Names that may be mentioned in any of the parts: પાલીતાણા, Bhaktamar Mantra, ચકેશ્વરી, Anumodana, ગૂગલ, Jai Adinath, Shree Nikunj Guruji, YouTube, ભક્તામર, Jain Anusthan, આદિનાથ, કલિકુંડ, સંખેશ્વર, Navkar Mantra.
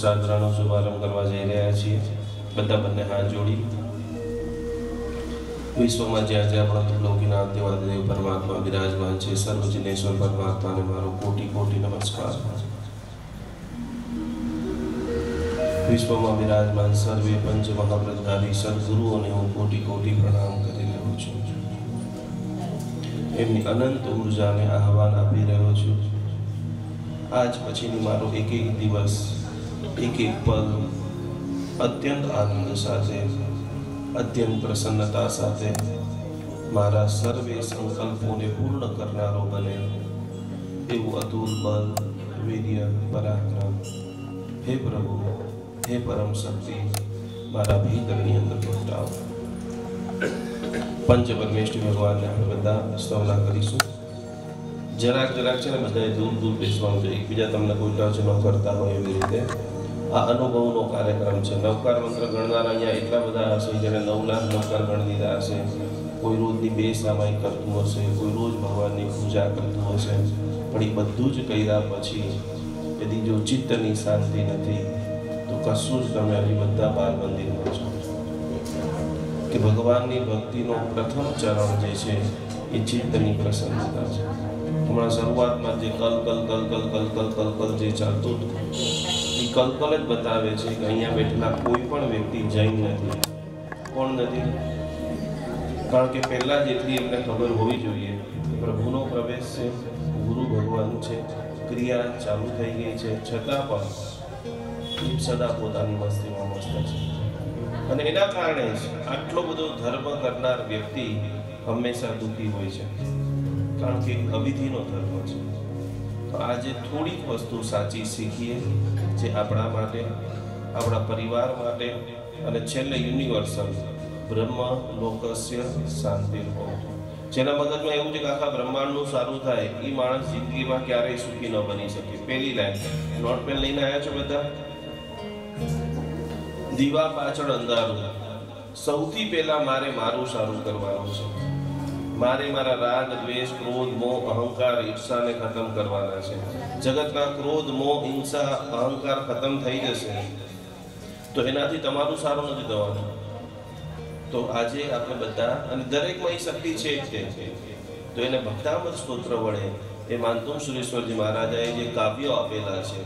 સાધનાનો શુભારંભ કરવા જઈ રહ્યા છીએ. બધા બંને હાથ જોડી વિશ્વમાં જ્યાં જ્યાં પણ લોકનાથ દેવાદેવ પરમાત્મા બિરાજમાન છે સર્વજનેશ્વર પરમાત્માને મારો કોટી કોટી નમસ્કાર. વિશ્વમાં બિરાજમાન સર્વે પંચ મહાવ્રતધારી સદગુરુઓને હું કોટી કોટી પ્રણામ કરી રહ્યો છું. એમની અનંત ઉર્જાને આહવાન આપી રહ્યો છું. આજ પછીની મારો એક એક દિવસ એક એક પલ અત્યંત આનંદ સાથે અત્યંત પ્રસન્નતા સાથે મારા સર્વે સંકલ્પોને પૂર્ણ કરનારો બને એવું અતુલ બલ વીર્ય પરાક્રમ હે પ્રભુ હે પરમ શક્તિ મારા ભીતરની અંદર પ્રગટાવો. પંચ પરમેશ્વર ભગવાનને આપણે બધા સ્તવના કરીશું. જરાક છે ને બધાએ દૂર બેસવાનું છે, એકબીજા તમને કોઈ ટચ ન કરતા હોય એવી રીતે. આ અનુભવનો કાર્યક્રમ છે. નવકાર મંત્ર ગણનારા અહીંયા એટલા બધા હશે જેને 9 લાખ નવકાર ગણ દીધા હશે. કોઈ રોજની 2 સામાયિક કરતું હશે, કોઈ રોજ ભગવાનની પૂજા કરતું હશે, પણ એ બધું જ કર્યા પછી એની જો ચિત્તની શાંતિ નથી તો કશું જ તમે અહીં બધા બાલબંધીમાં છો કે ભગવાનની ભક્તિનો પ્રથમ ચરણ જે છે એ ચિત્તની પ્રસન્નતા છે. હમણાં શરૂઆતમાં જે કલ જે ચાલતું હતું એ કલકલ જ બતાવે છે કે અહીંયા બેઠેલા કોઈ પણ વ્યક્તિ જૈન નથી. કોણ નથી? કારણ કે પહેલાં જેટલી એમને ખબર હોવી જોઈએ પ્રભુનો પ્રવેશ છે, ગુરુ ભગવાન છે, ક્રિયા ચાલુ થઈ ગઈ છે, છતાં પણ સદા પોતાની મસ્તીમાં મસ્ત છે. અને એના કારણે આટલો બધો ધર્મ કરનાર વ્યક્તિ હંમેશા દુઃખી હોય છે, કારણ કે અવિધિનો ધર્મ છે. તો આજે થોડીક વસ્તુ સાચી શીખીએ જે આપણા માટે, આપણા પરિવાર માટે અને છેલ્લે યુનિવર્સલ બ્રહ્મ લોકસ્ય શાંતિર્ભવ. જેના મગજમાં એવું છે કે આખા બ્રહ્માંડનું સારું થાય એ માણસ જિંદગીમાં ક્યારેય સુખી ન બની શકે. પહેલી લાઈન નોટ પેન લઈને આવ્યા છો બધા? દીવા પાછળ અંધારું. સૌથી પહેલાં મારે મારું સારું કરવાનું છે. મારે મારા રાગ દ્વેષ ક્રોધ મોહ અહંકાર ઈર્ષાને ખતમ કરવાના છે. જગતના ક્રોધ મોહ હિંસા અહંકાર ખતમ થઈ જશે તો એનાથી તમારું સારું નથી થવાનું. તો આજે આપણે બધા અને દરેકમાં એ શક્તિ છે તો એને ભક્તામર સ્તોત્ર વડે એ માનતું સુરેશ્વરજી મહારાજાએ જે કાવ્યો આપેલા છે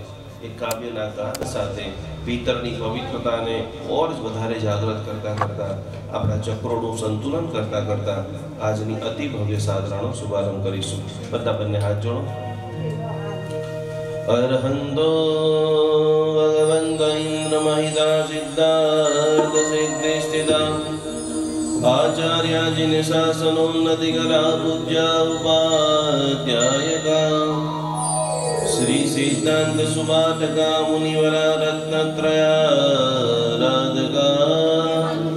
એ કાવ્યના ગાન સાથે ભીતરની પવિત્રતાને ઓર વધારે જાગૃત કરતા આપણા ચક્રોનું સંતુલન કરતા આજની અતિ ભવ્ય સાધનાનો શુભારંભ કરીશું. બધા બંને હાથ જોડો. અરહંદો ભગવંત મહિદા સિદ્ધાર્થ સિદ્ધિષ્ઠિતા આચાર્યજીને શાસનો નતિ કરા પૂજ્યા ઉપાધ્યાયકા श्री सिद्धांत सुबाटका मुनिवरा रत्नत्रया राधका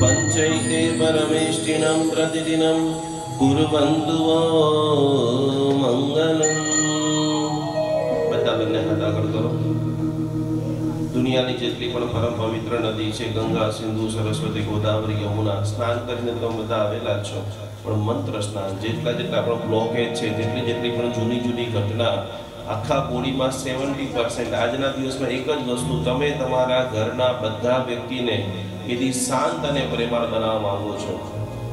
पंचैते परमेष्टिनं प्रतिदिनं कुर्वन्तु वो मंगलं. बता बने हटा कर करो. दुनिया की जितनी पण परम पवित्र नदी है गंगा सिंधु सरस्वती गोदावरी यमुना स्नान करीने तो बधा आवेला छो. पण मंत्र स्नान जेटला पण ब्लॉकेज है जेटली पण जूनी घटना આખા બોડીમાં 70% આજના દિવસમાં એક જ વસ્તુ તમે તમારા ઘરના બધા વ્યક્તિને એથી શાંત અને પ્રેમાળ બનાવવા માંગો છો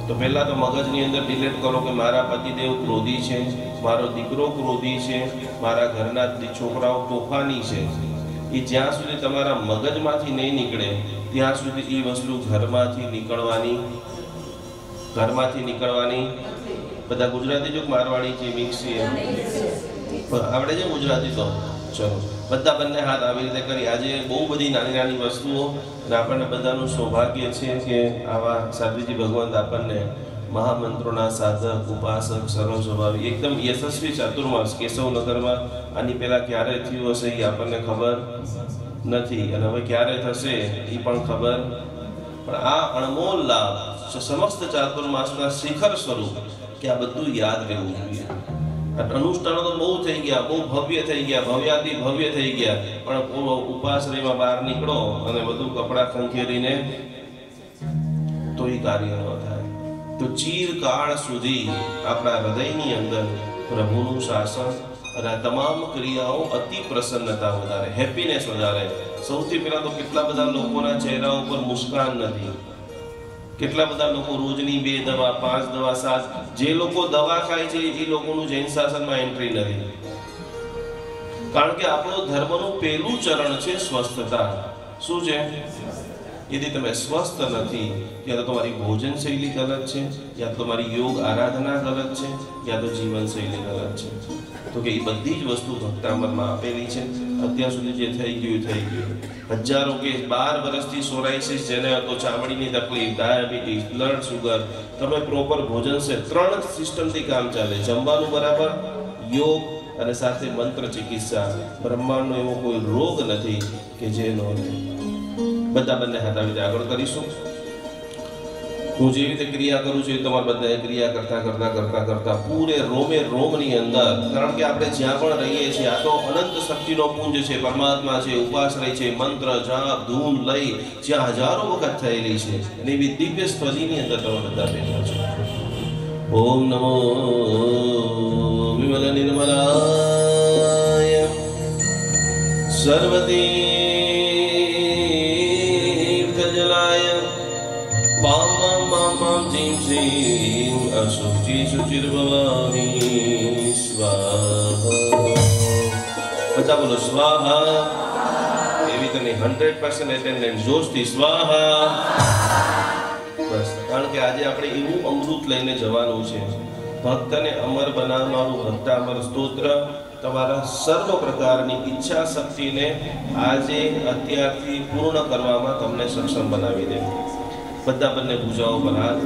તો પહેલાં તો મગજની અંદર ડિલેટ કરો કે મારા પતિદેવ ક્રોધી છે, મારો દીકરો ક્રોધી છે, મારા ઘરના છોકરાઓ તોફાની છે. એ જ્યાં સુધી તમારા મગજમાંથી નહીં નીકળે ત્યાં સુધી એ વસ્તુ ઘરમાંથી નીકળવાની. બધા ગુજરાતી જો મારવાડી છે મિક્સ છે આપણે જે ગુજરાતી તો ચલો બધા બંને હાથ આવી રીતે કરી. આજે બહુ બધી નાની નાની વસ્તુઓ અને આપણને બધાનું સૌભાગ્ય છે કે આવા સાધ્વીજી ભગવાન આપણને મહામંત્રોના સાધક ઉપાસક સરળ સ્વભાવી એકદમ યશસ્વી ચાતુર્માસ કેશવનગરમાં આની પહેલાં ક્યારે થયું હશે એ આપણને ખબર નથી અને હવે ક્યારે થશે એ પણ ખબર. પણ આ અણમોલ લાભ સમસ્ત ચાતુર્માસના શિખર સ્વરૂપ કે આ બધું યાદ રહેવું જોઈએ. અનુષ્ઠાનો તો બહુ થઈ ગયા, બહુ ભવ્ય થઈ ગયા, ભવ્યાથી ભવ્ય થઈ ગયા, પણ ઉપાસરીમાં બહાર નીકળો અને બધું કપડાં ખંખેરીને તો એ કાર્ય ન થાય. તો ચીરકાળ સુધી આપણા હૃદયની અંદર પ્રભુનું શાસન तमाम क्रियाओं अति प्रसन्नता વધારે હેપીનેસ વધારે સૌથી પહેલા તો કેટલા બધા લોકોના ચહેરા ઉપર મુસ્કાન નથી કેટલા બધા લોકો રોજની 2 દવા 5 દવા 7 જે લોકો દવા ખાય છે એ લોકોનું જૈન શાસનમાં એન્ટ્રી નથી કારણ કે આપણો ધર્મનું પહેલું ચરણ છે સ્વસ્થતા શું છે यदि तुम्हें स्वस्थ नहीं या तो तुम्हारी भोजन शैली गलत है या तो तुम्हारी योग आराधना गलत है या तो जीवन शैली गलत है तो ये बधी ज वस्तु भक्तामर में आपेली है। अत्यार सुधी जे थई गयुं हजारों के 12 वर्षथी सोरायसिस जेने तो चामड़ीनी तकलीफ डायाबीटीस ब्लड शुगर तमे प्रोपर भोजन से 3 सिस्टमथी काम चाले जमवानुं बराबर योग अने साथे मंत्र चिकित्सा ब्रह्मांडनो एवो कोई रोग नथी के जेनो बदा बने हाथ आगे आगळ करीशुं हूँ जी रीते क्रिया करूँ छुं तमारा बधाए क्रिया करता करता करता करता पूरे रोमे रोमनी अंदर कारण के आपणे ज्यां पण रहीए छीए आ तो अनंत शक्तिनो पुंज छे परमात्मा छे उपासना छे मंत्र जाप धूम लय ज्यां हजारों वखत थयेली छे अने एवी दिव्य स्थलीनी अंदर तमे बधा बेठा छो। ओम नमो विमल निर्मलाय सर्वती अशुचि शुचिर्भवामि स्वाहा बच्चा बोलो स्वाहा एवी तने 100% अटेंडेंस जोश थी स्वाहा बस कारण के आज आपणे एवुं अमृत लईने जवानुं छे भक्त ने अमर बनाववानुं भक्तामर स्त्रोत्र तमारा सर्व प्रकारनी इच्छा शक्ति ने आज अत्यारथी पूर्ण करवामां तमने सक्षम बनावी दे। बधा बने भुजाओ पर हाथ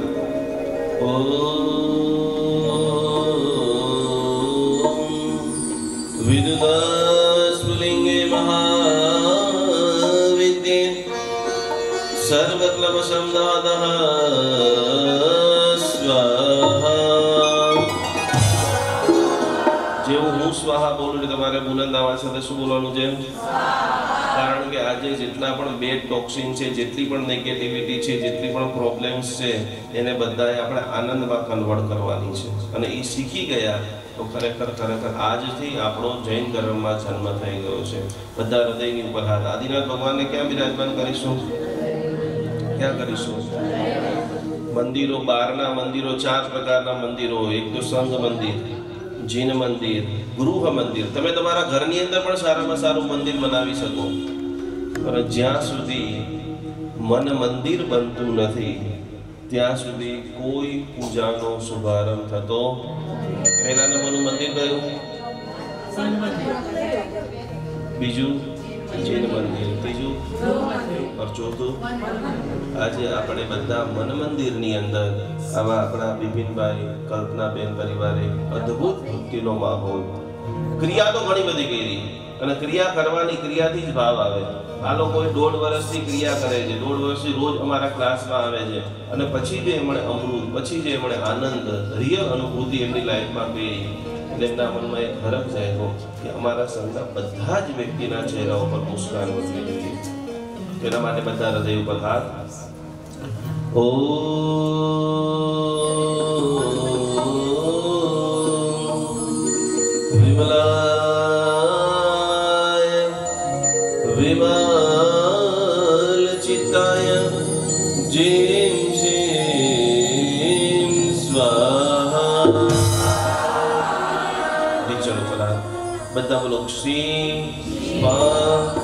विदुदास्फुलिंगे महाविद्ये सर्वक्लमशमदादः स्वाहा जेवुं हूँ स्वाहा बोलूं तमारे बुलंद आवाज साथे शुं बोलवानुं छे कारण के आज जितना बेड टॉक्सिन है जितनी नेगेटिविटी है जितनी प्रॉब्लम्स है एने बधाए अपने आनंद में कन्वर्ट करवानी छे अने ई सीखी गया तो खरेखर खरेखर आज थी आपणो जैन धर्म में जन्म थई गयो छे। बधा हृदयनी उपर हाथ आदिनाथ भगवान ने क्या विराजमान करीशुं क्या करीशुं मंदिरों बारना मंदिरों 4 प्रकारना मंदिरों एक तो संघ मंदिर जीन मंदिर गृह मंदिर तमे तमारा घरनी अंदर पण सारामां सारुं मंदिर बनावी शको पर ज्यां सुधी मन मंदिर बनतुं नथी त्यां सुधी कोई पूजानो शुभारंभ थतो पहिला नंबरनुं मंदिर कयुं बीजुं जीन मंदिर तीजुं और चौथुं आजे आपणे बधा मन मंदिरनी अंदर आवा अपना विपिन भाई कल्पना बेन परिवारे अद्भुत भक्तिनो माहौल क्रिया तो घणी बधी करी अने क्रिया करवानी क्रियाथी ज भाव आवे आ लोको 1.5 वर्षथी क्रिया करे छे 1.5 वर्षथी रोज अमारा क्लासमां आवे छे अने पछी जे एमणे अमृत पछी जे एमणे आनंद रिय अनुभूति एमनी लाइफमां गई एमना मनमा एक हरख जाग्यो के अमारा संघना बधा ज व्यक्तिना चेहरा उपर मुस्कान वरती गई तेना माटे बधा हृदय उपर हाथ। ओम विमलाय विमल चित्ताय जीं जीं स्वाहा नीचे उपर हाथ बधा बोलो श्री ओम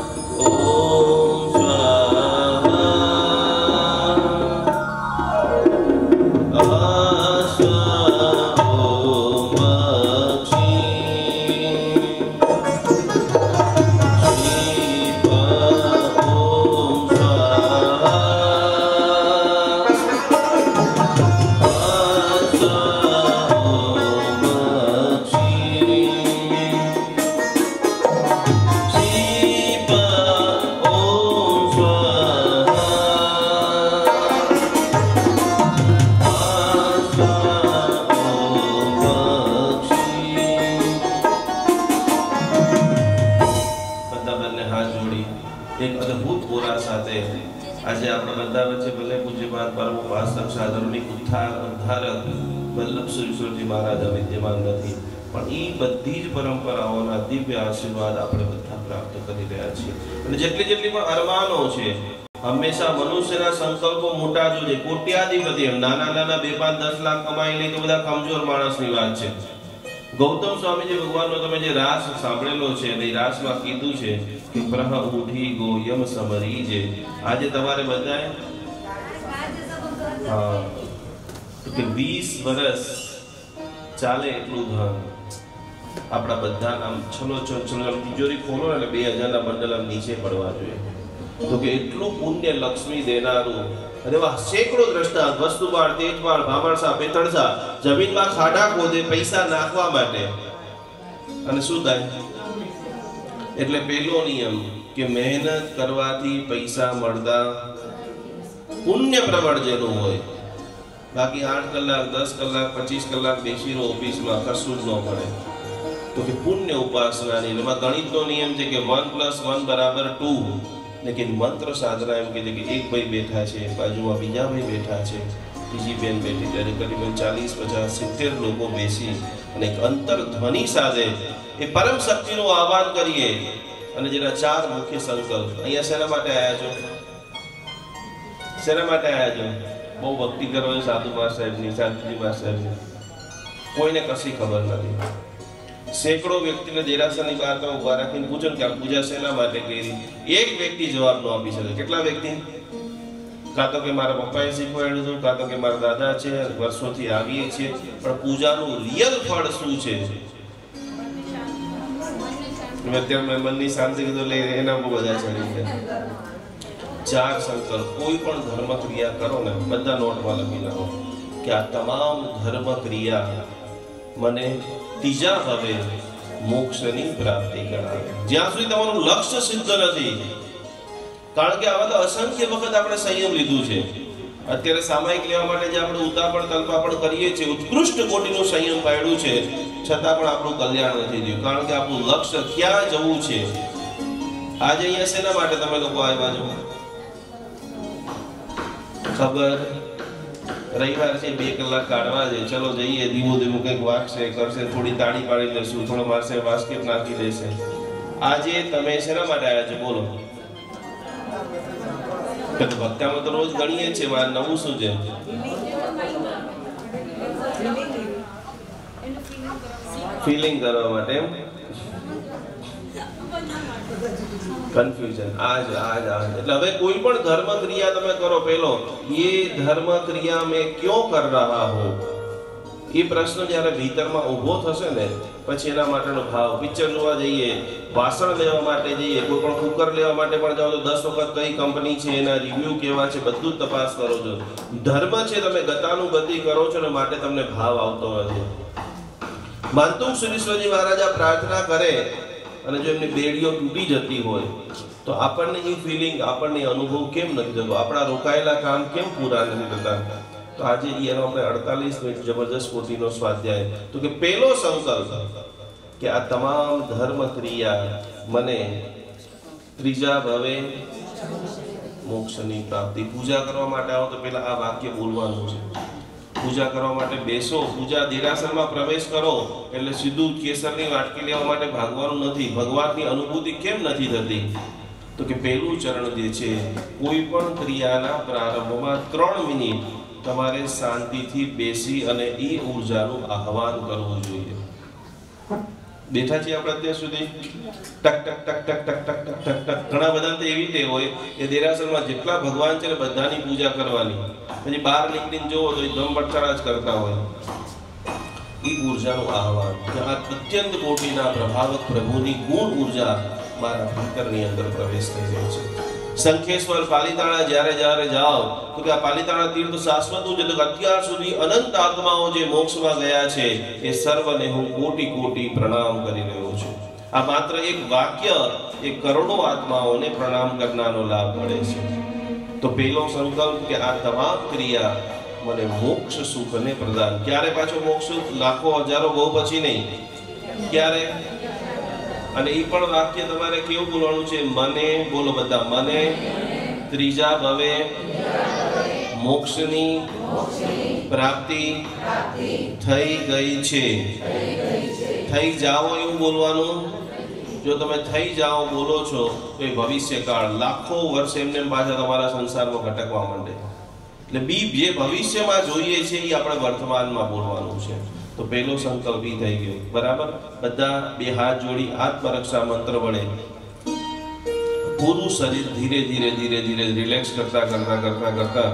વલ્લભ સરસ્વતી મહારાજ વિદ્યમાન નથી પણ એ બધી જ પરંપરાઓના દિવ્ય આશીર્વાદ આપણે બધા પ્રાપ્ત કરી રહ્યા છીએ અને જેટલી જેટલી પણ અરમાનો છે हमेशा मनुष्य ना संकल्पो मोटा जोजे कोट्याधिपति नाना नाना 2-5-10 लाख कमाई ले तो बड़ा कमजोर मानस नी बात छे। गौतम स्वामी जी भगवान नो तमे जे रास सांभळेलो छे ने रास मां कीधुं छे के प्रह उठी गो यम समरी जे आज तमारे बधाए हां के 20 वर्ष चाले एटलुं धन आपड़ा बधा नाम छलो छलो तिजोरी खोलो એટલે 2000 ના બંડલ નીચે પડવા જોઈએ तो के इतलो पुण्य लक्ष्मी देनारू अरे वाह सैकड़ों दृष्टा वस्तुबार तेजबार भामरसा पेतड़सा जमीन में खाडा खोदे पैसा नाखवा माटे अने शुं थाय एटले पहेलो नियम के मेहनत करवाथी पैसा मळता पुण्य प्रबळ जेनु होय बाकी 8 कलाक 10 कलाक 25 कलाक बेसीनो ऑफिस में कशुं ज न पड़े तो के पुण्य उपासना नी एमां गणितनो नियम छे के 1+1 लेकिन मंत्र साधना एम के जगह एक भाई बैठा है बाजू में बीजा भाई बैठा है तीजी बेन बैठी तरह करीबन 40-50-70 लोग बेसी एक अंतर ध्वनि साधे ए परम शक्ति नो आह्वान करिए अने जेना 4 मुख्य संकल्प अहींया सेना माटे आया छो सेना माटे आया छो बहु भक्ति करो साधु महाराज साहेब नी शांतिजी महाराज साहेब कोई ने कसी खबर नहीं सैकड़ों व्यक्ति ने देरासर ની બહાર તો ઉભા રાખીને પૂછન કે આ પૂજા શેના માટે કરી એક વ્યક્તિ જવાબ ન આપી શકે કેટલા વ્યક્તિ કા તો કે મારા પપ્પાએ શીખવાડ્યું હતું કા તો કે મારા દાદા છે વર્ષોથી આવીએ છે પણ પૂજાનું રીઅલ ફળ શું છે મધ્યમાં મનની શાંતિ તો લઈને એના પર બધા ચડી ગયા 4 સંકલ્પ કોઈ પણ ધર્મ ક્રિયા કરો ને બધા નોટમાં લખી નાખો કે આ તમામ ધર્મ ક્રિયા મને तीजा भावे मोक्षनी प्राप्ति करावे ज्यां सुधी तमारुं लक्ष्य सिद्ध नथी कारण के आवा तो असंख्य वखत आपणे संयम लीधो छे अत्यारे सामायिक लेवा माटे जे आपणे उतापण तलपापण करीए छे उत्कृष्ट कोटीनो संयम पाळ्यो छे छतां पण आपणो कल्याण नथी थयुं कारण के आपणो लक्ष्य क्यां जवुं छे आज अहींया सेना माटे तमे लोको आव्या छो खबर रविवार से 2 कलाक काढवा दे चलो जाइए धीमो धीमो कई वाक से करसे थोड़ी ताड़ी पाड़ी लेसु थोड़ा मारसे बास्केट नाखी देसे आज तमे सेना माटे आया छे बोलो तो भक्तामा तो रोज गणिए छे वा नवु सु जे फीलिंग करवा माटे कंफ्यूजन आज आज आज એટલે હવે કોઈ પણ ધર્મ ક્રિયા તમે કરો પહેલો ये धर्म क्रिया में क्यों कर रहा हो ये प्रश्न જ્યારે ભીતરમાં ઊભો થશે ને પછી એના માટેનો ભાવ પિક્ચર જોવા જઈએ વાસણ લેવા માટે જઈએ કોઈ પણ કુકર લેવા માટે પણ જાવ તો 10 વખત કઈ કંપની છે એના રિવ્યુ કેવા છે બધું જ તપાસ કરો છો ધર્મ છે તમે ગતાનુગતિ કરો છો ને માટે તમને ભાવ આવતો નથી માનતો શ્રીશ્વરજી મહારાજ આ પ્રાર્થના કરે અને જો એમની બેડીઓ તૂટી જતી હોય તો આપણને એ ફીલિંગ આપણને અનુભવ કેમ નથી થતો આપડા રોકાયેલા કામ કેમ પૂરા નથી થતા તો આજે એનો આપણે 48 મિનિટ જબરદસ્ત કોટીનો સ્વાધ્યાય તો કે પહેલો સંકલ્પ કે આ તમામ ધર્મ ક્રિયા મને ત્રીજા ભાવે મોક્ષની પ્રાપ્તિ પૂજા કરવા માટે આવો તો પહેલા આ વાક્ય બોલવાનું છે पूजा करवा माटे बेसो पूजा देरासर में प्रवेश करो एटले सीधुं केसरनी वाटकी लेवा माटे भागवानुं नथी भगवाननी अनुभूति केम नथी थती तो के पहेलुं चरण जे छे कोई पण क्रियाना प्रारंभमां 3 मिनिट तमारे शांतिथी बेसी अने ई ऊर्जानुं आह्वान करवुं जोईए બેઠા છે આપણે અત્યાર સુધી ટક ટક ટક ટક ટક ટક ટક ટક ટક ઘણા બધા તો એવી તે હોય કે દેરાસરમાં જેટલા ભગવાન છે બધાની પૂજા કરવાની પછી બહાર નીકળીને જોવો તો ધમ ભટકારા જ કરતા હોય ઈ ઊર્જાનો આહવાન કે આ અત્યંત મોટીના પ્રભાવક પ્રભુની ગુણ ઊર્જા મારા ભીતરની અંદર પ્રવેશ થઈ જાય છે સંખેશ્વર પાલીતાણા જ્યારે જ્યારે જાઓ તો કે આ પાલીતાણા તીર્થ શાશ્વતનું છે તો અત્યાર સુધી અનંત આત્માઓ જે મોક્ષમાં ગયા છે એ સર્વને હું કોટી કોટી પ્રણામ કરી રહ્યો છું આ માત્ર એક વાક્ય એ કરોડો આત્માઓને પ્રણામ કરવાનો લાભ મળે છે તો પહેલો સંકલ્પ કે આ તમામ ક્રિયા મને મોક્ષ સુખને પ્રદાન ક્યારે પાછો મોક્ષ લાખો હજારો બહુ પછી નહીં ક્યારે અને ઈ પણ વાક્ય તમારે કેવું બોલવાનું છે મને બોલો બધા મને ત્રીજા ભવે मोक्षनी प्राप्ति थई गई छे। थई जाओ एवं बोलवानुं। जो तमे थई जाओ बोलो छो तो ये भविष्यकाल लाखों वर्ष एमने पाछा तमारा संसारमां भटकवा मांडे। एटले बी जे भविष्यमां जोईए छे ए आपणे वर्तमानमां बोलवानुं छे। तो पहलो संकल्प भी थई गयो बराबर। बधा बे हाथ जोड़ी आत्मरक्षा मंत्र वळे पूरु शरीर धीरे धीरे धीरे धीरे रिलैक्स करता करता करता करता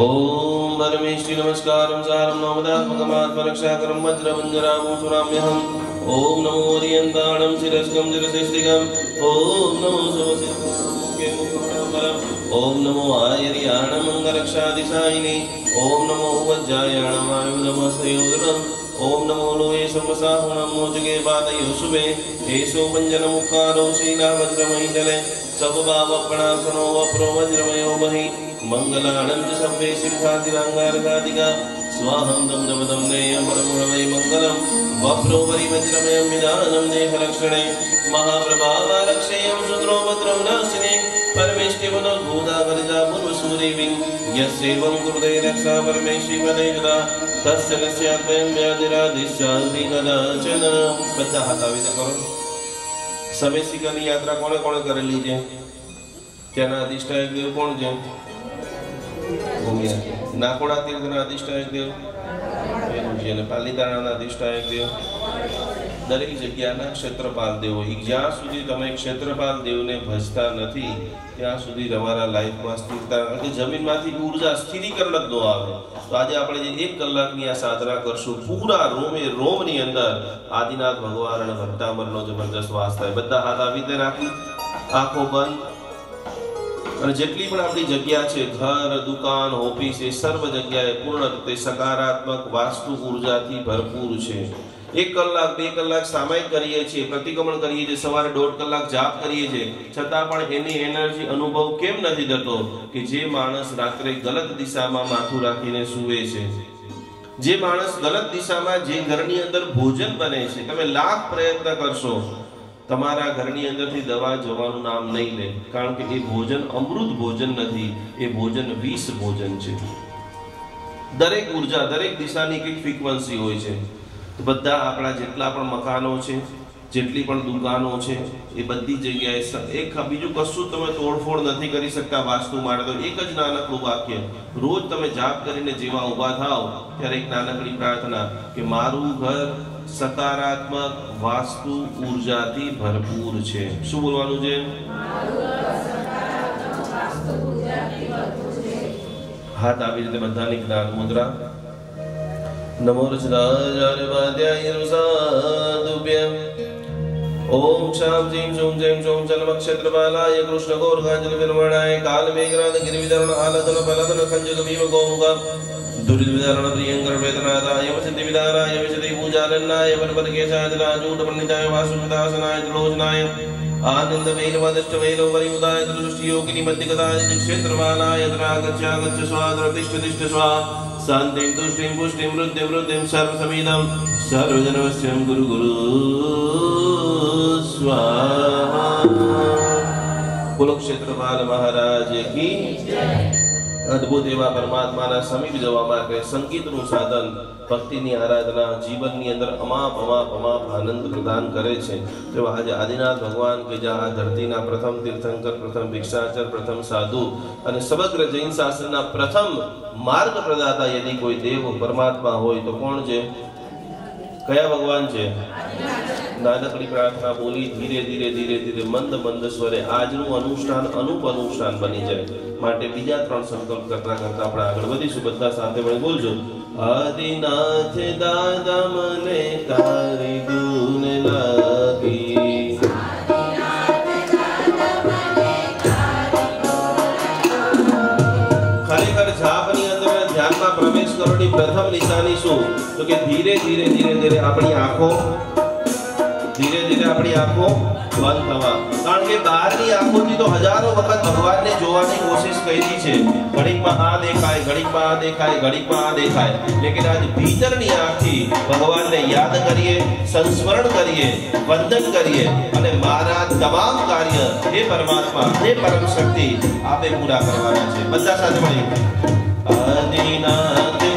ओम परमेश्वरी नमस्कार सारम नमदा भगवान परक्षा करम वज्र वंजराम सुराम्यहम ओम नमो ओरियंताणम शिरस्कम जगसेष्टिकम ओम नमो समसितम ओम नमो आयरियाणम अंगरक्षादिशायिने ओम नमो वज्रायाणम आयु नमस्तयोगम ओम नमो लोए समसाहुणं मोजगे बाधयो शुभे एषो मंजनमुक्कारो शीलावज्रमहितले सबभावप्रासनो वप्रो वज्रमयो महि मंगलानं च सब्वे सिंहादिरांगारकादिका स्वाहं दं दमदं नेयं परमहवै मंगलं वप्रो वरिवज्रमयं विधानं देहरक्षणे महाप्रभावारक्षेयं शूद्रोपद्रं नाशिने परमेष्टिमनोद्भूतावरिजापूर्वसूरिविं यस्यैवं कुरुते रक्षा परमेष्टिपदे गदा तस्य नस्याद्वयं व्याधिराधिश्चान्ति कदाचन। બધા હાથાવી કરો। સમયસિકાની યાત્રા કોણે કોણે કરેલી છે? તેના અધિષ્ઠાયક દેવ કોણ છે? ભૂમિયા નાકોડા તીર્થના અધિષ્ઠાયક દેવ છે અને પાલીતાણાના અધિષ્ઠાયક દેવ। દરેક જગ્યાના ક્ષેત્રપાલ દેવો। જ્યાં સુધી તમે ક્ષેત્રપાલ દેવને ભજતા નથી ત્યાં સુધી તમારા લાઈફમાં સ્થિરતા કે જમીનમાંથી ઊર્જા સ્થિરીકરણ જ ન આવે। તો આજે આપણે જે 1 કલાકની આ સાધના કરશું પૂરા રોમે રોમની અંદર આદિનાથ ભગવાન અને ભક્તામરનો જબરદસ્ત વાસ થાય। બધા હાથ આવી રીતે રાખી આંખો બંધ અને જેટલી પણ આપણી જગ્યા છે ઘર દુકાન ઓફિસ એ સર્વ જગ્યાએ પૂર્ણ રીતે સકારાત્મક વાસ્તુ ઊર્જાથી ભરપૂર છે। एक कलाक बे कलाक सामयिक करिए छे प्रतिक्रमण करिए छे सवारे दौड़ कलाक जाप करिए छे छतां पण एनी एनर्जी अनुभव केम नथी थतो के जे माणस रात्रे गलत दिशामां माथुं राखीने सूवे छे जे माणस गलत दिशामां जे घरनी अंदर भोजन बने छे तमे लाख प्रयत्न करशो तमारा घरनी अंदरथी दवा जवानुं नाम नहीं ले कारण के ए भोजन अमृत भोजन नथी ए भोजन विष भोजन छे। दरेक ऊर्जा दरेक दिशानी एक फ्रीक्वन्सी होय छे। तो बदा अपना जेटला मकानों से जेटली दुकानों से ये बड़ी जगह एक बीजू कशु तब तोड़फोड़ नहीं करी सकता। वास्तु मारे तो एक ज नानकड़ू वाक्य रोज तब जाप करीने जेवा उभा थाओ त्यारे एक नानकड़ी प्रार्थना कि मारू घर सकारात्मक वास्तु ऊर्जा थी भरपूर है। शू बोलवानुं छे? हाथ आ रीते बधाने ज्ञान मुद्रा नमो रचनाभ्यम ओम शाम जीम शूम जैम शोम चलमक्षत्रबालाय कृष्ण गौरकांजल विरमणाय काल मेघरान गिरिविधरण आलदन बलदन खंजल भीम गौमुख दुर्विधरण प्रियंकर वेदनादाय वसति विदाराय वसति पूजालन्नाय वनपद केशाय राजूट पंडिताय वासुदासनाय त्रिलोचनाय आनंद वैरवादिष्ट वैरव परिमुदाय दृष्टि योगिनी मध्यगताय क्षेत्रबालाय तरागच्छागच्छ स्वाद्रतिष्ठ तिष्ठ स्वा शांतिं तुष्टिं पुष्टिं वृद्धिं वृद्धिं सर्वसमिदं सर्वजनवस्यं गुरु गुरु स्वाहा। कुलक्षेत्रपाल महाराज की अद्भुत एवं परमात्मा समीप जवा माटे संगीतनु साधन भक्तिनी आराधना जीवननी अंदर अमाप अमाप अमाप आनंद प्रदान करे छे। तो आज आदिनाथ भगवान के जहाँ धरतीना प्रथम तीर्थंकर प्रथम भिक्षाचर प्रथम साधु अने समग्र जैन शास्त्रना प्रथम मार्ग प्रदाता यदि कोई देव परमात्मा हो तो कौन जे? कया भगवान जे? नानकड़ी प्रार्थना बोली धीरे धीरे धीरे धीरे मंद मंद स्वरे आजनु अनुष्ठान अनूप अनुष्ठान बनी जाए माटे बीजा त्रण संकल्प करता करता अपने आगळ वधीशुं। बधा साथे मळी बोलजो आदिनाथ दादा मने तारी धून लागी प्रथम निशानी शू तो धीरे धीरे धीरे धीरे अपनी आँखों બંધ થવા, કારણ કે બહારની આંખોથી તો હજારો વખત ભગવાનને જોવાની કોશિશ કરી છે, ઘડીકમાં આ દેખાય, ઘડીકમાં આ દેખાય, ઘડીકમાં આ દેખાય, લેકિન આજ ભીતરની આંખથી ભગવાનને યાદ કરીએ, સંસ્મરણ કરીએ, વંદન કરીએ અને મારા તમામ કાર્ય હે પરમાત્મા, હે પરમ શક્તિ આપે પૂરા કરવાના છે. બધા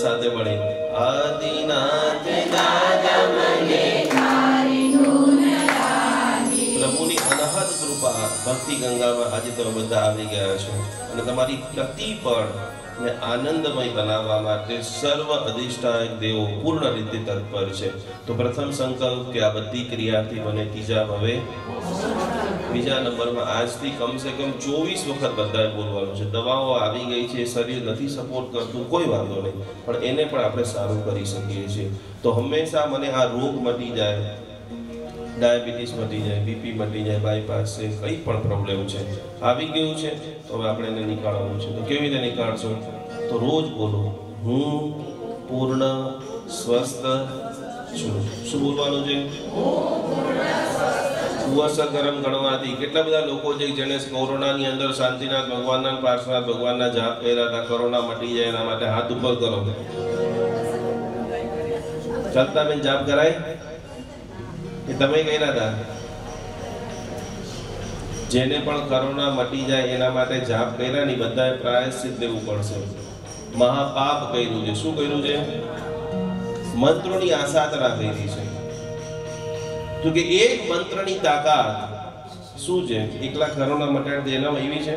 સાથે મળીએ. तो प्रथम संकल्प के आबद्धी क्रिया थी बने तीजा भवे बीजा नंबर में आज थी कम से कम 24 वक्त बधाए बोलवानुं छे. दवाओ आवी गई छे, शरीर नहीं सपोर्ट करतुं, कोई वांधो नहीं, पण एने पण आपणे सारुं करी सकीए छीए. तो हमेशा मने आ रोग मटी जाए, डायाबीटीस मटी जाए, बीपी मटी जाए, बायपास से कई पण प्रॉब्लम छे आवी गयुं छे, तो हवे आपणे एने निकाळवुं छे. तो केवी रीते निकाळशो? तो रोज बोलो हूँ पूर्ण स्वस्थ જેને પણ કોરોના મટી જાય એના માટે જાપ કર્યા ની બધાએ પ્રાયશ્ચિત લેવું પડશે. મહાપાપ કર્યું છે. શું કર્યું છે? મંત્રોની આસાતરા થઈ રહી છે. તો કે એક મંત્રની તાકાત શું છે? એકલા કોરોના મટાડ દેનામાં એવી છે.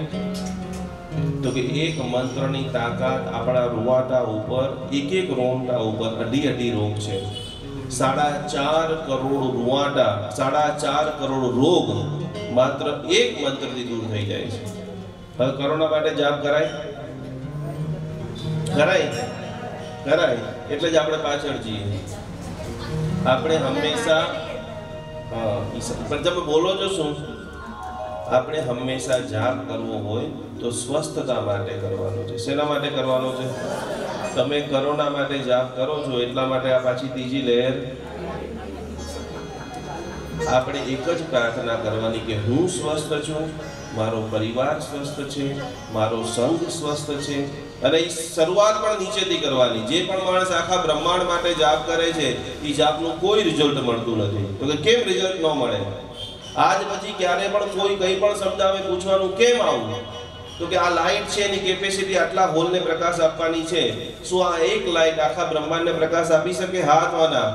તો કે એક મંત્રની તાકાત આપણા રૂવાટા ઉપર, એક એક રોમટા ઉપર અઢી અઢી રોગ છે. 4.5 કરોડ રૂવાટા, 4.5 કરોડ રોગ માત્ર એક મંત્રથી દૂર થઈ જાય છે. હવે કોરોના માટે જાપ કરાય? घराई घराई એટલે જ આપણે પાછળ જઈએ. આપણે હંમેશા તમે બોલો છો શું? આપણે હંમેશા જાપ કરવો હોય તો સ્વસ્થતા માટે કરવાનો છે. શેના માટે કરવાનો છે? તમે કોરોના માટે જાપ કરો છો એટલા માટે આ પાછી ત્રીજી લહેર. આપણે એક જ પ્રાર્થના કરવાની કે હું સ્વસ્થ છું, મારો પરિવાર સ્વસ્થ છે, મારો સંઘ સ્વસ્થ છે. અને એ શરૂઆત પણ નીચેથી કરવાની. જે પણ માણસ આખા બ્રહ્માંડ માટે જાપ કરે છે એ જાપનું કોઈ રિઝલ્ટ મળતું નથી. તો કે કેમ રિઝલ્ટ ન મળે? આજ પછી ક્યારે પણ કોઈ કંઈ પણ શબ્દ આવે પૂછવાનું કેમ આવું? તો કે આ લાઇટ છે એની કેપેસિટી આટલા હોલને પ્રકાશ આપવાની છે. શું આ એક લાઇટ આખા બ્રહ્માંડને પ્રકાશ આપી શકે? હા અથવા ના?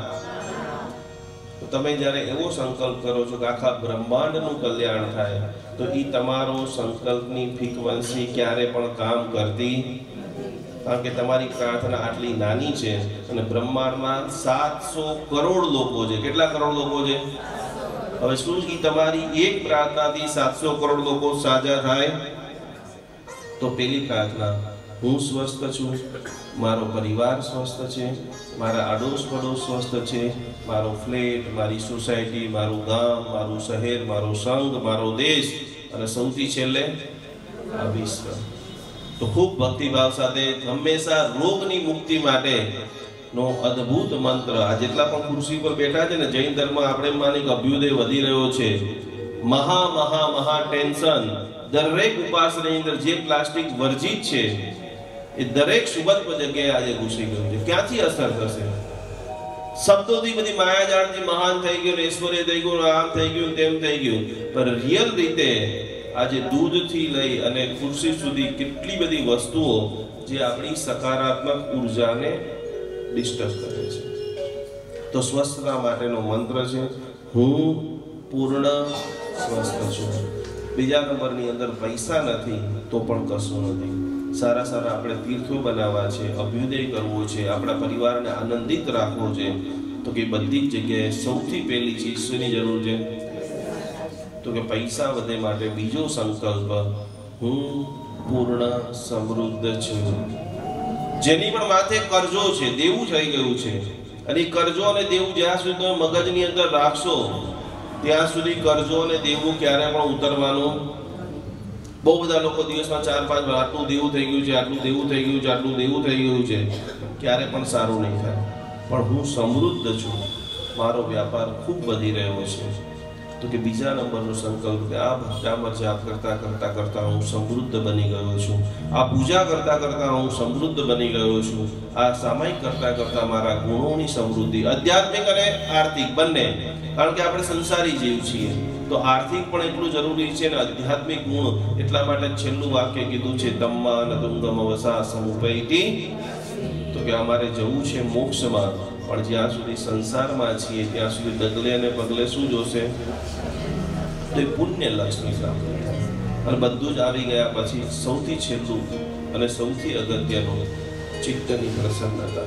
તમે જ્યારે એવો સંકલ્પ કરો છો કે આખા બ્રહ્માંડનું કલ્યાણ થાય તો એ તમારો સંકલ્પની ફ્રીક્વન્સી ક્યારે પણ કામ કરતી, કારણ કે તમારી પ્રાર્થના આટલી નાની છે અને બ્રહ્માંડમાં 700 કરોડ લોકો છે. કેટલા કરોડ લોકો છે? હવે શું કે તમારી એક પ્રાર્થનાથી 700 કરોડ લોકો સાજા થાય? તો પેલી પ્રાર્થના હું સ્વસ્થ છું, મારો પરિવાર સ્વસ્થ છે, મારા આડોશ પડોશ સ્વસ્થ છે, મારો ફ્લેટ, મારી સોસાયટી, મારું ગામ, મારું શહેર, મારો સંઘ, મારો દેશ અને સૌથી છેલ્લે આ વિશ્વ. તો ખૂબ ભક્તિભાવ સાથે હંમેશા રોગની મુક્તિ માટેનો અદ્ભુત મંત્ર. આ જેટલા પણ ખુરશી પર બેઠા છે ને, જૈન ધર્મમાં આપણે માની કે અભ્યુદય વધી રહ્યો છે. મહા મહા મહા ટેન્શન દરેક ઉપાસની અંદર જે પ્લાસ્ટિક વર્જિત છે એ દરેક સુબંધ પર જગ્યાએ આજે ઘૂસી ગયું છે. ક્યાંથી અસર થશે? શબ્દોથી બધી માયાજાળ જે મહાન થઈ ગયું, ઐશ્વર્ય થઈ ગયું, આમ થઈ ગયું, તેમ થઈ ગયું, પણ રિયલ રીતે આજે દૂધથી લઈ અને ખુરશી સુધી કેટલી બધી વસ્તુઓ જે આપણી સકારાત્મક ઉર્જાને ડિસ્ટર્બ કરે છે. તો સ્વસ્થતા માટેનો મંત્ર છે હું પૂર્ણ સ્વસ્થ છું. બીજા નંબરની અંદર પૈસા નથી તો પણ કશું નથી. સારા સારા આપણે તીર્થો બનાવવા છે, અભ્યુદય કરવો છે, આપણા પરિવારને આનંદિત રાખવો છે. તો કે બધી જ જગ્યાએ સૌથી પહેલી ચીજ શેની જરૂર છે? તો કે પૈસા વધે માટે બીજો સંકલ્પ હું પૂર્ણ સમૃદ્ધ છું. જેની પણ માથે કરજો છે, દેવું થઈ ગયું છે, અને કરજો અને દેવું જ્યાં સુધી તમે મગજની અંદર રાખશો ત્યાં સુધી કરજો અને દેવું ક્યારે પણ ઉતરવાનું. બહુ બધા લોકો દિવસમાં 4-5 વાર આટલું દેવું થઈ ગયું છે, આટલું દેવું થઈ ગયું છે, આટલું દેવું થઈ ગયું છે, ક્યારે પણ સારું નહીં થાય. પણ હું સમૃદ્ધ છું, મારો વ્યાપાર ખૂબ વધી રહ્યો છે. તો કે બીજા નંબરનો સંકલ્પ કે આ ભક્તામર જાપ કરતાં હું સમૃદ્ધ બની ગયો છું, આ પૂજા કરતાં હું સમૃદ્ધ બની ગયો છું, આ સામાયિક કરતાં મારા ગુણોની સમૃદ્ધિ, આધ્યાત્મિક અને આર્થિક બંને, કારણ કે આપણે સંસારી જીવ છીએ તો આર્થિક પણ એટલું જરૂરી છે અને આધ્યાત્મિક ગુણ. એટલા માટે છેલ્લું વાક્ય કીધું છે તમ્માન તુંગમ વસા સમુપૈતી. તો કે અમારે જવું છે મોક્ષમાં, પણ જ્યાં સુધી સંસારમાં છીએ ત્યાં સુધી ડગલે અને પગલે શું જોશે? તો એ પુણ્ય લક્ષ્મી સાથે. અને બધું જ આવી ગયા પછી સૌથી છેલ્લું અને સૌથી અગત્યનું ચિત્તની પ્રસન્નતા.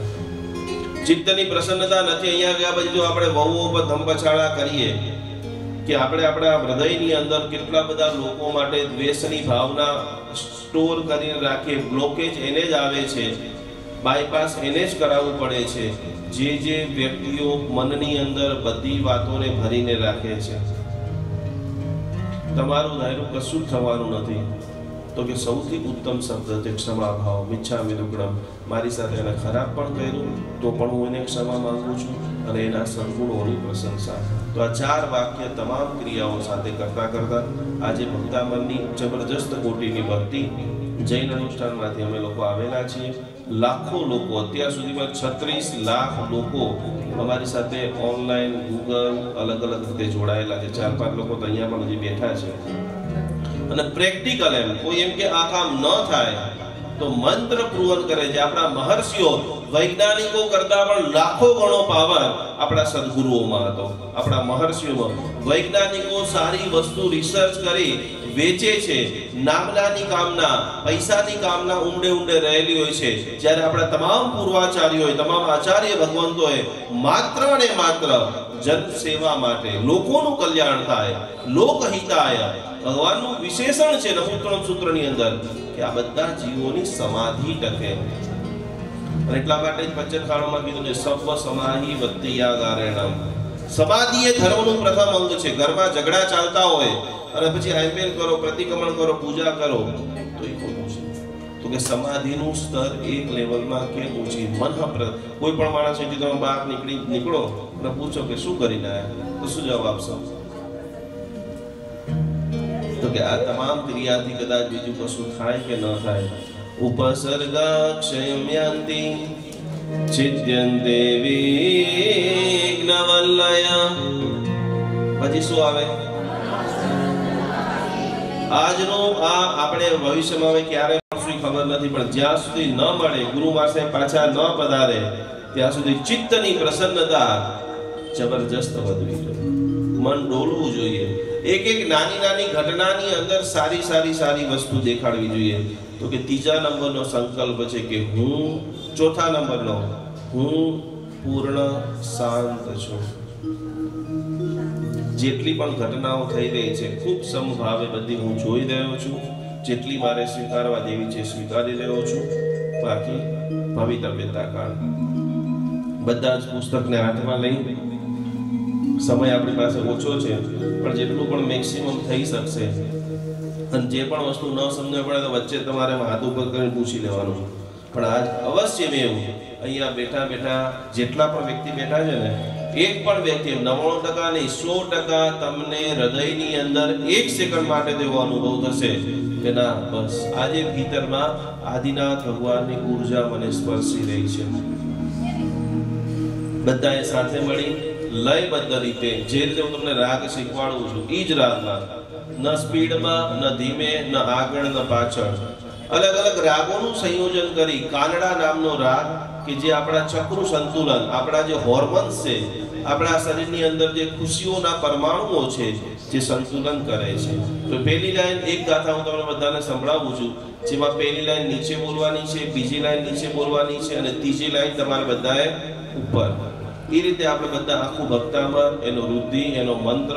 ચિત્તની પ્રસન્નતા નથી અહીંયા ગયા પછી જો આપણે વહુઓ પર ધમપછાડા કરીએ કે આપણે આપણા હૃદયની અંદર કેટલા બધા લોકો માટે દ્વેષની ભાવના સ્ટોર કરીને રાખીએ, બ્લોકેજ એને જ આવે છે, બાયપાસ એને જ કરાવવું પડે છે. જે વ્યક્તિઓ મનની અંદર બધી વાતોને ભરીને રાખે છે, તમારું ધાર્યું કશું થવાનું નથી. તો કે સૌથી ઉત્તમ શબ્દ છે ક્ષમા ભાવ. મિચ્છામિ દુક્કડમ, મારી સાથે એને ખરાબ પણ કર્યું તો પણ હું એને ક્ષમા માંગુ છું અને એના સદગુણોની પ્રશંસા. તો આ 4 વાક્ય તમામ ક્રિયાઓ સાથે કરતાં આજે ભક્તામરની જબરજસ્ત કોટીની ભક્તિ જૈન અનુષ્ઠાનમાંથી અમે લોકો આવેલા છીએ. લાખો લોકો, અત્યાર સુધીમાં 36 લાખ લોકો અમારી સાથે ઓનલાઈન ગૂગલ અલગ અલગ રીતે જોડાયેલા છે. 4-5 લોકો તો અહીંયા પણ હજી બેઠા છે. અને પ્રેક્ટિકલ એમ કોઈ એમ કે આ કામ ન થાય તો મંત્ર પ્રુવન કરે છે. આપણા મહર્ષિઓ વૈજ્ઞાનિકો કરતાં પણ લાખો ગણો પાવર આપણા સદગુરુઓમાં હતો. આપણા મહર્ષિઓમાં વૈજ્ઞાનિકો સારી વસ્તુ રિસર્ચ કરી વેચે છે. નામનાની કામના, પૈસાની કામના ઊંડે ઊંડે રહેલી હોય છે. જ્યારે આપણા તમામ પૂર્વાચાર્યોએ, તમામ આચાર્ય ભગવંતોએ માત્ર અને માત્ર જનસેવા માટે, લોકોનું કલ્યાણ થાય, લોકહિતાય, ભગવાનનું વિશેષણ છે નવોત્તમ સૂત્રની અંદર કે આ બધા જીવોની સમાધિ ટકે. નીકળો અને પૂછો કે શું કરીને આવ્યા તો શું જવાબ આપશો? તો કે આ તમામ ક્રિયાથી કદાચ બીજું કશું થાય કે ન થાય. उपसर्गाक्षयम्यन्ति छिद्यन्ते विघ्नवल्लयः। पछी शुं आवे? आजनो आ आपणे भविष्यमां हवे क्यारे शुं खबर नथी, पण ज्यां सुधी न मळे गुरु मासे पाछा न पधारे त्यां सुधी चित्तनी प्रसन्नता जबरदस्त वधवी जोईए, मन डोलवुं जोईए, एक एक नानी नानी घटनानी अंदर सारी सारी सारी वस्तु देखाडवी जोईए। तो के तीजा नंबर नो संकल्प है कि हूँ, चौथा नंबर नो हूँ पूर्ण शांत छू। जेटली पण घटनाओं थई रही है खूब समभावे बधी हूँ जोई रह्यो छूं, जेटली मारे स्वीकारवा देवी छे स्वीकारी रह्यो छूं, बाकी भवितव्यता काल बधा ज पुस्तकने हाथमां लई समय आपणी पासे ओछो छे, पण जेटलुं पण मेक्सिमम थई शकशे। जे पण वस्तु न समझ पड़े तो वच्चे तमारे हाथ ऊपर करीने पूछी लेवानुं, पण आज अवश्य में अहींया बैठा बैठा जेटला पण व्यक्ति बैठा छे ने एक पण व्यक्ति 99% नहीं 100% तमने हृदयनी अंदर एक सेकंड माटे तेवो अनुभव थशे के ना बस आजे भीतरमां आदिनाथ भगवाननी ऊर्जा मने स्पर्शी रही छे। बधाए साथे मळी लयबद्ध रीते जे रीते हूँ तमने राग शीखवाडुं छुं ई ज रागमां न स्पीड में न धीमे न आगळ न पाछळ अलग अलग रागों संयोजन करी कानडा नामनो राग के जे आपड़ा चक्र संतुलन आपड़ा जे हॉर्मोन्स छे आपड़ा शरीर नी अंदर जे खुशीओ ना परमाणुओ छे जे संतुलन करे छे। तो पहली लाइन एक गाथा हूँ तमने बधाने संभळावुं छुं, जेमां पहली लाइन नीचे बोलवानी छे, बीजी लाइन नीचे बोलवानी छे अने तीजी लाइन तमारे बधाए ऊपर। ई रीते आपणे बधा आखो भक्तामर एनो रुद्धि एनो मंत्र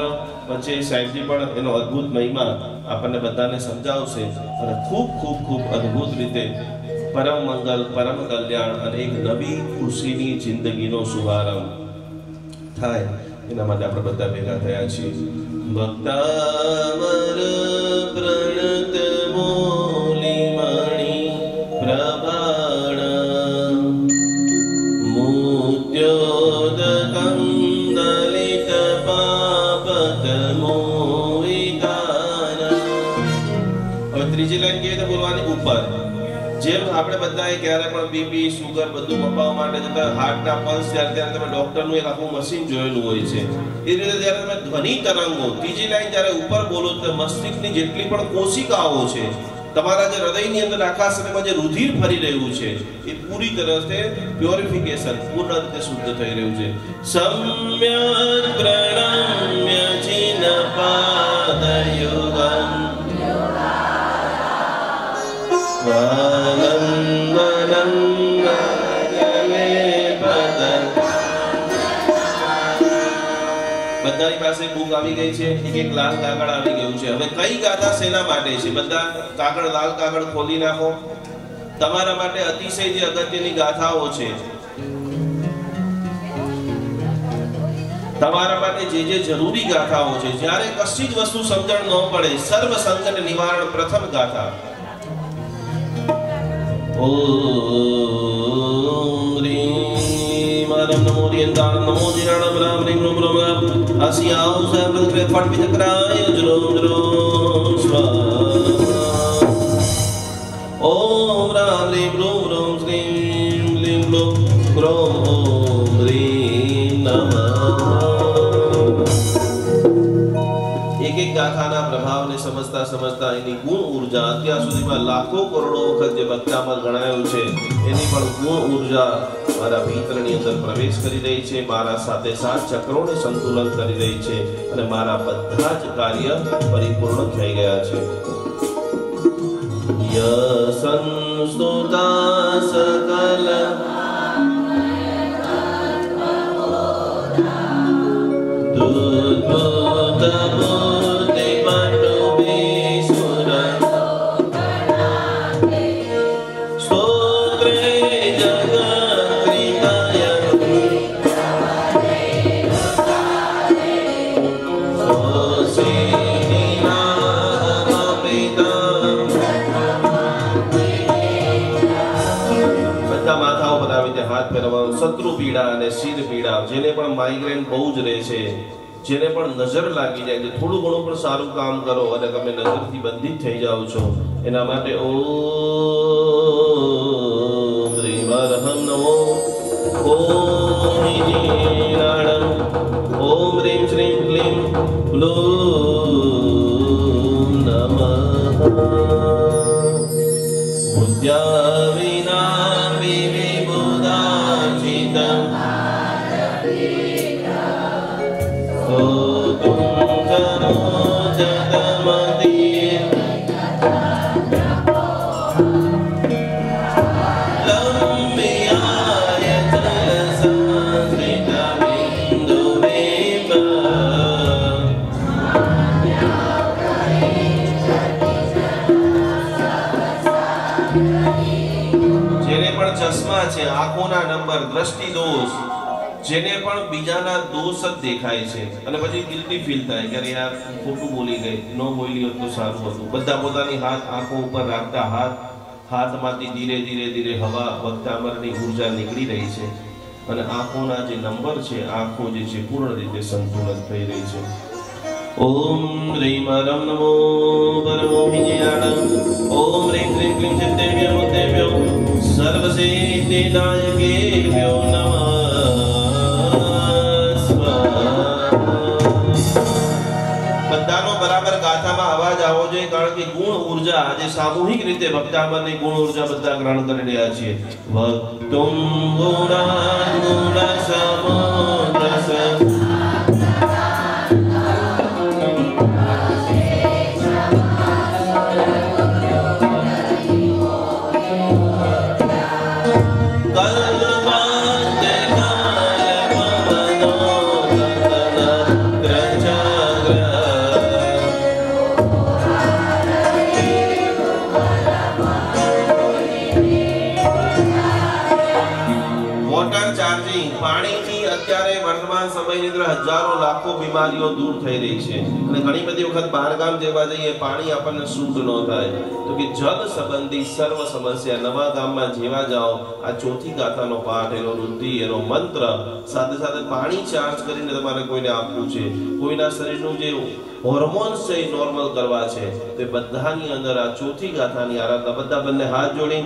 पछी साहिबजी पण एनो अद्भुत महिमा आपणे बधाने समजावशे अने खूब खूब खूब अद्भुत रीते परम मंगल परम कल्याण अने एक नवी खुशीनी जिंदगीनो शुभारंभ थाय एना माटे आपणे बधा भेगा थया छीए। भक्तामर प्रणत मोली मणि प्रभा रुधिर फरी रह्युं छे ए पूरी तरह से प्योरिफिकेशन पूर्ण रीते शुद्ध थई रह्युं छे। सम्यक् प्रणम्य जिन पादयुगम् अतिशय अगत्यनी गाथाओ छे जरूरी गाथाओ छे ज्यारे कशी ज वस्तु समजण न पड़े सर्व संकट निवारण प्रथम गाथा। ॐ रीम नमः नमो रियंदार नमो जिराण ब्राह्मण ब्रह्म ब्रह्म आसियाओ सर्व कृपण विचक्राय जरोम जरोम स्वाहा। ॐ राम रीम रोम रोम श्रीम लीम लोम ग्रोम ॐ रीम नमः। एक एक गाथाना प्रभाव ने समझता समझता इनी गुण ऊर्जा अत्यार सुधीमा लाखों करोड़ों भक्तामर गणायो छे एनी पण गुण ऊर्जा मारा भीतरनी अंदर प्रवेश करी रही छे, मारा साथे साथ चक्रोने संतुलन करी रही छे अने मारा बधा ज कार्य परिपूर्ण थई गया छे। य संस्तुता सकल दुद्भुतम વાત કરવાનું. શત્રુ પીડા અને શિર પીડા, જેને પણ માઇગ્રેન બહુ જ રહે છે, જેને પણ નજર લાગી જાય છે, થોડું ઘણું પણ સારું કામ કરો અને તમે નજરથી બંધિત થઈ જાઓ છો, એના માટે ઓમ શ્રી હરહમ નમો ઓમ નિરાણમ ઓમ રીમ શ્રીમ ક્લીમ ક્લુમ નમઃ મુદ્યાવી દ્રષ્ટિ દોષ, જેને પણ બીજાના દોષ જ દેખાય છે અને પછી ગિલ્ટી ફીલ થાય કે યાર ખોટું બોલી ગઈ, ન બોલી હોત તો સારું હતું. બધા પોતાની હાથ આંખો ઉપર રાખતા હાથમાંથી ધીરે ધીરે ધીરે હવા ભક્તામરની ઊર્જા નીકળી રહી છે અને આંખોના જે નંબર છે, આંખો જે છે પૂર્ણ રીતે સંતુલિત થઈ રહી છે. ઓમ રીમ હરમ નમો પરમોહિનીયાણમ ઓમ રીમ ક્લીમ ક્લીમ ચિત્તેભ્યં મુક્તેભ્યં सर्वसिद्धिदायकेभ्यो नमः स्वाहा. બધાનો બરાબર ગાથામાં અવાજ આવવો જોઈએ, કારણ કે ગુણ ઊર્જા આજે સામૂહિક રીતે ભક્તામરની ગુણ ઊર્જા બધા ગ્રહણ કરી રહ્યા છીએ. ભક્તમ ગુણાન ગુણ સમરસ હજારો લાખો બીમારીઓ દૂર થઈ રહી છે અને ઘણી બધી વખત બહારગામ જવા જઈએ પાણી આપણને શુદ્ધ ન થાય, તો કે જળ સંબંધી સર્વ સમસ્યા નવા ગામમાં જેવા જાઓ. આ ચોથી ગાથાનો પાઠ, એનો રુદ્ધિ, એનો મંત્ર સાથે સાથે પાણી ચાર્જ કરીને તમારે કોઈને આપવું છે. કોઈના શરીરનું જે હોર્મોન્સ છે એ નોર્મલ કરવા છે, તો એ બધાની અંદર આ ચોથી ગાથાની આરાધના. બધા બંને હાથ જોડી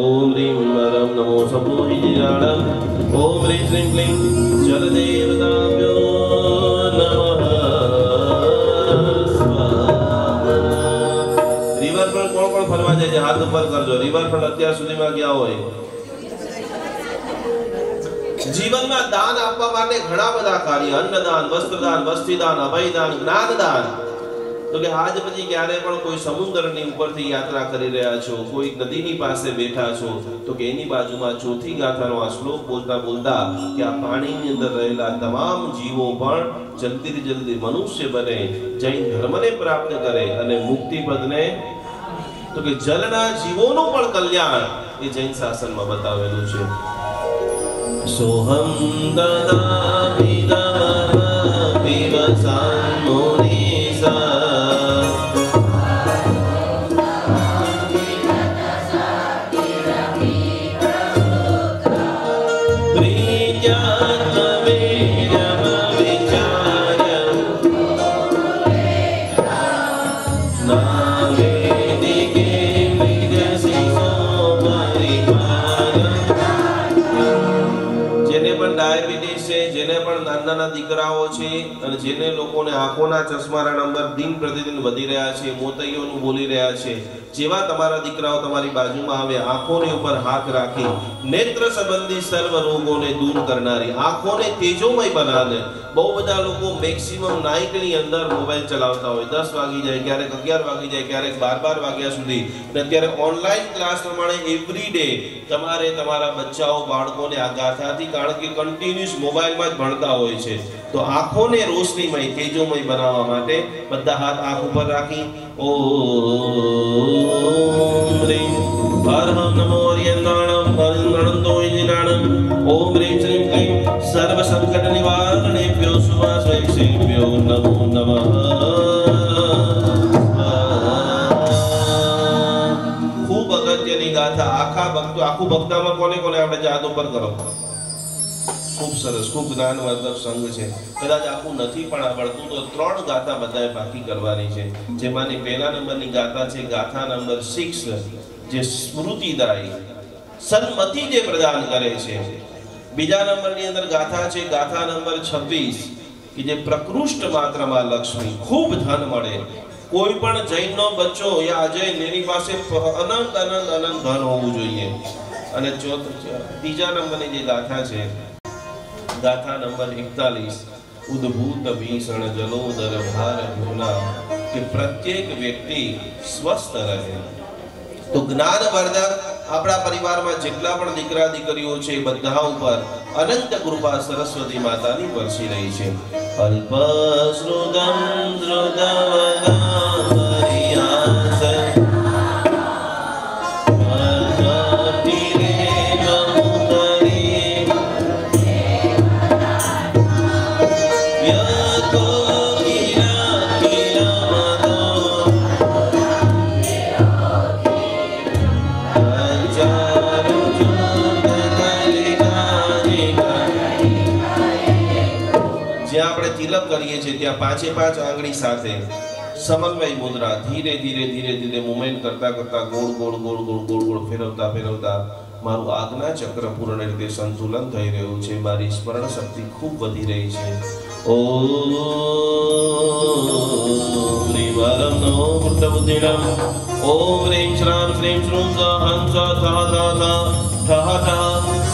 ઓમ રીમ હરમ નમો સપોહિરાણમ ઓમ રીમ શ્રીમ ક્લીમ જલ દેવતાભ્યો નમઃ સ્વાહા. રિવર પર કોણ કોણ ફરવા જાય છે હાથ ઉપર કરજો. રિવર પર અત્યાર સુધીમાં ગયા હોય, જીવનમાં દાન આપવા માટે ઘણા બધા કાર્ય, અન્નદાન, વસ્ત્રદાન, વસ્તીદાન, અભયદાન, જ્ઞાનદાન. તો કે આજ પછી ક્યારે પણ કોઈ સમુદ્રની ઉપરથી યાત્રા કરી રહ્યા છો, કોઈ નદીની પાસે બેઠા છો, તો કે એની બાજુમાં ચોથી ગાથાનો આ શ્લોક બોલતા બોલતા કે આ પાણીની અંદર રહેલા તમામ જીવો પણ જલ્દીથી જલ્દી મનુષ્ય બને, જૈન ધર્મને પ્રાપ્ત કરે અને મુક્તિ પદને, તો કે જલના જીવોનું પણ કલ્યાણ એ જૈન શાસનમાં બતાવેલું છે. सोहम ददामि ददामि वसां मुनीसा દીકરાઓ છે અને જેને લોકોને આંખોના ચશ્માના નંબર દિન પ્રતિદિન વધી રહ્યા છે, મોતૈયોનું બોલી રહ્યા છે, જેવા તમારા દીકરાઓ તમારી બાજુમાં આવે, આંખોની ઉપર હાથ રાખી નેત્ર સંબંધી સર્વ રોગોને દૂર કરનારી, આંખોને તેજોમય બનાવે. બહુ બધા લોકો મેક્સિમમ નાઇટની અંદર મોબાઈલ ચલાવતા હોય, 10 વાગી જાય, ક્યારેક 11 વાગી જાય, ક્યારેક 12 વાગ્યા સુધી. અને અત્યારે ઓનલાઈન ક્લાસ પ્રમાણે એવરી ડે તમારે તમારા બચ્ચાઓ બાળકોને આ ગાથાથી, કારણ કે કન્ટિન્યુઅસ મોબાઈલમાં જ ભણતા હોય છે, તો આંખોને રોશનીમય તેજોમય બનાવવા માટે બધા હાથ આંખ ઉપર રાખી ઓમ રીમ હરમ નમો યનાણમ હરણંતોયનાણમ ઓમ રીમ શ્રીમ ક્લીમ સર્વ સંકટ નિવારણે પ્યો સુવા સ્વૈક્ષિમ પ્યો નમો નમઃ. ખૂબ स्वरज्यनी गाथा आखा भक्तो आखू भक्तामा कोने कोने आपणे जात उपर करो खूब सरस खूब ज्ञानवर्धक संघ छे कदाच आखू नथी पण आवडतुं तो त्रण गाथा बधाए बाकी करवानी छे जेमानी पहेला नंबरनी गाथा छे गाथा नंबर 6 जे स्मृतिदायी सन्मति जे प्रदान करे छे बीजा नंबरनी अंदर गाथा छे गाथा नंबर 26 कि जे प्रकृष्ट मात्रा में लक्ष्मी खूब धन मळे कोई पण जैन नो बच्चो या अजय नेनी पासे अनंत अनंत अनंत धन होवू जोईए अने चौथा तीजा नंबरनी जे गाथा छे गाथा नंबर 41 उद्भूत भीषण जलोदर भार भूला के प्रत्येक व्यक्ति स्वस्थ रहे तो ज्ञान वर्धक अपना परिवार में जितना पण दीकरा दीकरीओ छे बधा उपर अनंत कृपा सरस्वती माता नी वरसी रही छे अल्पश्रुतं श्रुतवदार्यात् पांचे पांच आंगड़ी साथे समन्वय मुद्रा धीरे धीरे धीरे धीरे मूवमेंट करता करता गोल गोल गोल गोल गोल गोल फेरवता फेरवता मारू आज्ञा चक्र पूर्ण रीते संतुलन થઈ રહ્યું છે મારી સ્મરણ શક્તિ ખૂબ વધી રહી છે ઓમ નિવારમ નો મુદ્દવદિનમ ઓમ રેમ શ્રામ શ્રેમ શ્રુમ હંસ થા થા થા થા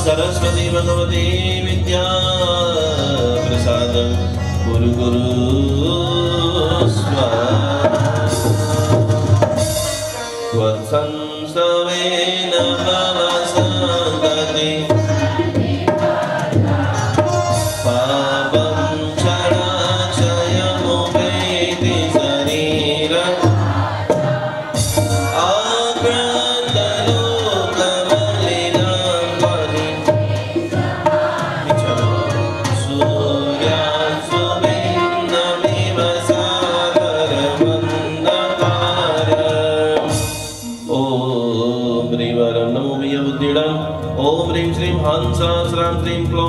સરસ્વતી ભગવતી વિદ્યા પ્રસાદમ गुरु गुरु स्वसंसवेन भवसंगति पापं क्षणाक्षयमुपैति शरीरं आक्रान्तलोकमलिनं परिचरो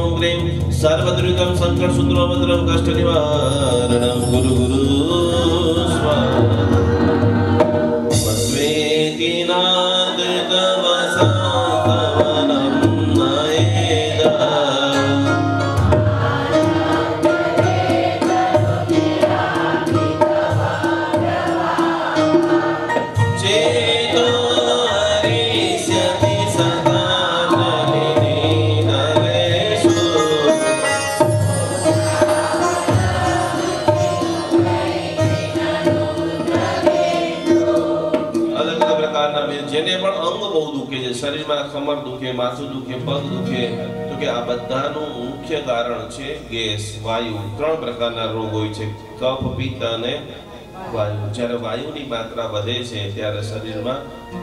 सर्वद्रुतम संकट सूत्रमद्रम कष्ट निवारणम गुरु गुरु कमर दुखे माथू दुखे पग दुखे तो के आ बधानु मुख्य कारण छे गैस वायु त्रण प्रकारना रोग होय छे कफ पित्त अने वायु જ્યારે વાયુની માત્રા વધે છે ત્યારે શરીરમાં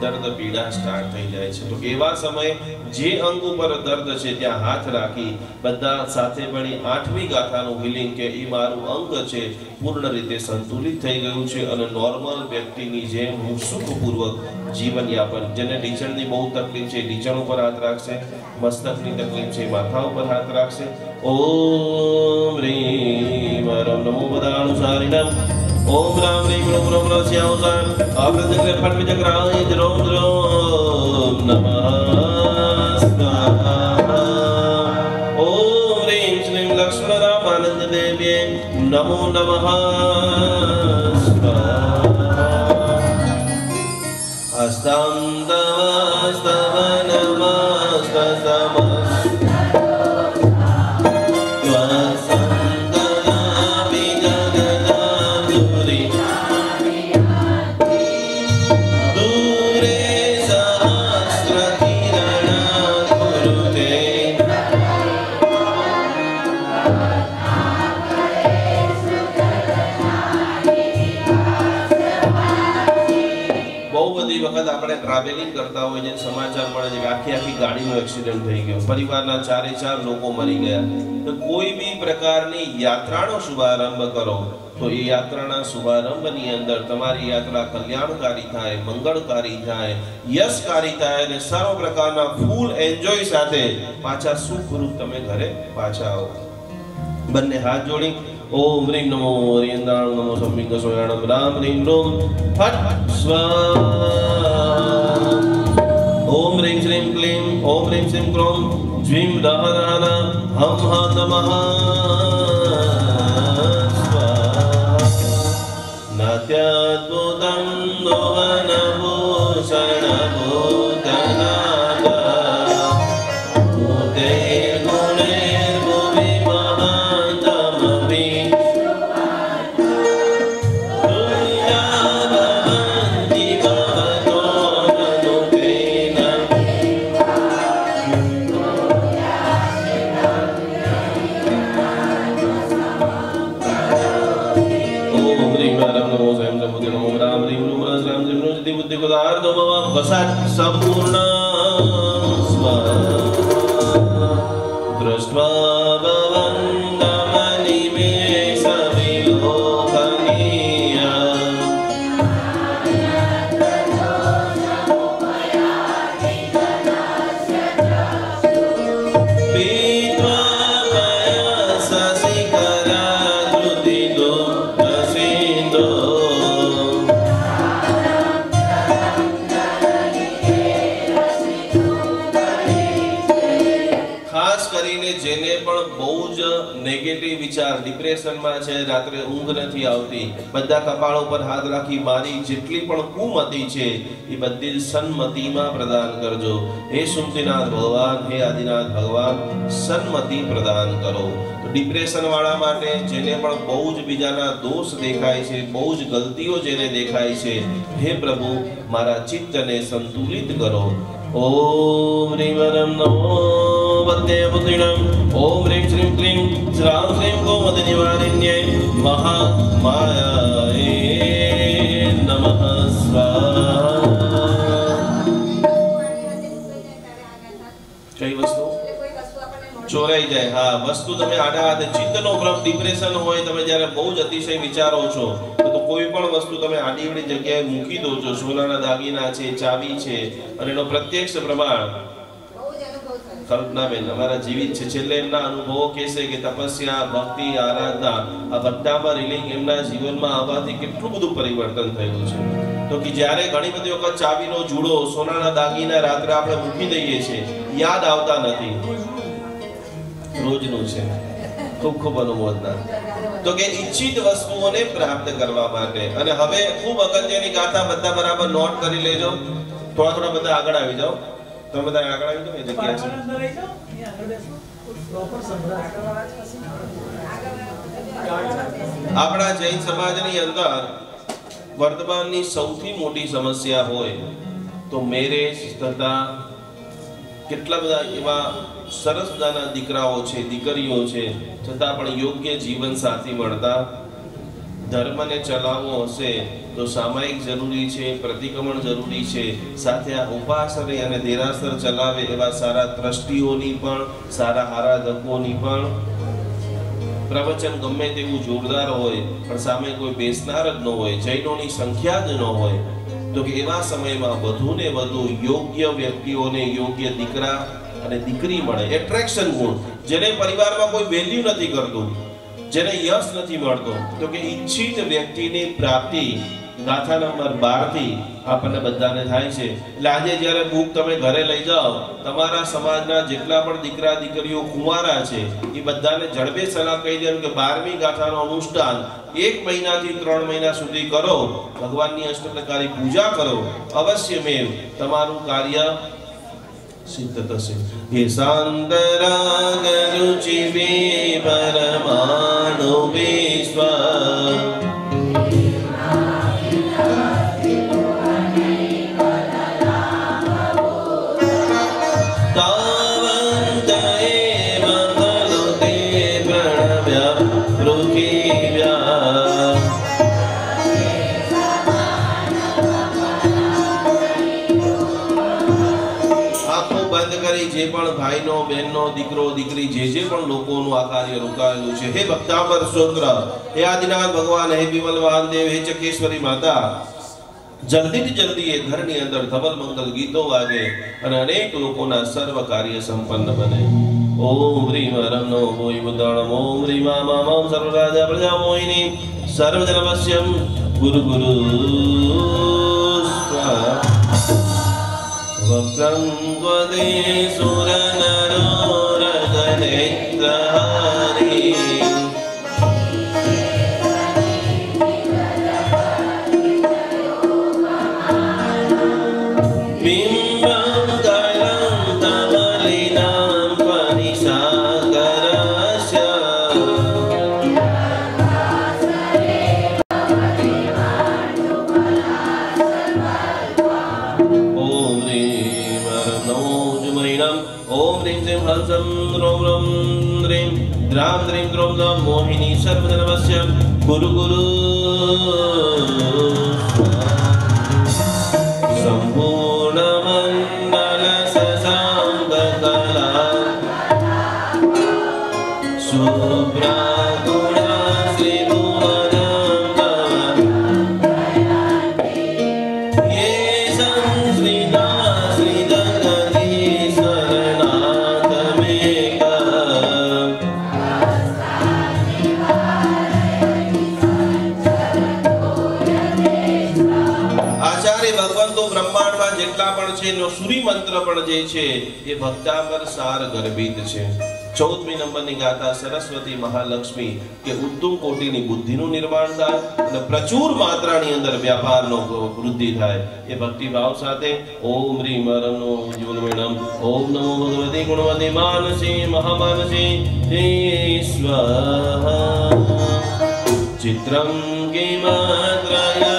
દર્દ પીડા સ્ટાર્ટ થઈ જાય છે તો એવા સમયે જે અંગ ઉપર દર્દ છે ત્યાં હાથ રાખી બધા સાથે ભણી 8મી ગાથાનું હીલિંગ કે ઈ મારું અંગ છે પૂર્ણ રીતે સંતુલિત થઈ ગયું છે અને નોર્મલ વ્યક્તિની જેમ હું સુખપૂર્વક જીવન યાપન જેને ડીચણની બહુ તકલીફ છે ડીચણ ઉપર હાથ રાખશે મસ્તકની તકલીફ છે માથા ઉપર હાથ રાખશે ઓમ રીમ હરમ નમો બદાણુસારિણમ ओम राम रीम रोम रोम रोस्याउसाम अप्रतिग्रह पट विचक्राय द्रोम द्रोम नमः ओम रीम श्रीम लक्ष्मण राम आनंद देव्ये नमो नमः अस्तां दवास्तव नमस्तसम ट्रावेलिंग करता हो जन समाचार पड़े जी आखी आखी गाड़ी में एक्सीडेंट થઈ ગયો પરિવારના ચારે ચાર લોકો મરી ગયા તો કોઈ બી પ્રકારની યાત્રાનો શુભારંભ કરો तो ये यात्रा शुभारंभ की अंदर तमारी यात्रा कल्याणकारी थाय, मंगलकारी थाय, यशकारी थाय ने सर्व प्रकारना फूल एन्जॉय साथे पाछा सुखरूप तमे घरे पाछा आओ। बन्ने हाथ जोड़ी ओम ह्रीं नमो ओरियंदाण नमो सम्मिंग सोयाणम राम ह्रीं रोम फट स्वाहा ओम ह्रीं श्रीं क्लीं ओम ह्रीं श्रीं क्रोम ज्वीं दहनाना हम हा नमः त्यादुदं दोहनभूषण भूतनादा उदे गुणेर्भुवि महातमपि तुल्याभवन्ति भवतो ननुतेन ओम ह्रीं नमः बुद्धि को दार दो बाबा बसात संपूर्ण स्वाहा दृष्टवा भवन्दमनि मे सविलोकनीया पीत्वा मया ससिकरा द्रुतिदो दसिन्दो विचार डिप्रेशन में छे रात्रे ऊंघ नहीं आवती बदा कपाळो पर हाथ राखी मारी जेटली पण कुमति छे ई बदी सन्मति में प्रदान करजो। हे सुमतिनाथ भगवान, हे आदिनाथ भगवान, सन्मति प्रदान करो। तो डिप्रेशन वाला माटे जेने पण बहुज बीजाना दोष देखाय छे, बहुज गलतियों जेने देखाय छे, हे प्रभु मारा चित्त ने संतुलित करो। ओम ह्रीं वरम नमो वद्ये पुत्रिणं ओम ह्रीं श्रीं क्लीं श्रां श्रीं गोमति निवारिण्यै महामायायै नमः स्वाहा। कई वस्तु चोराई जाए। हाँ, वस्तु तमे आड़ा हाथ चिंतनो क्रम डिप्रेशन होय तमे ज्यारे बहुत अतिशय विचारो छो तो कोई पण वस्तु तमे आडी वडी जग्याए मूकी दो छो। सोनाना दागीना छे, चावी छे अने एनो प्रत्यक्ष प्रमाण बहुत अनुभव थाय। कल्पना बेन हमारा जीवित छे छेल्ले एमना अनुभवो कहेशे के तपस्या, भक्ति, आराधना आ बधामां रिलिंग एमना जीवनमां आववाथी કેટલું બધું પરિવર્તन થયું છે। तो कि जारे घणी बधी वखत चावीनो जूड़ो, सोनाना दागीना रात्रे आपणे मूकी दઈએ छे, याद आवता नथी, रोजनु छे। खूब खूब अनुमोदना। तो के इच्छित वस्तुओं ने प्राप्त करवा माटे अने हवे खूब अगत्यनी गाथा बधा बराबर नोट करी लेजो। थोड़ा थोड़ा बधा आगळ आवी जाओ। तो बधा आगळ आवी जाओ। ए जग्या छे आपणा जैन समाजनी अंदर वर्तमाननी सौथी मोटी समस्या होय तो मेरेज तथा કેટલા બધા એવા સરસ મજાના દીકરાઓ છે, દીકરીઓ છે, છતાં પણ યોગ્ય જીવન સાથી મળતા ધર્મને ચલાવવો હશે તો સામાયિક જરૂરી છે, પ્રતિક્રમણ જરૂરી છે, સાથે આ ઉપાસને અને દેરાસર ચલાવે એવા સારા દ્રષ્ટિઓની પણ, સારા આરાધકોની પણ પ્રવચન ગમે તેવું જોરદાર હોય પણ સામે કોઈ બેસનાર જ ન હોય, જૈનોની સંખ્યા જ ન હોય तो कि एवा समय में वधु ने वधु योग्य व्यक्तिओं ने योग्य दीकरा अने दीकरी मळे। एट्रेक्शन गुण जेने परिवार में कोई वेल्यू नहीं करतो, जेने यश नहीं मळतो तो कि इच्छित व्यक्ति ने प्राप्ति गाथा नंबर 12 थी आपने बधाने थाय छे। એટલે આજે જ્યારે બુક તમે ઘરે લઈ જાઓ તમારા સમાજના જેટલા પણ દીકરા દીકરીઓ કુંવારા છે એ બધાને જડબે સલાહ કહી દેવું કે 12મી ગાથાનો અનુષ્ઠાન 1 મહિનાથી 3 મહિના સુધી કરો, ભગવાનની અષ્ટપ્રકારી પૂજા કરો, અવશ્ય મેં તમારું કાર્ય સિદ્ધ થશે। હે શાંતરાગ રુચિ વે પરમાણુ વિશ્વ जे पण भाईनो बहननो दीकरो दीकरी जे पण लोकोनु आ कार्य रोकायेलु छे हे भक्तामर स्तोत्र हे आदिनाथ भगवान हे विमल वानदेव हे चकेश्वरी माता जल्दी थी जल्दी ये घर नी अंदर धवल मंगल गीतों वागे अने अनेक लोकोना सर्व कार्य संपन्न बने। ओम ह्रीम रम नो भूय बुदाणम ओम ह्रीम मा मम सर्व राजा प्रजा मोहिनी सर्व जनमस्यम गुरु गुरु स्वाहा वक्रं वदे सुरनरो रजनेत्रहारी बिंबं गलं तमलिनां परिसागरस्य राम द्रीम द्रोम दम मोहिनी सर्वधर्मस्य गुरु गुरु संपूर्ण मंगल ससांग कला शुभ्र गुण श्री भुवन ये संश्रीदा श्री सूरी मंत्र पण जे छे ये भक्तामर सार गर्भित छे। 14वीं नंबरनी गाथा सरस्वती महालक्ष्मी के उत्तम कोटीनी बुद्धिनु निर्माण थाय अने प्रचुर मात्रानी अंदर व्यापारनो वृद्धि थाय ए भक्ति भाव साथे ओम ह्रीम रमनो ज्वलमणम ओम नमो भगवते गुणवते मानसे महामानसे स्वाहा चित्रं किमत्रया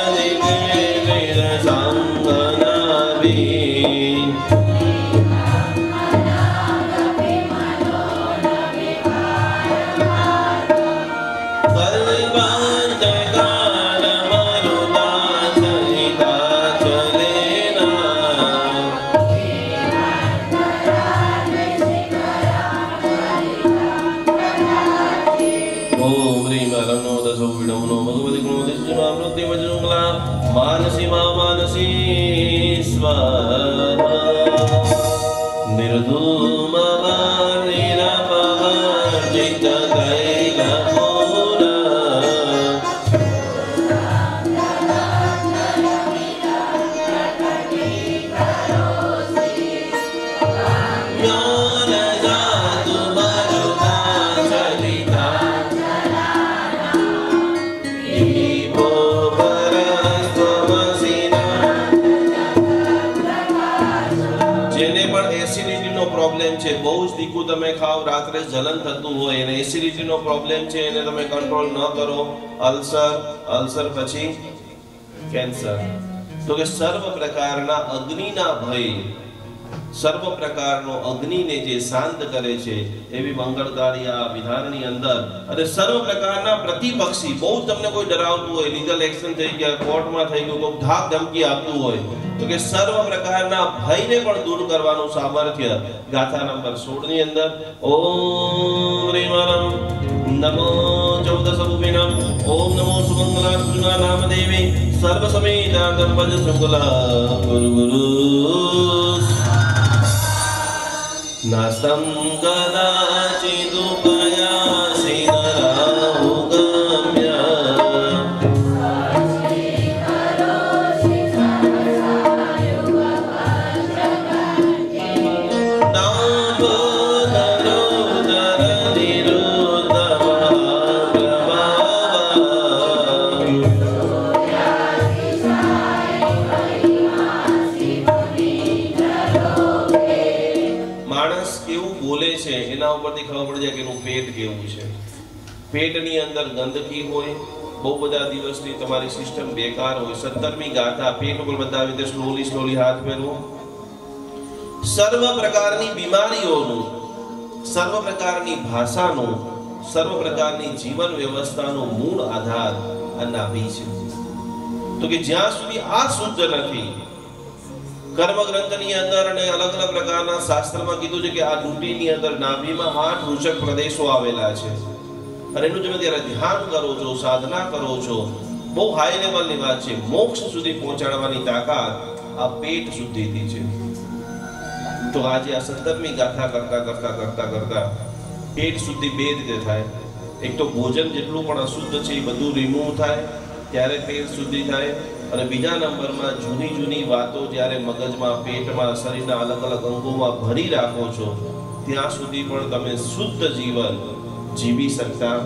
रात्रे जलन थतुं होय अने एसिडिटीनो प्रॉब्लम छे अने તમે કંટ્રોલ ન કરો અલ્સર પછી કેન્સર તો કે સર્વ પ્રકારનો અગ્નિને જે શાંત કરે છે એવી મંગળદારી આ વિધાનની અંદર અને સર્વ પ્રકારના પ્રતિપક્ષી બહુ તમને કોઈ ડરાવતું હોય લીગલ એક્શન થઈ ગયા કોર્ટમાં થઈ ગયું કોઈ ધાક ધમકી આપતું હોય તો કે સર્વ પ્રકારના ભયને પણ દૂર કરવાનો સામર્થ્ય ગાથા નંબર 16 ની અંદર ઓમ રીમરમ નમો ચૌદસુવિનમ ઓમ નમો સુમંગલાર્ચના નામદેવી સર્વ સમેદાન ભજ સુંગલા ગુરુ ગુરુ नास्तं कदाचिदुपयासि नराहुगम्य પેટની અંદર ગંદકી હોય બહુ બધા દિવસથી તમારી સિસ્ટમ બેકાર હોય 17મી ગાથા પેટ ઉપર બતાવી દે સ્લોલી હાથ ફેરવો સર્વ પ્રકારની બીમારીઓનું સર્વ પ્રકારની ભાષાનું સર્વ પ્રકારની જીવન વ્યવસ્થાનો મૂળ આધાર આ નાભી છે તો કે જ્યાં સુધી આ શુદ્ધ નથી કર્મ ગ્રંથની અંદર અને અલગ અલગ પ્રકારના શાસ્ત્રમાં કીધું છે કે આ લૂંટીની અંદર નાભીમાં 8 વૃષક પ્રદેશો આવેલા છે. અને એનું તમે જ્યારે ધ્યાન કરો છો, સાધના કરો છો, બહુ હાઈ લેવલની વાત છે. મોક્ષ સુધી પહોંચાડવાની તાકાત આ પેટ શુદ્ધિથી છે. તો આજે આ સંતર્મી ગાથા કરતા પેટ શુદ્ધિ બે રીતે થાય. એક તો ભોજન જેટલું પણ અશુદ્ધ છે એ બધું રિમૂવ થાય ત્યારે પેટ શુદ્ધિ થાય. અને બીજા નંબરમાં જૂની જૂની વાતો જ્યારે મગજમાં, પેટમાં, શરીરના અલગ અલગ અંગોમાં ભરી રાખો છો ત્યાં સુધી પણ તમે શુદ્ધ જીવન જીવી શકતા.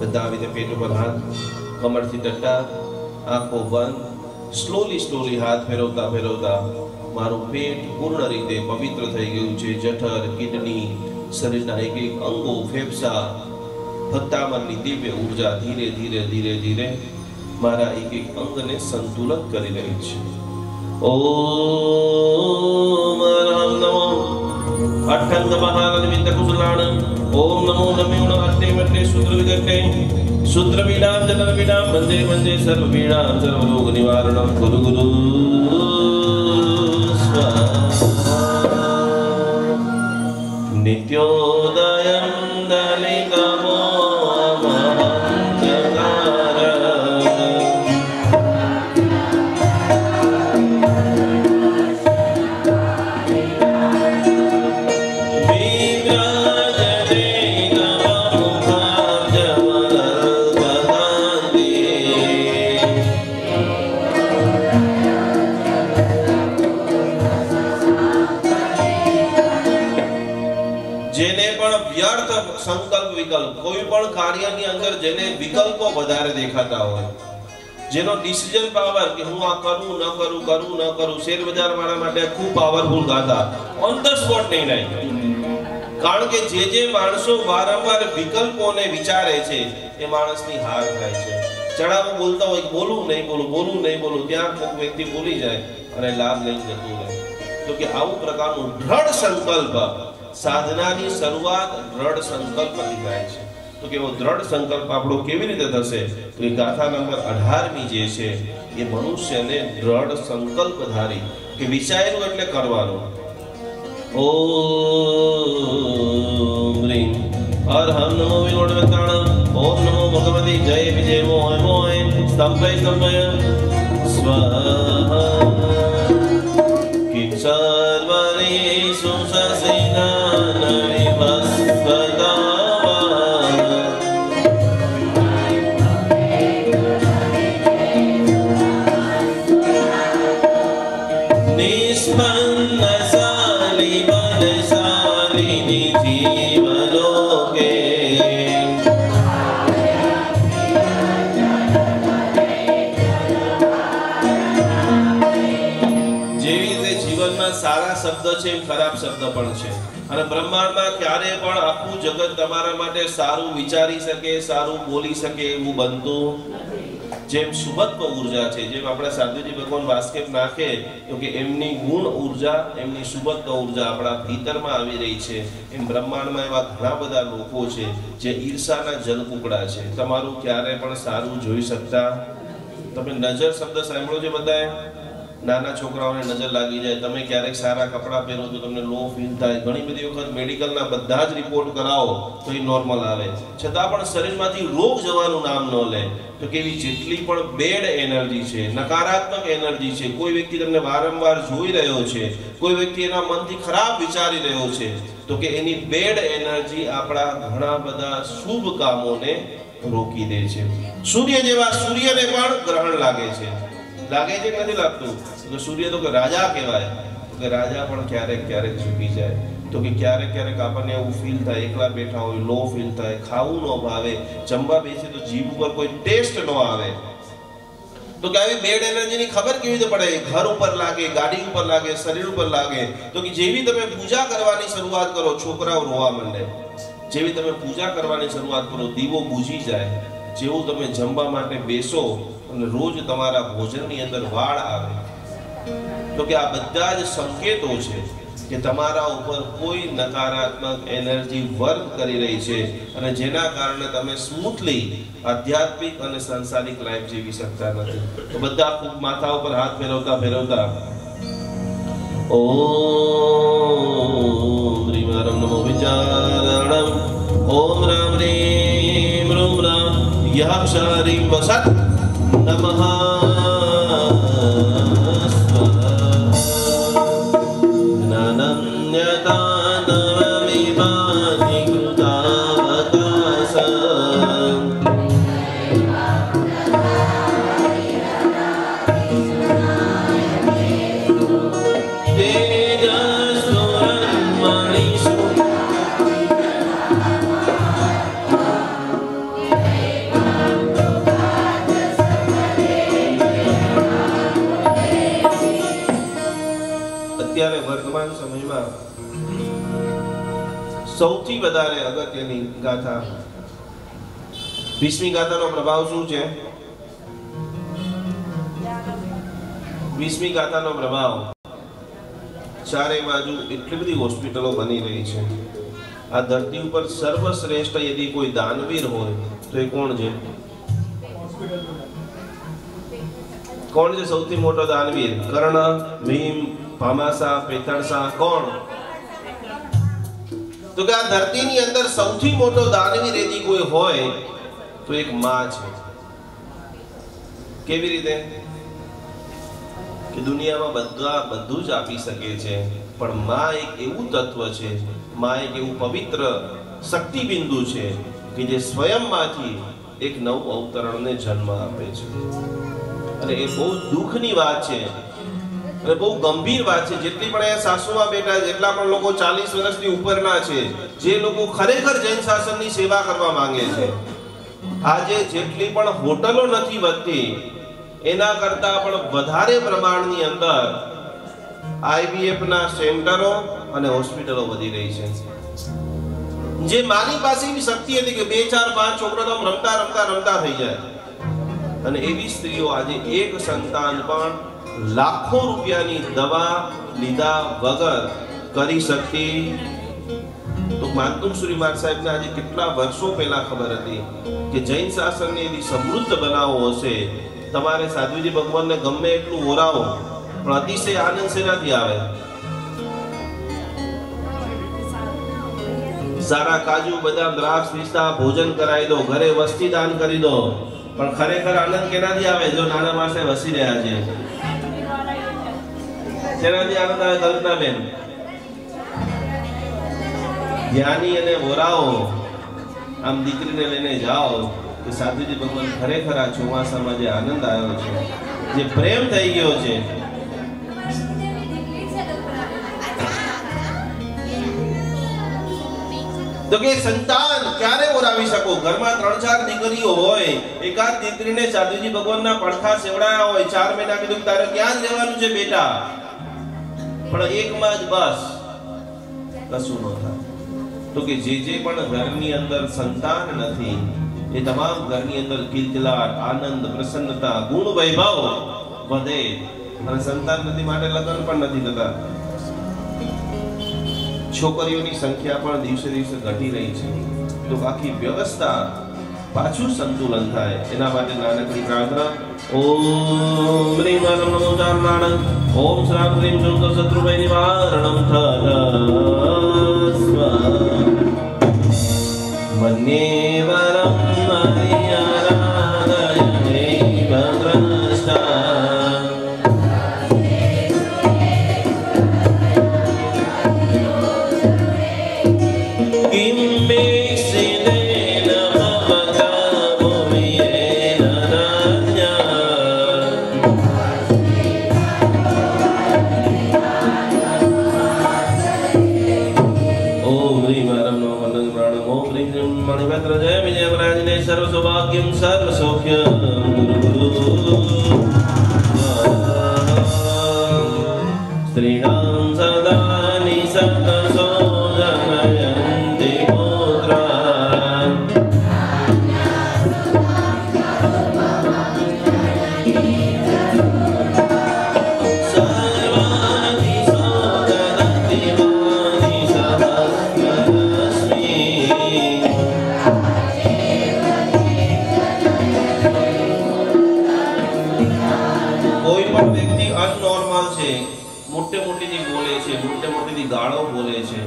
બધા આવી રીતે પેટ ઉપર હાથ, કમરથી ટટ્ટા, આંખો બંધ, સ્લોલી હાથ ફેરવતા મારું પેટ પૂર્ણ રીતે પવિત્ર થઈ ગયું છે. જઠર, કિડની, શરીરના એક એક અંગો, ફેફસા, ભક્તામરની દિવ્ય ઊર્જા ધીરે ધીરે મારા એક એક અંગને સંતુલિત કરી રહી છે. ઓમ નમઃ અઠંગ મહાનવિંદ કુશલાણ ઓમ નમો નમેણ અર્તે મટે શુદ્ર વિદતે શુદ્ર વિનામ જનન વિનામ વંદે વંદે સર્વ વિનામ સર્વ રોગ નિવારણમ ગુરુ ગુરુ સ્વાહા નિત્યોદયમ દલિતમો ચડાવો બોલતા હોય બોલું નહીં બોલું ત્યાં કોઈ વ્યક્તિ બોલી જાય અને લાભ લઈ જતું રહે. તો કે આવું પ્રકારનું દ્રઢ સંકલ્પ, સાધનાની શરૂઆત દ્રઢ સંકલ્પથી થાય છે. તો કેવો દ્રઢ સંકલ્પ આપણો કેવી રીતે થશે? તો એ ગાથા નંબર 18ની જે છે એ મનુષ્યને દ્રઢ સંકલ્પ ધારી કે વિચાર્યું એટલે કરવાનું. ઓમ રીમ અરહમ નમો વિલોડવતાણમ ઓમ નમો ભગવતે જય વિજય મોય મોય સ્તંભય સ્તંભય સ્વાહા કિં સર્વરેષુ સસિનાનરિ વસ્વતા છે, ખરાબ શબ્દ પણ છે. અને બ્રહ્માંડમાં ક્યારે પણ આખું જગત તમારા માટે સારું વિચારી શકે, સારું બોલી શકે એવું બનતું. જેમ સુબત્વ ઊર્જા છે, જેમ આપણે સાધુજી ભગવાન વાસકેપ નાખે તો કે એમની ગુણ ઊર્જા, એમની સુબત્વ ઊર્જા આપણા ભીતરમાં આવી રહી છે, એમ બ્રહ્માંડમાં એવા ઘણા બધા લોકો છે જે ઈર્ષાના જલકુકડા છે. તમારું ક્યારે પણ સારું જોઈ શકતા. તમે નજર શબ્દ સાંભળો છો બધાએ? નાના છોકરાઓને નજર લાગી જાય. તમે ક્યારેક સારા કપડાં પહેરો તો તમને લો ફીલ થાય. ઘણી બધી વખત મેડિકલના બધા જ રિપોર્ટ કરાવો તો એ નોર્મલ આવે, છતાં પણ શરીરમાંથી રોગ જવાનું નામ ન લે. તો કેવી જેટલી પણ બેડ એનર્જી છે, નકારાત્મક એનર્જી છે, કોઈ વ્યક્તિ તમને વારંવાર જોઈ રહ્યો છે, કોઈ વ્યક્તિ એના મનથી ખરાબ વિચારી રહ્યો છે, તો કે એની બેડ એનર્જી આપણા ઘણા બધા શુભ કામોને રોકી દે છે. સૂર્ય જેવા સૂર્યને પણ ગ્રહણ લાગે છે. લાગે છે કે નથી લાગતું? કે સૂર્ય તો કે રાજા કહેવાય, કે રાજા પણ ક્યારેક ઝૂકી જાય. તો કે ક્યારેક આપણને એવું ફીલ થાય, એકલા બેઠા હોય લો ફીલ થાય, ખાવું ન ભાવે, જમવા બેસીએ તો જીભ ઉપર કોઈ ટેસ્ટ ન આવે. તો કે આવી બેડ એનર્જીની ખબર કેવી રીતે પડે? ઘર ઉપર લાગે, ગાડી ઉપર લાગે, શરીર ઉપર લાગે. તો કે જેવી તમે પૂજા કરવાની શરૂઆત કરો, છોકરાઓ રોવા માંડે. જેવી તમે પૂજા કરવાની શરૂઆત કરો, દીવો બુઝી જાય. જેવું તમે જમવા માટે બેસો અને રોજ તમારા ભોજનની અંદર વાળ આવે. તો કે આ બધા જ સંકેતો છે કે તમારા ઉપર કોઈ નકારાત્મક એનર્જી વર્ક કરી રહી છે અને જેના કારણે તમે સ્મૂથલી આધ્યાત્મિક અને સાંસારિક લાઈફ જીવી શકતા નથી. તો બધા ખૂબ માથા ઉપર હાથ ફેરવતા ओम ह्रीमारम नमो विचारणम ओम राम रीम रूम राम यक्षारी वसत नमः સૌથી વધારે અગત્યની ગાથા 20મી ગાથાનો પ્રભાવ શું છે? 20મી ગાથાનો પ્રભાવ ચારે બાજુ એટલી બધી હોસ્પિટલો બની રહી છે. આ ધરતી ઉપર સર્વશ્રેષ્ઠ યદી કોઈ દાનવીર હોય તો એ કોણ છે? કોણ છે સૌથી મોટો દાનવીર? કર્ણ, ભીમ, ભામાસા, પેથળસા કોણ? तो क्या धरती ની અંદર સૌથી મોટો દાનવીર એદી કોઈ હોય તો એક માં છે. કેવી રીતે કે દુનિયામાં બધું જ આપી શકે છે, પણ માં એક એવું તત્વ છે, માં એક એવું પવિત્ર શક્તિ બિંદુ છે કે જે સ્વયંમાંથી એક નવ અવતરણને જન્મ આપે છે. અને એ બહુ દુઃખની વાત છે, બહુ ગંભીર વાત છે. જેટલી પણ સાસુમાં બેઠા જેટલા પણ લોકો 40 વર્ષથી ઉપરના છે, જે લોકો ખરેખર જૈન શાસનની સેવા કરવા માંગે છે, આજે જેટલી પણ હોટલો નથી વધતી એના કરતાં પણ વધારે પ્રમાણની અંદર આઈવીએફના સેન્ટરો અને હોસ્પિટલો વધી રહી છે. જે માની પાસે એવી શક્તિ હતી કે 2, 4, 5 છોકરા તો રમતા રમતા રમતા થઈ જાય, અને એવી સ્ત્રીઓ આજે એક સંતાન પણ લાખો રૂપિયાની દવા લીધા વગર કરી શકતી. તો માનતું શ્રી માર સાહેબને આજે કેટલા વર્ષો પહેલા ખબર હતી કે જૈન શાસનને એવી સમૃદ્ધ બનાવવો હશે, તમારે સાધુજી ભગવાનને ગમે એટલું ઓરાવો પણ અતિશય આનંદ શેનાથી આવે? સારા કાજુ, બદામ, દ્રાક્ષ, પિસ્તા ભોજન કરાવી દો, ઘરે વસ્તી દાન કરી દો, પણ ખરેખર આનંદ કેનાથી આવે? જો નાના માણસે વસી રહ્યા છે ઘરમાં 3-4 દીકરીઓ હોય, એકાદ દીકરીને સાધુજી ભગવાનના પડખા સેવડાયા હોય, 4 મહિના કીધું તારે ક્યાં રહેવાનું છે બેટા, પણ એકમાં જ બસ કશું ન થાય. તો કે જે પણ ઘરની અંદર સંતાન નથી એ તમામ ઘરની અંદર કિલકિલાટ, આનંદ, પ્રસન્નતા, ગુણ વૈભવ વધે. અને સંતાન નથી માટે લગ્ન પણ નથી થતા. છોકરીઓની સંખ્યા પણ દિવસે દિવસે ઘટી રહી છે. તો આખી વ્યવસ્થા પાછું સંતુલન થાય એના માટે નાનકડી પ્રાર્થના. ઓમ રીમ આલમ નમો જામણ ઓમ શ્રામ રીમ જુમ તો શત્રુ ભય નિવારણમ થરસ્વ મને વરમ મર્યાદય દેવ દ્રષ્ટા સર્વસૌભાગ્યમ સર્વ સૌખ્યમ સ્ત્રીણામ સદા નિસક્તસો જનયંતિ પુત્રાન સર્વાધિ સોદનતિ માનિ સહસ્મસ્મિ मोटे मोटी थी बोले छे, मोटे मोटी थी गाळो बोले छे,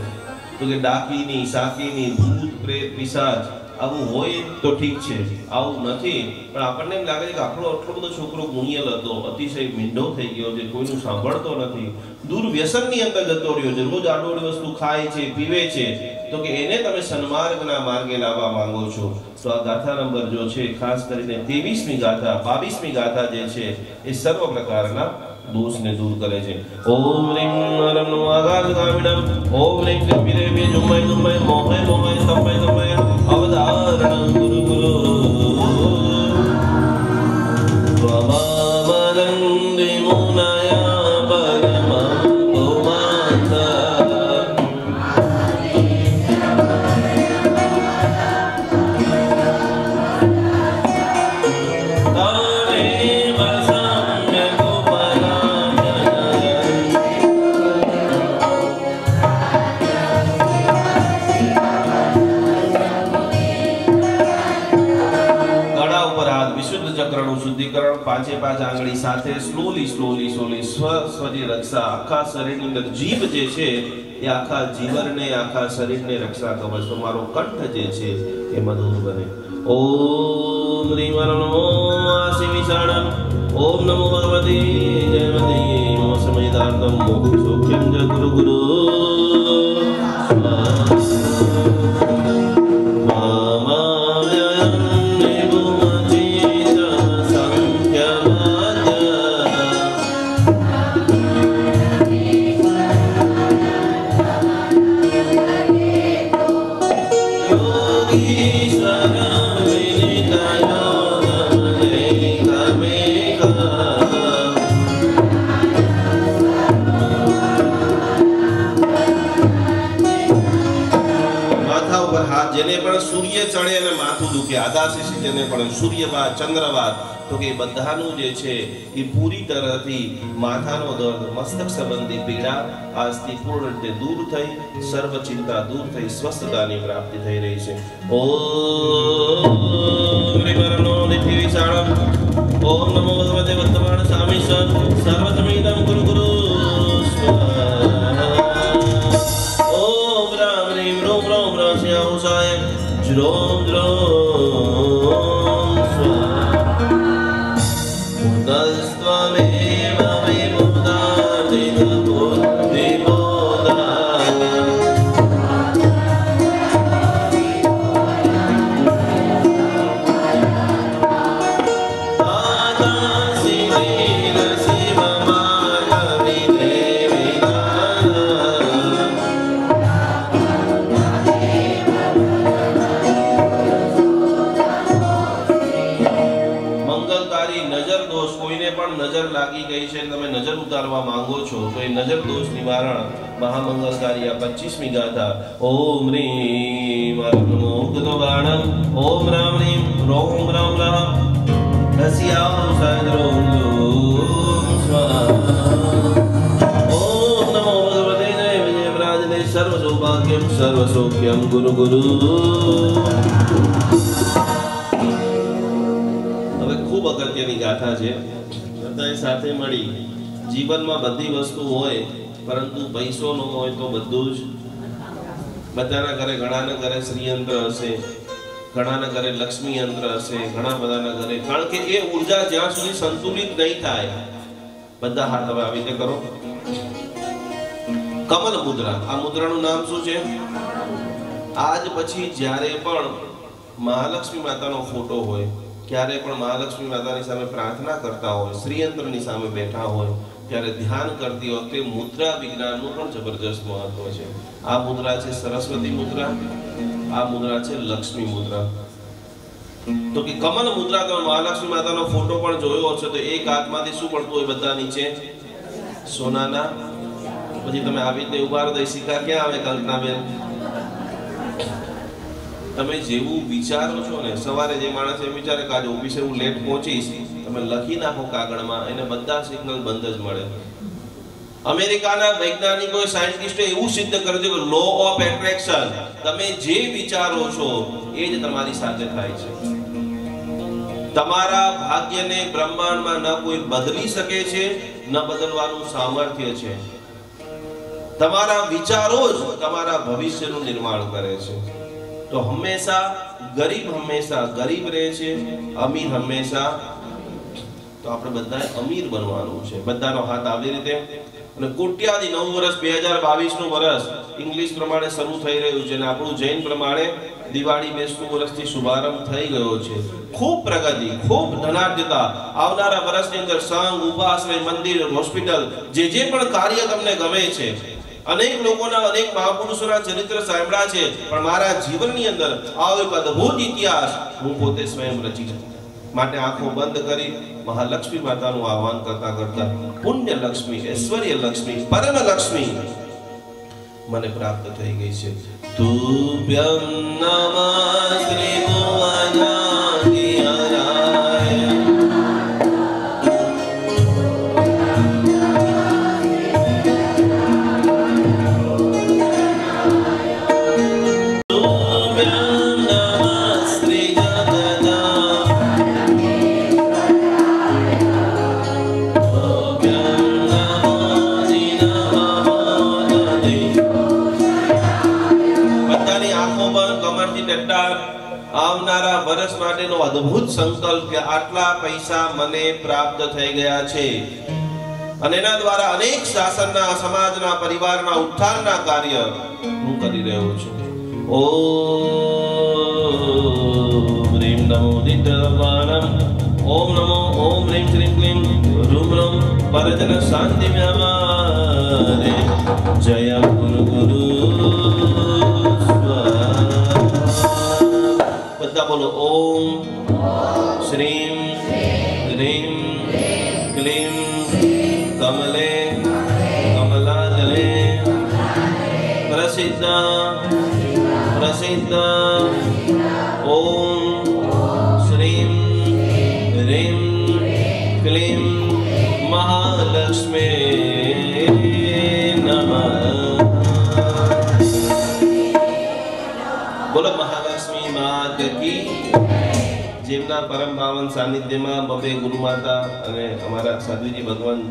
तो के डाकीनी साकीनी भूत प्रेत पिशाच आवुं होय तो ठीक छे, आवुं नथी। पण आपणने एम लागे छे के आपणो आटलो बधो छोकरो गुणियल हतो, अतिशय मींढो थई गयो छे, कोईनुं सांभळतो नथी, दुर्व्यसननी अंदर जतो रह्यो छे, रोज आडोडी वस्तु खाय छे, पीवे छे, तो के एने तमे सन्मार्गना मार्गे लाववा मांगो छो। तो आ गाथा नंबर जो छे खास करीने 23મી गाथा 22મી गाथा जे छे ए सर्व प्रकारना दोषने दूर करे छे। ओम ह्रीं नरम आगाध गामिनम ओम ह्रीं कपिरे मे जुमय जुमय मोहय मोहय सपय सपय अवधारण गुरु गुरु त्वमानंदे मुनाया परम पांचे पांच आंगळी साथे स्लोली स्लोली स्लोली स्वस्वजी रक्षा आखा शरीरनी अंदर जीभ जे छे ए आखा जीवरने आखा शरीरने रक्षा कवच तो मारो कंठ जे छे ए मधुर बने। ओम ह्रीं नमो आसिमिषाणं ओम नमो भगवते जयमते मम समयदातं मोक्ष सौख्यं जगुरु गुरु તમારા વિચારો જ તમારા ભવિષ્યનું નિર્માણ કરે છે। તો હંમેશા ગરીબ રહે છે, અમીર હંમેશા તો આપણે બધાએ અમીર બનવાનું છે। બધાનો હાથ આવી રીતે અને કોટિયાદી નવું વર્ષ 2022 નું વર્ષ ઇંગ્લિશ પ્રમાણે શરૂ થઈ રહ્યું છે અને આપણું જૈન પ્રમાણે દિવાળી બેસતું વર્ષથી શુભારંભ થઈ ગયો છે। ખૂબ પ્રગતિ, ખૂબ ધનાઢ્યતા આવનારા વર્ષની અંદર સંઘ, ઉપાશ્રય, મંદિર, હોસ્પિટલ જે પણ કાર્ય તમને ગમે છે। અનેક લોકોના અનેક મહાપુરુષોના ચરિત્ર સાંભળ્યા છે પણ મારા જીવનની અંદર આવો એક અદ્ભુત ઇતિહાસ હું પોતે સ્વયં રચી શકું માટે આંખો બંધ કરી महालक्ष्मी माता નું આહવાન કરતા કરતા પુણ્ય લક્ષ્મી, ઐશ્વર્ય લક્ષ્મી, પરમ લક્ષ્મી મને પ્રાપ્ત થઈ ગઈ છે। તુભ્યં નમઃ શ્રી ભુવનાધીરાય अद्भुत संकल्प के आटला पैसा मने प्राप्त થઈ ગયા છે અને એના દ્વારા अनेक શાસનના, સમાજના, પરિવારના ઉત્થાનના કાર્ય હું કરી રહ્યો છું। ઓમ રીમ નમો દિતવાનમ ઓમ નમો ઓમ રીમ શ્રીમ ક્લીમ રૂમ રૂમ પરજન શાંતિ મ્યામારે જય ગુરુ સ્વાહા। બધા બોલો ઓમ श्रीं ह्रीं क्लीं कमले कमलाजले प्रसिद्धा प्रसिद्धा ओम श्रीं ह्रीं क्लीं महालक्ष्मी नमः। बोलो महालक्ष्मी माता की। જેમના પરમ પાવન સાનિધ્યમાં બબે ગુરુ માતા અને અમારા સાધ્વીજી ભગવાન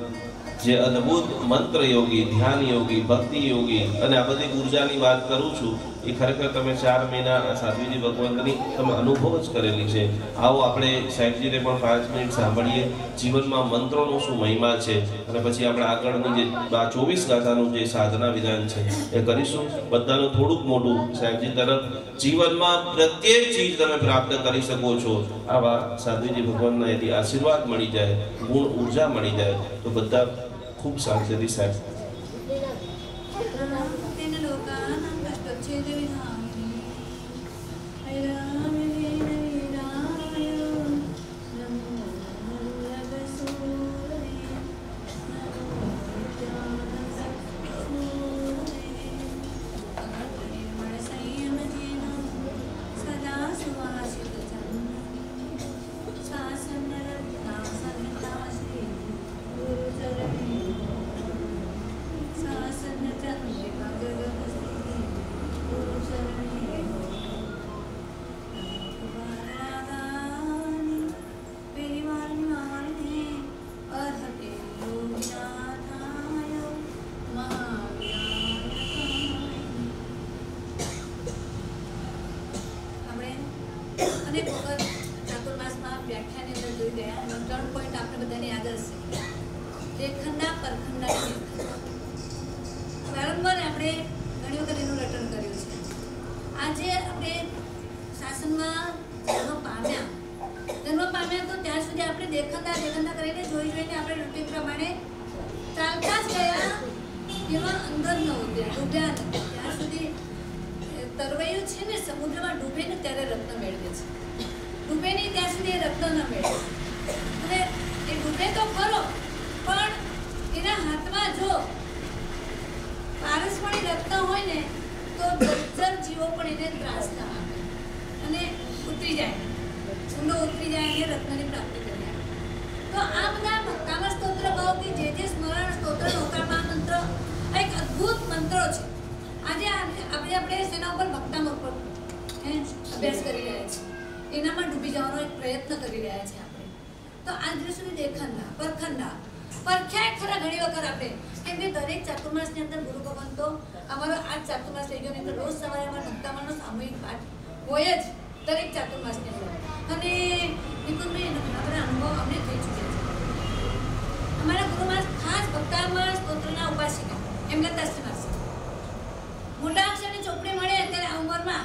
જે અદ્ભુત મંત્ર યોગી, ધ્યાન યોગી, ભક્તિ યોગી અને આ બધી ઉર્જાની વાત કરું છું એ ખરેખર તમે 4 મહિના સાધ્વીજી ભગવાનની તમે અનુભવ જ કરેલી છે। આવો આપણે સાહેબજીને પણ 5 મિનિટ સાંભળીએ જીવનમાં મંત્રોનો શું મહિમા છે અને પછી આપણે આગળની જે 24 ગાથાનું જે સાધના વિધાન છે એ કરીશું। બધાનું થોડુંક મોટું સાહેબજી તરફ જીવનમાં પ્રત્યેક ચીજ તમે પ્રાપ્ત કરી શકો છો। આવા સાધુજી ભગવાનના એથી આશીર્વાદ મળી જાય, ગુણ ઉર્જા મળી જાય તો બધા ખૂબ શાંતિથી સાહેબ કેમ દરેક ચાતુર્માસની અંદર ગુરુ ભગવંતો અમારો આ ચાતુર્માસ થઈ ગયો ને રોજ સવારે અમારા ભક્તામણનો સામૂહિક પાઠ હોય જ દરેક ચાતુર્માસની અંદર અને નિકુંજભાઈ એનો ઘણા બધા અનુભવ અમને થઈ ચૂક્યા છે. અમારા ગુરુમાં ખાસ ભક્તામણ સ્તોત્રના ઉપાસિકા એમના દસમાસ મોટા અક્ષરની ચોપડી મળે ત્યારે આ ઉંમરમાં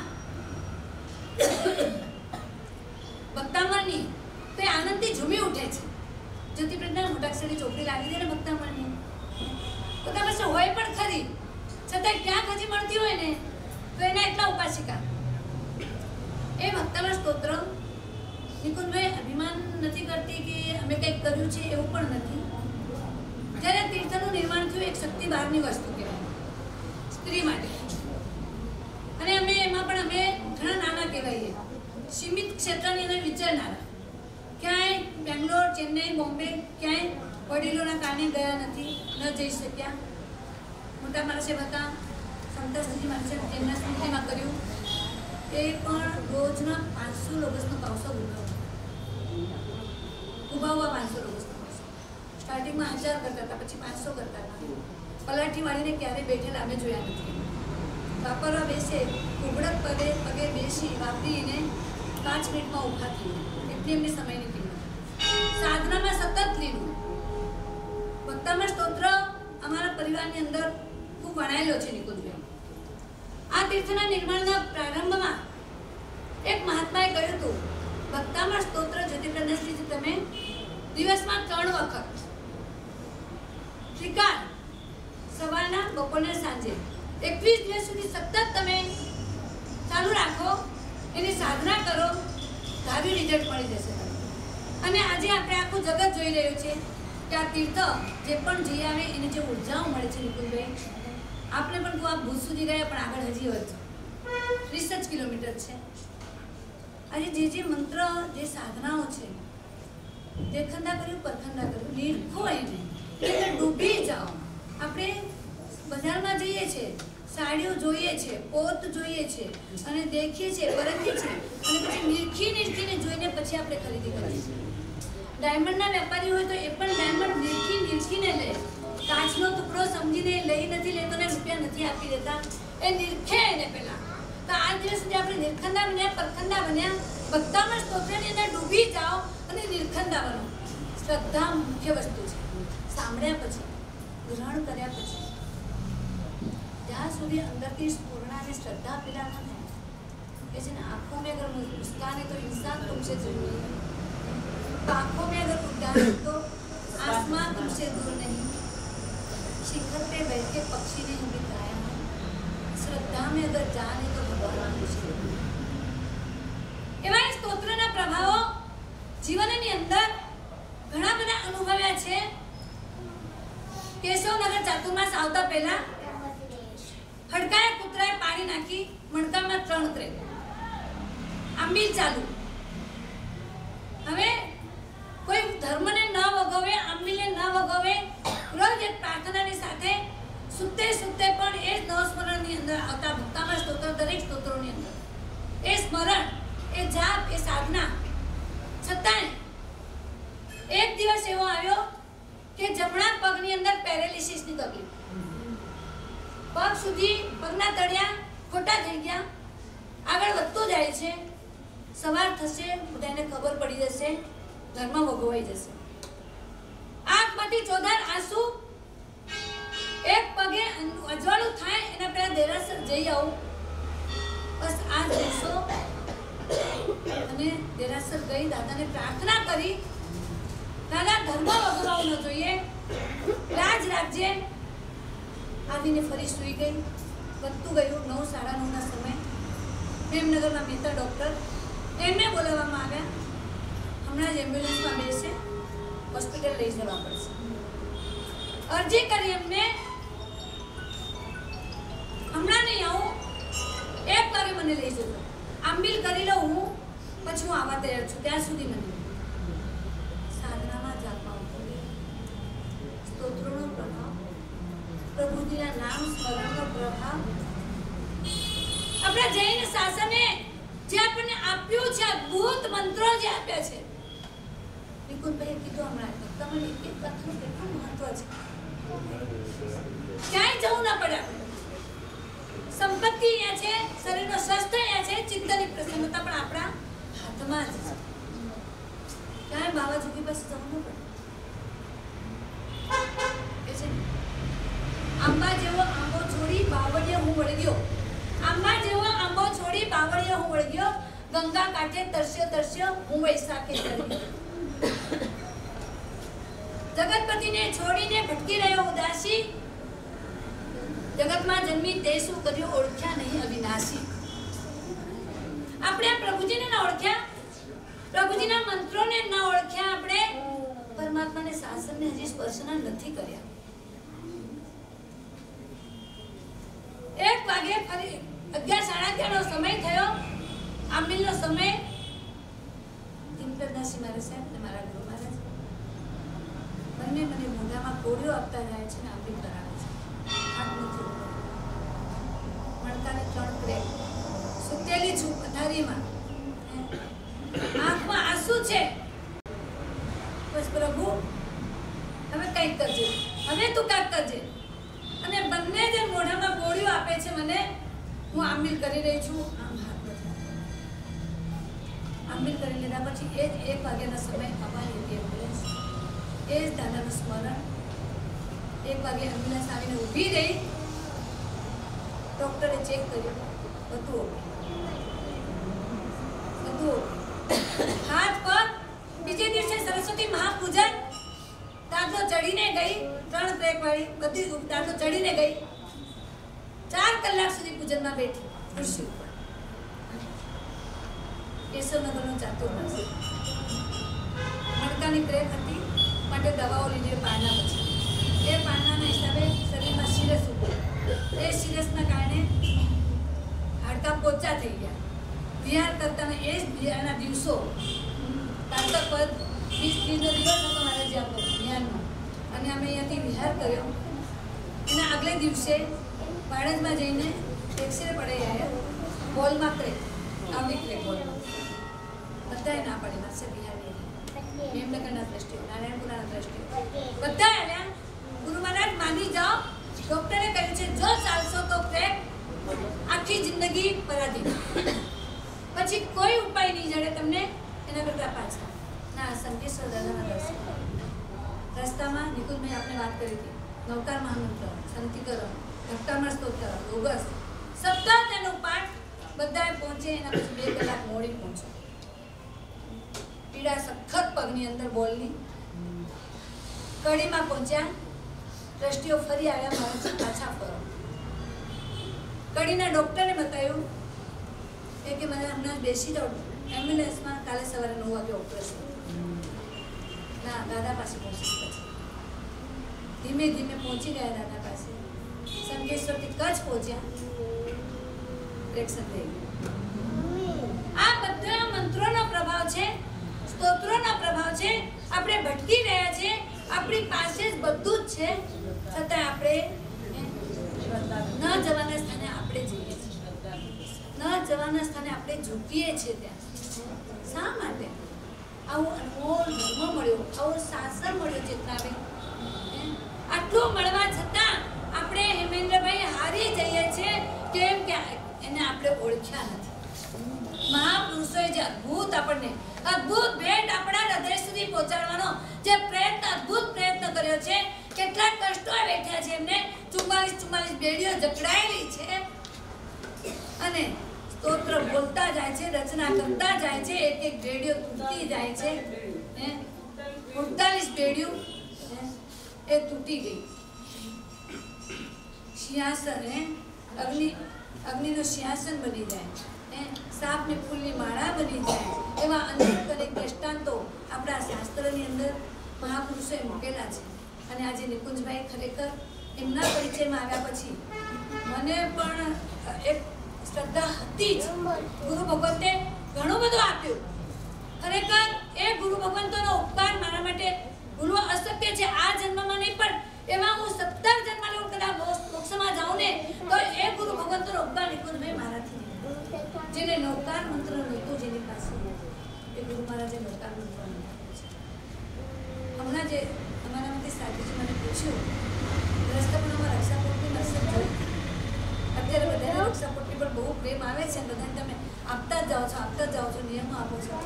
ભક્તામણની તે આનંદથી ઝૂમી ઉઠે છે. ज्योति प्रज्ञा मोटाक्षर चोपड़ी लागी दे भक्तामण तो होय पण खरी छता क्या खजी मळती होय ने तो एना एटला उपासिका ए भक्तामण स्तोत्र निकुंजभाई अभिमान नहीं करती कि अमे कई कर्यु छे एवुं पण नथी. त्यारे तीर्थनु निर्माण थयुं एक शक्ति बारनी वस्तु कहेवाय स्त्री माटे अने अमे एमां पण अमे घणा नाना कहेवाय सीमित क्षेत्रनी अंदर विचारनारा क्या बेंगलोर चेन्नई बॉम्बे क्या वडीलों कारण गया नहीं न जाइ शक्या मोटा मनसे बता संतोषजी मनसे तेमना स्मृति में करू ए पण रोजना 500 लोगसनो पावसो उभाव उभाववा 500 लोगसनो पावसो स्टार्टिंग में 1000 करता था पछी 500 करता था पलाठी वाली ने क्यारे बैठेला अमे जोया नथी वापरवा बेसे उबड़क पगे पगे बेसी वापरीने 5 मिनिट में उभा थी एमने समय नहीं साधना में सतत लीनू. भक्तामण स्तोत्र अमरा परिवार ने अंदर खूब वणायेलो छे. निकुंजभाई आ तीर्थना निर्माणना प्रारंभ में एक महात्माए कह्युं हतुं भक्तामण स्तोत्र ज्योतिप्रज्ञाश्रीजी तमे दिवस में 3 वखत त्रिकाल सवारना बपोरना सांजे 21 दिवस सुधी सतत तमे चालू राखो एनी साधना करो धावी रिजल्ट मळी जशे. અને આજે આપણે આખું જગત જોઈ રહ્યું છે કે આ તીર્થ જે પણ જઈ આવે એને જે ઉર્જાઓ મળે છે નિકુંજભાઈ આપણે પણ તો આ ભૂત સુધી ગયા પણ આગળ હજી વધો 30 કિલોમીટર છે. આજે જે મંત્ર જે સાધનાઓ છે દેખંડા કર્યું પરખંડા કર્યું લીરખો એને એટલે ડૂબી જાઓ. આપણે બજારમાં જઈએ છીએ સાડીઓ જોઈએ છે પોત જોઈએ છે અને દેખીએ છીએ પરખીએ છીએ અને પછી નીરખીને જોઈને પછી આપણે ખરીદી કરીએ છીએ. डायमंड व्यापारी हो तो एक डायमंड नीरखी नीरखी ने ले काच नो टुकड़ो समझी ने लई नहीं लेता ने रुपया नहीं आपी देता ए नीरखे ने पहला तो आज दिवस सुधी आपणे नीरखंडा बन्या परखंडा बन्या भक्तामण स्तोत्रनी अंदर डूबी जाओ अने नीरखंडा बनो. श्रद्धा मुख्य वस्तु छे. सांभळ्या पछी ग्रहण कर्या पछी ज्यां सुधी अंदरथी स्फूर्णा अने श्रद्धा पैदा न थाय के जेने आंखों में अगर मुस्कान है तो इंसान तुमसे जरूर है. आंखों में अगर उद्दाम है तो आसमान तुमसे दूर नहीं. शिखर पे बैठ के पक्षी ने बिताया है. श्रद्धा में अगर जान है तो भगवान खुशी एवं स्तोत्रना प्रभावो जीवननी अंदर घणा बधा अनुभव्या छे. केशवनगर चातुर्मास आवता पहला फड़काए कुतराए पाणी नाखी मणकामां 3 त्रेन आंबील चालू हवे कोई धर्म ने न वगवे आंबीले न वगवे रोज एक प्रार्थना की साथे सुते सुते पण ए नवस्मरण नी अंदर आता भक्तामण स्तोत्र दरेक स्तोत्रों नी अंदर ए स्मरण ए जाप ए साधना छतां एक दिवस एवो आव्यो के जमणा पग नी अंदर पेरालिसिस नी तकलीफ पग सुधी पगना तळिया खोटा थई गया आगळ वधतो जाय छे. सवार थशे बधाने खबर पड़ी जशे धर्म वगोवाई जशे. आंखमांथी 14 आंसू एक पगे अजवाळू थाय एना पेला देरासर जई आऊ बस आज दिवसो अने देरासर गई दादाने प्रार्थना करी दादा धर्म वगोवाव न जोईए लाज राखजे आवीने फरी सुई गई वत्तु गयो 9:30 ना समय प्रेमनगर ना मेहता डॉक्टर एमने बोलाववामां आव्या हमणा ज एम्ब्युलन्स में बेसे हॉस्पिटल लई जवा पड़शे. अर्जी करी एमने हमणा नहीं आऊँ एक तारे मने लई जजो आंबील करी लऊं हूँ पछी हूँ आवा तैयार छूँ त्यां सुधी मने साधना में जापवां पड़े स्तोत्रों प्रभाव प्रभुजीना नाम स्मरणनो प्रभाव अपना जैन शासने जे आपने आप्यो छे अद्भुत मंत्रो जे आप्या छे. निकुंजभाई कीधुं हमणा भक्तामण एक कथानुं કેટલું મહત્વ છે ક્યાંય જવું ના પડે. સંપત્તિ અહીંયા છે, શરીરનો સ્વાસ્થ્ય અહીંયા છે, ચિત્તની પ્રસન્નતા પણ આપણા હાથમાં જ છે. ક્યાંય બાવાજીની પાસે જવું ન પડે. આંબા જેવો આંબો છોડી બાવળિયો હું વળગ્યો, આંબા જેવો આંબો છોડી બાવળિયો હું વળગ્યો, ગંગા કાંઠે તરસ્યો તરસ્યો હું વૈશાખે ચડ્યો. જગતપતિને છોડીને ભટકી રહ્યો ઉદાસી, जगतમાં જન્મી તે શું કર્યું ઓળખ્યા નહીં અવિનાશી. આપણે પ્રભુજીને ન ઓળખ્યા, પ્રભુજીના મંત્રોને ન ઓળખ્યા, આપણે પરમાત્માને શાસનને હજી સ્પર્શના નથી કર્યા. 1 વાગે ફરી 11:30 નો સમય થયો, આમલીનો સમય. દિનપ્રદાસી મારા સાહેબ ને મારા ગુરુ મહારાજ બંને મને મોઢામાં કોળીઓ આપતા જાય છે ને આપી કરાવે છે. સ્મરણ 1 વાગે એમ્બ્યુલન્સ આવીને ઊભી રહી. ડોક્ટરે ચેક કર્યું, બધું બધું હાથ પર. બીજે દિવસે સરસ્વતી મહાપૂજન, દાદો ચડીને ગઈ, 3 બ્રેક વાળી બધી દાદો ચડીને ગઈ. 4 કલાક સુધી પૂજનમાં બેઠી ખુરશી ઉપર. કેશવનગરનો જાતો પાસે મણકાની ક્રેક હતી માટે દવાઓ લીધી. પાના પછી એ પાનાના હિસાબે શરીરમાં શિરસ ઉભો, એ શિરસના કારણે હાડકા પોચા થઈ ગયા. વિહાર કરતા એ જ વિહારના દિવસો તાંતક પર 20 દિનનો દિવસ હતો મારે જે આપો વિહારનો, અને અમે અહીંયાથી વિહાર કર્યો. એના આગલે દિવસે પાણજમાં જઈને એક્સરે પડે આવ્યો, બોલમાં પડે આવી ક્લે બોલમાં બધાએ ના પડે. મારે વિહાર હેમનગરના દ્રષ્ટિઓ, નારાયણપુરાના દ્રષ્ટિઓ બધા આવ્યા. गुरु महाराज मानी जाओ, डॉक्टर ने कहे जो चालशो तो क्रेक आखी जिंदगी पराधी पछी कोई उपाय नहीं जड़े तमने एना करता पाछा ना संकेश्वर दादाना दर्शन रस्ता में निकुंज भाई आपने बात करी थी. नवकार महामंत्र, संतिकरण, भक्तामर स्तोत्र, योगस सप्ताह तेनो पाठ बधाए पहुंचे. एना पछी 2 कलाक मोड़ी पहुंचो. पीड़ा सखत पगनी अंदर बोलनी कड़ी में पहुंचा. દ્રષ્ટિઓ ફરી આવ્યા, માણસ પાછા ફરો. કડીના ડૉક્ટરને બતાવ્યું કે મને હમણાં બેસી જાઉં એમ્બ્યુલન્સમાં, કાલે સવારે 9 વાગે ઓપરેશન. ના, દાદા પાસે પહોંચી ગયા. ધીમે ધીમે પહોંચી ગયા દાદા પાસે. સંકેશ્વરથી કચ્છ પહોંચ્યા, એક્શન થઈ ગયું. આ બધા મંત્રોનો પ્રભાવ છે, સ્તોત્રોનો પ્રભાવ છે. આપણે ભટકી રહ્યા છીએ, આપણી પાસે જ બધું જ છે, છતાં આપણે ન જવાના સ્થાને આપણે જઈએ છીએ, ન જવાના સ્થાને આપણે ઝૂકીએ છીએ. ત્યાં શા માટે? આવું અનમોલ ધર્મ મળ્યો, આવું શાસન મળ્યો ચેતનાબેન. આટલું મળવા છતાં આપણે હેમેન્દ્રભાઈ હારી જઈએ છીએ, કેમ કે એને આપણે ઓળખ્યા નથી. મહાપુરુષોએ જે અદ્ભુત આપણને અદ્ભુત ભેટ આપણા હૃદય સુધી પહોંચાડવાનો જે પ્રયત્ન, અદ્ભુત પ્રયત્ન કર્યો છે. કેટલા કષ્ટો વેઠ્યા છે એમને. 44 બેડીઓ જકડાયેલી છે અને સ્તોત્ર બોલતા જાય છે, રચના કરતા જાય છે. એક બેડીઓ તૂટી જાય છે. 48 બેડીઓ એ તૂટી ગઈ. 66 અગ્નિનો સિંહાસન બની જાય, સાપની ફૂલની માળા બની જાય. એવા અનેક અનેક દ્રષ્ટાંતો આપણા શાસ્ત્રની અંદર મહાપુરુષોએ મૂકેલા છે. અને આજે નિકુંજભાઈ ખરેખર એમના પરિચયમાં આવ્યા પછી મને પણ એક શ્રદ્ધા હતી જ. ગુરુ ભગવંતે ઘણું બધું આપ્યું. ખરેખર એ ગુરુ ભગવંતોનો ઉપકાર મારા માટે ભૂલવો અશક્ય છે. આ જન્મમાં નહીં પણ એમાં હું 17 જન્મમાં હું કદાચ મોક્ષમાં જાઉં ને તો એ ગુરુ ભગવંતોનો ઉપકાર નિકુંજભાઈ મારાથી. જેને નવકાર મંત્ર નહોતો, જેની પાસે એ ગુરુ મહારાજે નવકાર મંત્ર આપ્યો છે. હમણાં જે અમારામાંથી સાધુજી મને પૂછ્યું આપણી પર બહુ પ્રેમ આવે છે, બધાને તમે આપતા જાઓ છો નિયમ આપો છો.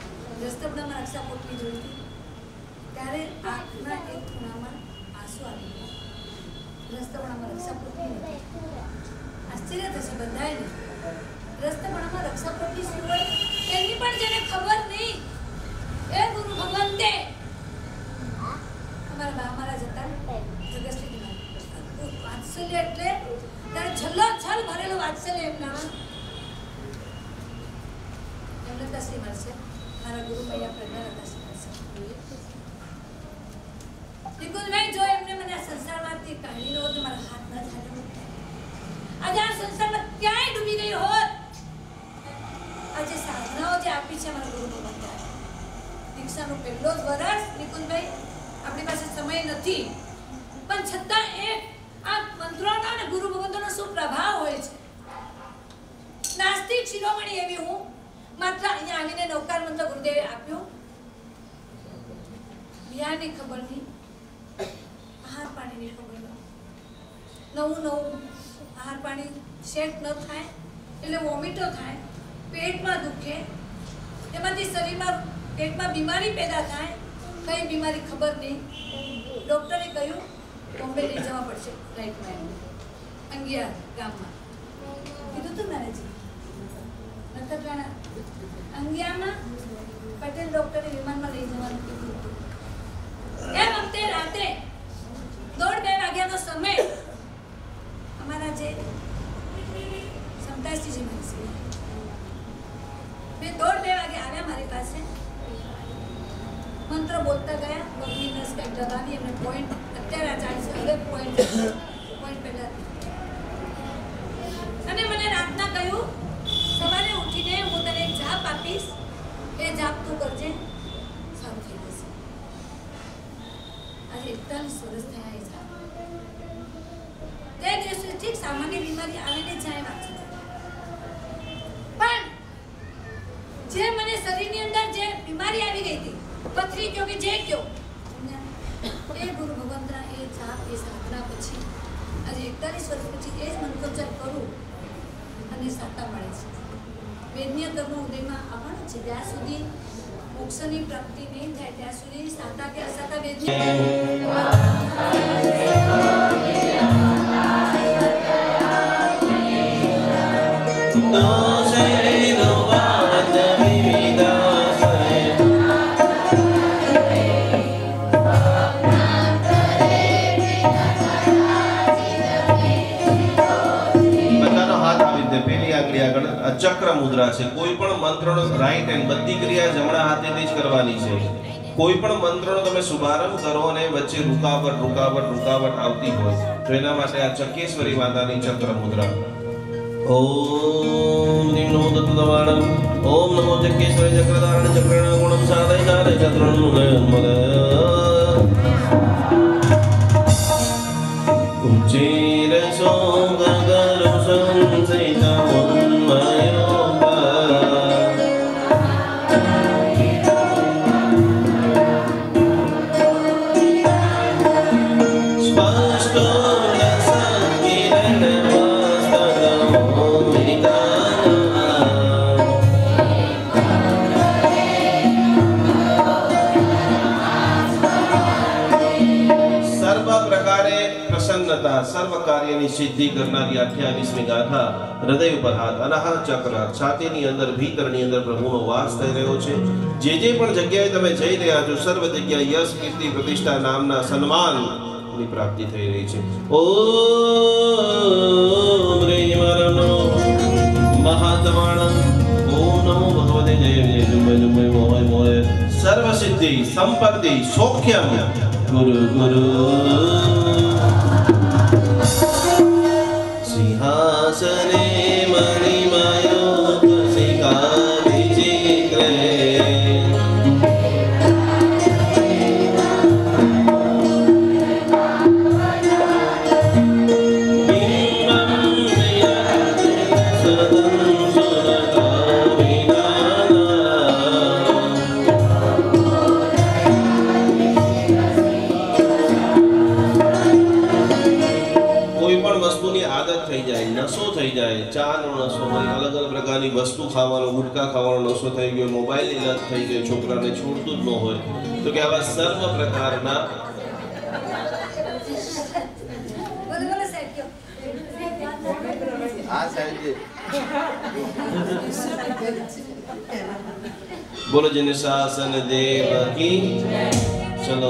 રસ્તપડામાં રક્ષા પોટલી જોઈ હતી ત્યારે આંખના એક ખૂણામાં આંસુ આવી ગયા. રસ્તપડામાં રક્ષા પોટલી આશ્ચર્ય થશે બધાને. રસ્તપડામાં રક્ષા પોટલી શું હોય તેની પણ જેને ખબર નહીં એ ગુરુ ભગવાન દે. हमारा बाप हमारा जता जगस्त्री दिमाग वात्सल्य એટલે તારે છલ્લો છલ ભરેલો વાત્સલ્ય એમના એમને તસલી મળશે. મારા ગુરુ મૈયા પ્રજ્ઞા તસલી મળશે. નિકુંજભાઈ જો એમને મને આ સંસારમાંથી કાઢી લો તો મારા હાથ ના જાતે આજે આ સંસારમાં ક્યાંય ડૂબી ગઈ હોત. આજે સાધનાઓ જે આપી છે મારા ગુરુ ભગવાન દીક્ષાનો પહેલો જ વરસ નિકુંજભાઈ अपने पास समय नहीं पर छता एक आ मंत्रों ने गुरु भगवंतो नो शुभ प्रभाव होय छे. नास्तिक शिरोमणि एवी हूँ मात्र अहीं आवीने नवकार मंत्र गुरुदेवे आप्यो. बियाने खबर नहीं आहार पाणी ने खबर नवू नवू आहार पाणी सेट न थाय एटले वोमिटो थाय, पेट में दुखे, एमांथी शरीर में पेट में बीमारी पैदा थाय. कई बीमारी खबर नहीं. डॉक्टरे कहू बॉम्बे ले जावा पड़े राइट में अंगिया गाम में कीधु तो मैंने जी नतर जाना अंगिया में पटेल डॉक्टरे विमान में ले जावा कीधु. ये वक्ते राते 2-2 वाग्या नो समय हमारा जे समतासी जी मनसी मैं 2-2 वाग्या आया हमारे पास है. मंत्र बोलता गया बकरी नस का दबावी हमने पॉइंट अत्यारा 40 से अलग पॉइंट पहला અને મને રાતના કહ્યું સવારે ઊઠીને હું તને એક જાપ આપીશ એ જાપ તું કરજે સારું થઈ જશે. આજે એકદમ સરસ થયા એ જાપ. તે દિવસે ઠીક સામાન્ય બીમારી આવીને જાય વાત પણ જે મને શરીરની અંદર જે બીમારી આવી ગઈ હતી पथरी क्यों कि जे क्यों ए गुरु भगवंतरा ए जाप ए साधना પછી આજે 41 વર્ષ પછી એ જ મંત્રોચ્ચાર કરું અને સત્તા મળે છે. વેદન્ય કર્મ ઉદયમાં આવણ છે ત્યાં સુધી મોક્ષની પ્રાપ્તિ નહીં થાય ત્યાં સુધી સાતા કે અસાતા વેદન્ય चक्र मुद्रा से कोई पण मंत्र नो राइट हैंड बद्दी क्रिया जमणा हाथे थी ज करवानी छे. कोई पण मंत्र नो तमे शुभारंभ करो ने वच्चे रुकावट रुकावट रुकावट आवती होय तो एना माटे आ चकेश्वरी माता नी चक्र मुद्रा ओम निनो दत्तवाणम ओम नमो चकेश्वरी चक्रधारण चक्रण गुणम साधय साधय चतुर्न नमः उच्चैर सोंगगर संसैता सर्व कार्यनी सिद्धि करनारी 28मी गाथा हृदय पर हाथ अनाहा चक्र छातीनी अंदर भीतरनी अंदर प्रभुनो वास થઈ રહ્યો છે. જે જે પણ જગ્યાએ તમે જઈ રહ્યા છો સર્વ જગ્યાએ યશ કીર્તિ પ્રતિષ્ઠા નામના સન્માનની પ્રાપ્તિ થઈ રહી છે. ઓમ રેય મરનો મહાત્માણમ ઓમ નમો ભગવતે જય જય જુમે જુમે મોય મોય સર્વ સિદ્ધિ સંપત્તિ સૌખ્યમ ગુરુ ગુરુ सिंहासने मणिमयो शिखा विचित्रे થઈ જાય, નશો થઈ જાય, ચાનો નશો હોય, અલગ અલગ પ્રકારની વસ્તુ ખાવાનો, ગુટકા ખાવાનો નશો થઈ ગયો, મોબાઈલની લત થઈ ગઈ, છોકરાને છોડતું જ ન હોય, તો કે આવા સર્વ પ્રકારના बोलो जन शासन देव की। चलो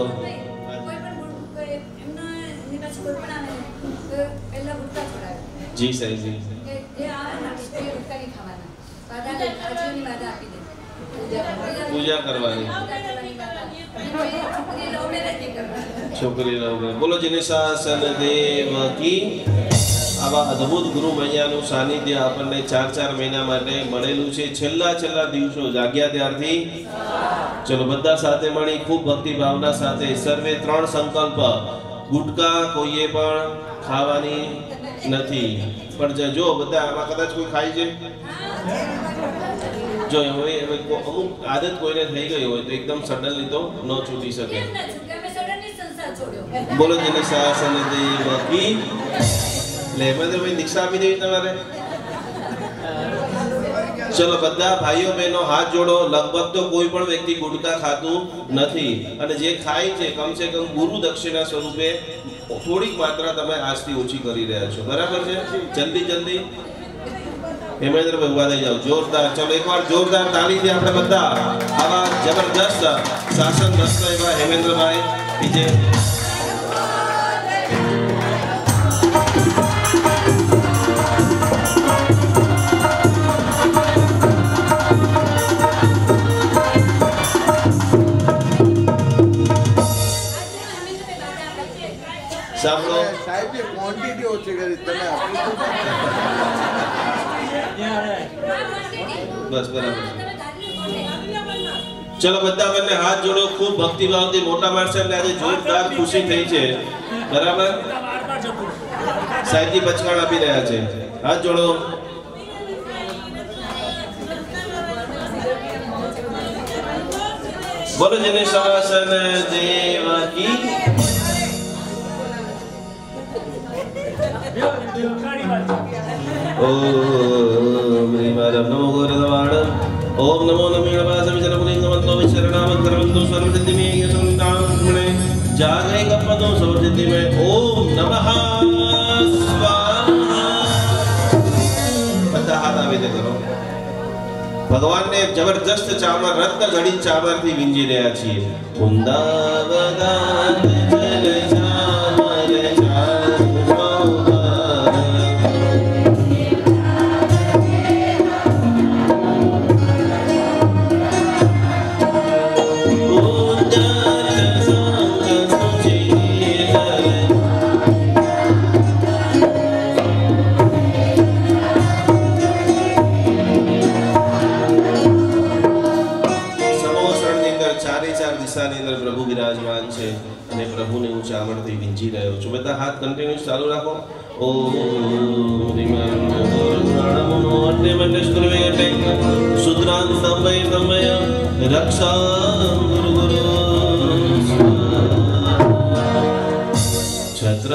जी सही जी पूजा करवानी छोकरी लवड़े बोलो जन शासन देव की। आवा अद्भुत गुरु मैयानु सानिध्य आपने 4-4 महीना माटे मळेलू छे, छेल्ला दिवसों जाग्या त्यारथी। चलो बधा साथे मळी खूब भक्ति भावना साथे सर्वे 3 संकल्प गुटका कोईए पण खावानी नथी, पण जो बधा आमा कदाच कोई खाई जे जो होय एवी अमुक आदत कोईने थई गई होय तो एकदम सडनली तो न छूटी सके। बोलो जने शासन देव की। चलो बधा भाईओ बहनो हाथ जोड़ो। लगभग तो कोई पण व्यक्ति गुटका खातुं नथी अने जे खाय छे कम से कम गुरु दक्षिणा स्वरूपे थोड़ी मात्रा तमे आजथी ओछी करी रह्या छो, बराबर छे? जल्दी जल्दी हेमेंद्र भाई उभा थई जाओ, जोरदार। चलो एक बार जोरदार ताली थी आपणे बधा आवा जबरदस्त शासन रचना एवा हेमेंद्र भाई बीजे बस बराबर। चलो બધા બને હાથ જોડો, ખૂબ ભક્તિભાવથી મોટા માણસને આજે જોરદાર ખુશી થઈ છે, બરાબર? સાહેબજી બચકાણ આપી રહ્યા છે, હાથ જોડો। બોલો જય શાસન દેવ કી। ओम रीमारम नमो गोरदवाणम ओम नमो नमीणवासमि जनपुलिंगमतो विशरणामं करवंतो सर्वसिद्धिमे यतुंतामणे जागरे गपतो सर्वसिद्धिमे ओम नमः स्वाहा। બધા હાથ આવીને કરો। ભગવાનને જબરજસ્ત ચામર રત્ન ઘડી ચામરથી વિંજી રહ્યા છીએ। ઉંદાવદાન જલ ચામર ચામર चालू रखो। ओम रक्षा गुरु गुरु छत्र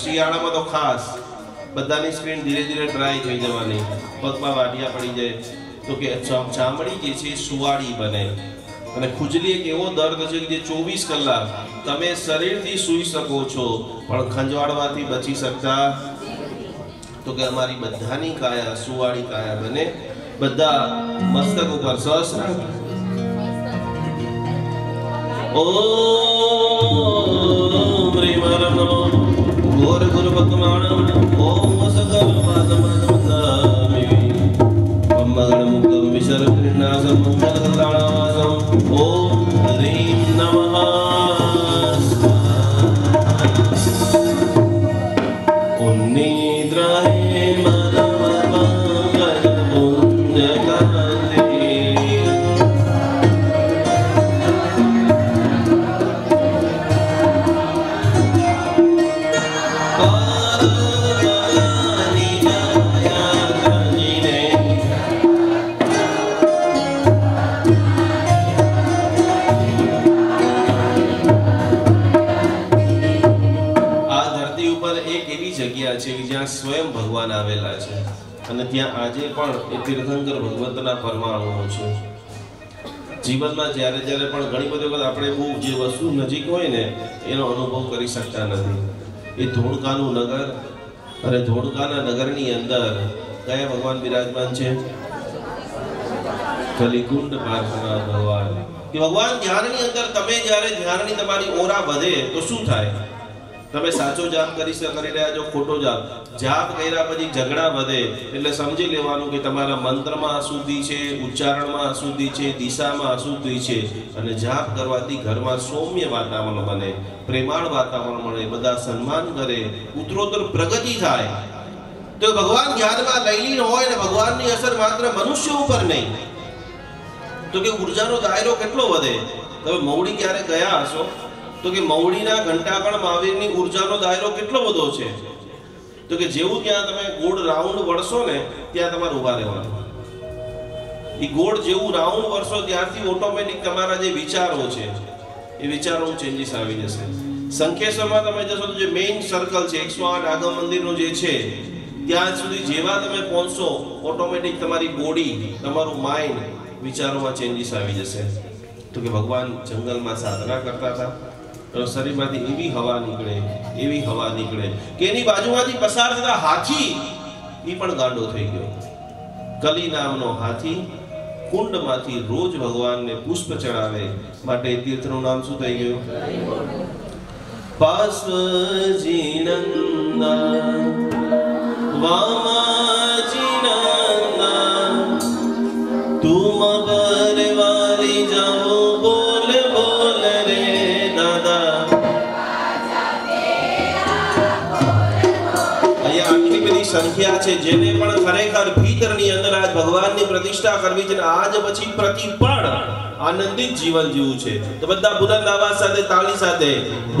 શિયાળામાં તો ખાસ બધાની સ્કીન ધીરે ધીરે ડ્રાય થઈ જવાની, પગમાં વાઢિયા પડી જાય તો કે ચામડી જે છે સુવાળી બને અને ખુજલી એક એવો દર્દ છે કે જે 24 કલાક તમે શરીરથી સૂઈ શકો છો પણ ખંજવાળવાથી બચી શકતા। તો કે અમારી બધાની કાયા સુવાળી કાયા બને। બધા મસ્તક ઉપર સહસ રાખો। ઓમ હ્રીમ હરમ નમો गोर गुरु भक्तमाणम ओम सकल पादमदामि मम्मगण मुक्तम विशरणासम मम्मगणावासम ओम हरिम नमः। જીવનમાં જ્યારે જ્યારે પણ ઘણી બધી વખત આપણે બહુ જે વસ્તુ નજીક હોય ને એનો અનુભવ કરી શકતા નથી. એ ધોળકાનું નગર અને ધોળકાના નગરની અંદર કયા ભગવાન બિરાજમાન છે? કલિકુંડ પાર્થના ભગવાન. કે ભગવાન ધ્યાનની અંદર તમે જ્યારે ધ્યાનની તમારી ઓરા વધે તો શું થાય? તમે સાચો જાપ કરી રહ્યા છો, ખોટો જાપ. જાપ કર્યા પછી ઝઘડા વધે એટલે સમજી લેવાનું કે તમારા મંત્રમાં અશુદ્ધિ છે, ઉચ્ચારણમાં અશુદ્ધિ છે, દિશામાં અશુદ્ધિ છે. અને જાપ કરવાથી ઘરમાં સૌમ્ય વાતાવરણ બને, પ્રેમાળ વાતાવરણ મળે, બધા સન્માન કરે, ઉત્તરોત્તર પ્રગતિ થાય. તો ભગવાન ધ્યાનમાં લઈ હોય ને ભગવાનની અસર માત્ર મનુષ્ય ઉપર નહીં, તો કે ઉર્જાનો દાયરો કેટલો વધે. તમે મવડી ક્યારે ગયા હશો તો કે મવડીના ઘંટા પણ મહાવીરની ઉર્જાનો દાયરો કેટલો બધો છે. તો કે જેવું ત્યાં તમે ગોળ રાઉન્ડ વળશો ને ત્યાં તમારે ઊભા રહેવાનું. એ ગોળ જેવું રાઉન્ડ વળશો ત્યારથી ઓટોમેટિક તમારા જે વિચારો છે એ વિચારો ચેન્જીસ આવી જશે. સંકેશ્વરમાં તમે જશો તો જે મેઇન સર્કલ છે 108 આગમ મંદિરનું જે છે ત્યાં સુધી જેવા તમે પહોંચશો ઓટોમેટિક તમારી બોડી, તમારું માઇન્ડ વિચારોમાં ચેન્જીસ આવી જશે. તો કે ભગવાન જંગલમાં સાધના કરતા હતા. શરીરમાંથી એવી હવા નીકળે, એવી હવા નીકળે કે એની બાજુમાંથી પસાર થતા હાથી એ પણ ગાંડો થઈ ગયો. કલી નામનો હાથી કુંડમાંથી રોજ ભગવાનને પુષ્પ ચડાવે માટે તીર્થનું નામ શું થઈ ગયું? પાસ્વજીનંદન વામાજીનંદન તુમ પરવારી જાઓ સંખ્યા છે. જેને પણ ખરેખર ભીતરની અંદર આજ ભગવાનની પ્રતિષ્ઠા કરવી છે, આજ પછી પ્રતિપળ આનંદિત જીવન જીવવું છે, તો બધા બુલંદ અવાજ સાથે તાળી સાથે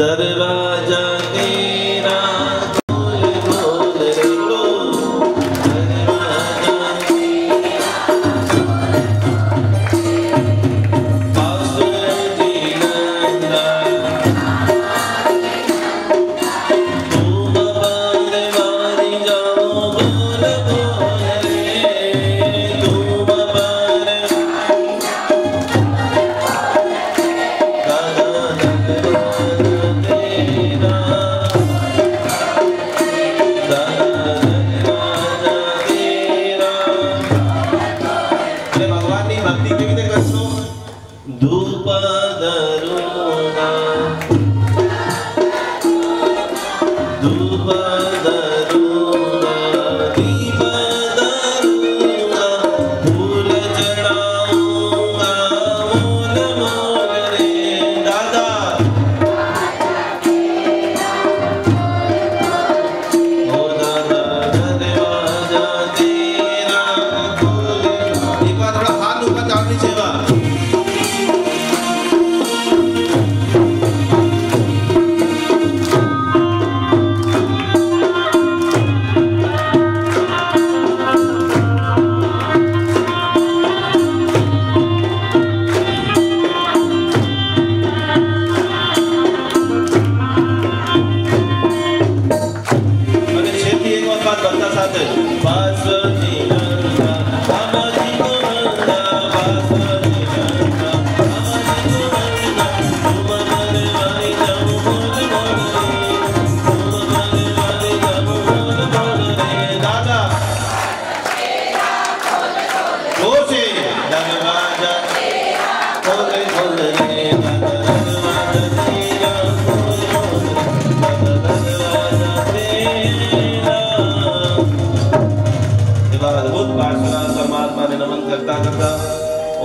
દરવાજા તેરા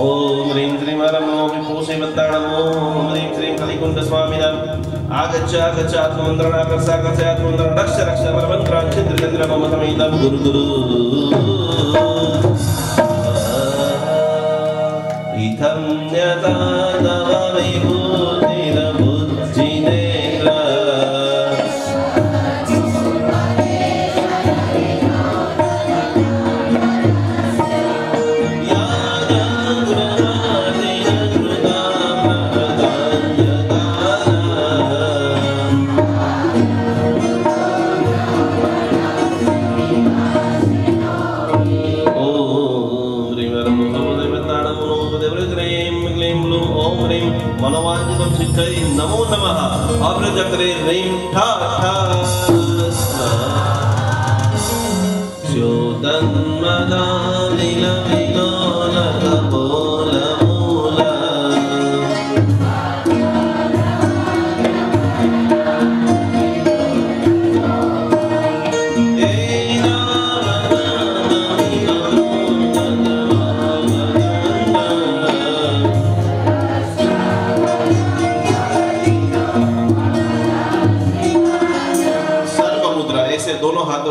ओम श्री श्री मारम ओम श्री श्री कलिकुंड स्वामी नमः आगच्छा गच्छा आत्मवंदना कर्षा कर्षा आत्मवंदना रक्ष रक्ष परमंत्रा चंद्र चंद्र मम समेतम गुरु गुरु इथं यथा नवामि भूतेन बुद्धिनेन्द्रा नमो नमः अभ्रजक्रे रीं ठा ठा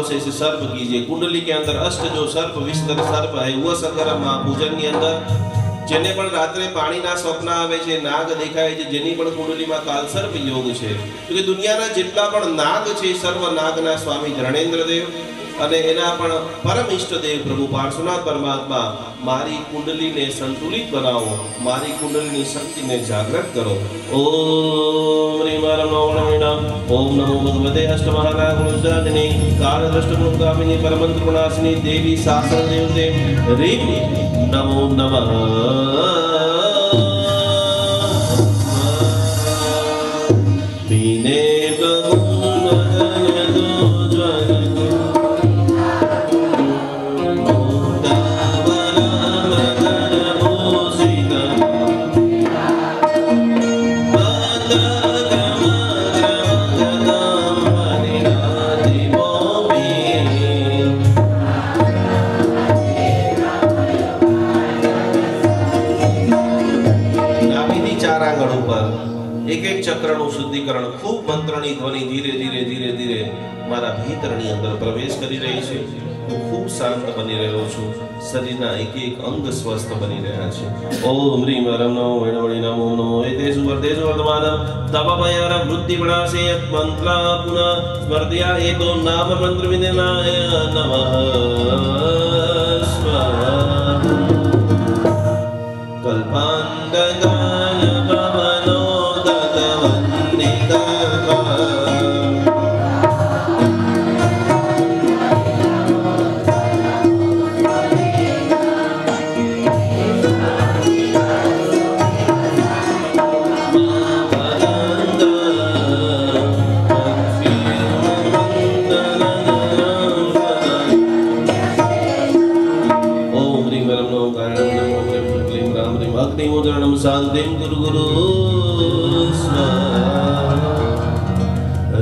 से सर्प कीजिए। कुंडली के अंदर अष्ट जो सर्प विस्तर सर्प है वह सकरा मां पूजन के अंदर जेने पण रात्रे पाणी ना स्वप्न आवे छे नाग देखाय छे जेनी पण कुंडली मां काल सर्प योग छे। तो के दुनिया ना जितला पण नाग छे सर्व नाग ना स्वामी जरणेन्द्र देव अने एना पण परम इष्ट देव प्रभु पार्श्वनाथ परमात्मा मारी कुंडली ने संतुलित बनाओ, मारी कुंडली शक्ति ने जागृत करो। ओम ओम नमो भगवते अष्टमहानागुणोद्धारिणी कालदृष्टमुक्तामिनी परमंत्रगुणासिनी देवी शासन देवते ह्रीं नमो नमः। शुद्धिकरण खूब मंत्रणी ध्वनि धीरे धीरे धीरे धीरे मारा भीतरनी अंदर प्रवेश करी रही छे। हूँ खूब शांत बनी रह्यो छुं, शरीरना एक एक अंग स्वस्थ बनी रह्या छे। ओम ह्रीं वरम नमो वैणवणी नमो नमो एतेषु वर्तेषु वर्तमानं तपमयं वृद्धि विनाशे मंत्रा पुनः स्मृत्या एको नाम मंत्र विनाय नमः स्वाहा कल्पांगदाय पवनो शांतिं गुरु गुरु स्वाहा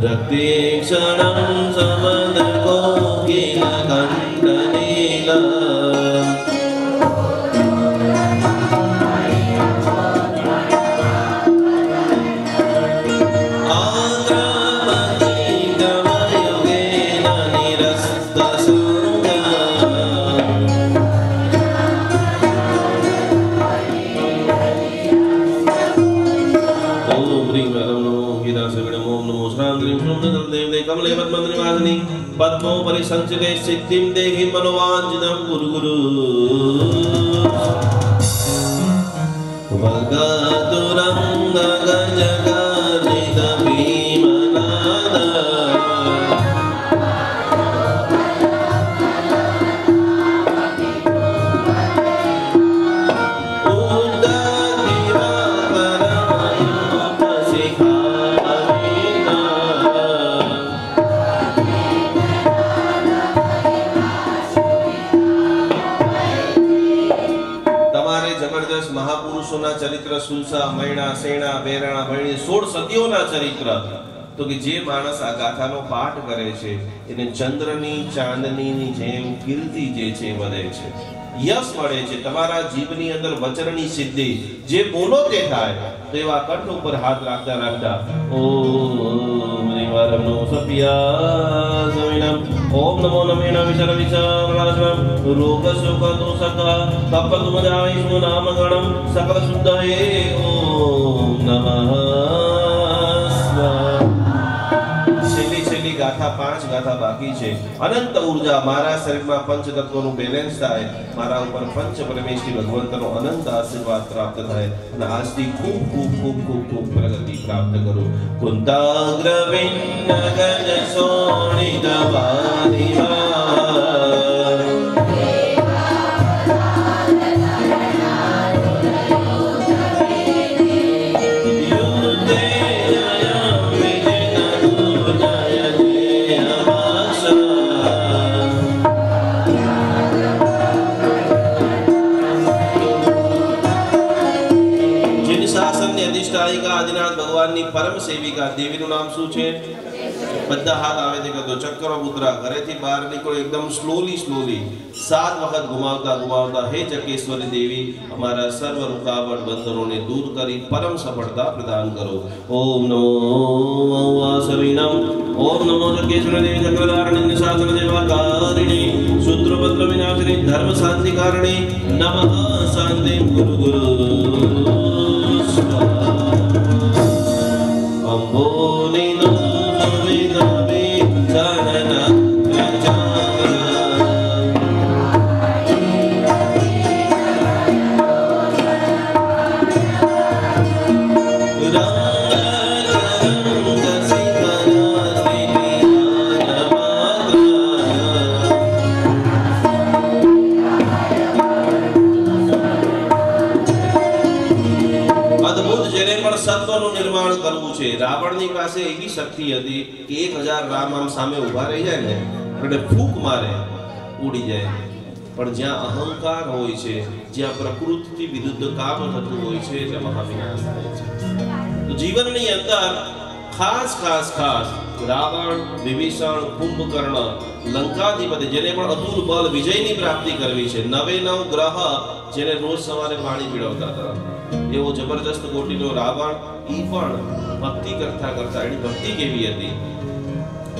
रक्ते क्षणं समदको कीलकण्ठनीला पद्मो परिसंचिते सिद्धिं देहि मनोवांछितं गुरु गुरु यश मळे छे, तमारा जीवनी अंदर वचननी सिद्धि जे बोलो ते थाय। तो एवा कंठ उपर हाथ राखता राखता ओम निवारम नमो सपिया सविनम ओम नमो नमीना विशर विचार राजम रोग शोक दोष का तप तुमदाई सु नाम गणम सकल शुद्ध हे ओम नमः शिवाय। छेली छेली गाथा 5 गाथा बाकी छे। अनंत ऊर्जा मारा शरीर में पंच तत्वों नु बैलेंस थाय, मारा ऊपर पंच परमेश की भगवंतनो अनंत आशीर्वाद प्राप्त थाय अने आज थी खूब खूब खूब खूब खूब प्रगति प्राप्त करो। कुंताग्र विन्नगन सोनी दवानिवा परम सेविका देवी नु नाम शू छे? बद्दा हाथ आवे ते कदो चक्करो मुद्रा घरे थी बाहर निकळो एकदम स्लोली स्लोली सात वखत घुमावता घुमावता हे चकेश्वरी देवी हमारा सर्व रुकावट बंधनों ने दूर करी परम सफलता प्रदान करो। ओम नमो वासविनम ओम नमो चकेश्वरी देवी चक्रधारिणी शासन देवकारिणी सूत्रपत्र विनाशिनी धर्म शांति कारिणी नमः शांति गुरु गुरु लंकाधिपति जेने पण अतुल बल विजयनी प्राप्ति करवी छे, नवे नव ग्रह जेने रोज सवारे पाणी पीवडावता हता एवो जबरदस्त गोटीलो रावण ई पण भक्ति करता करता एनी भक्ति केवी हती।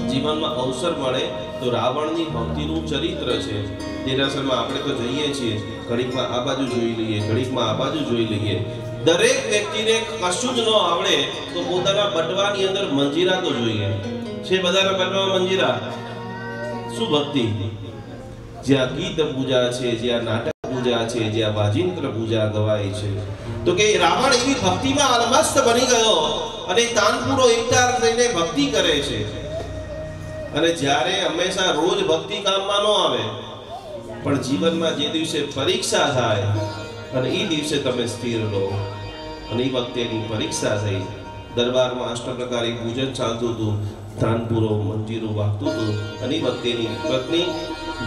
जीवन में अवसर मळे तो रावण की भक्ति नु चरित्र छे। देरासर में आपणे तो जईए छीए घडीक में आ बाजू जोई लईए घडीक में आ बाजू जोई लईए। दरेक व्यक्ति ने कशुं ज न आवडे तो पोताना बटवानी अंदर मंजीरा तो जोईए छे। बधाना बटवामां मंजीरा शुं भक्ति ज्या गीत पूजा छे ज्या नाटक पूजा छे ज्या वाजिंत्र पूजा गवाई छे। तो के रावण एवी भक्ति में आलमस्त बनी गयो अने तानपुरो एकतार थईने भक्ति करे छे। अरे जारे हमेशा रोज भक्ति काम में न आवे पर जीवन में जे दिवसे परीक्षा थाय अने ई दिवसे तमे स्थिर रहो। अने ई वखते नी परीक्षा थई दरबार में अष्ट प्रकारी पूजन चालतुं हतुं तानपुरो मंजीरो वागतुं हतुं अने ई वखते नी पत्नी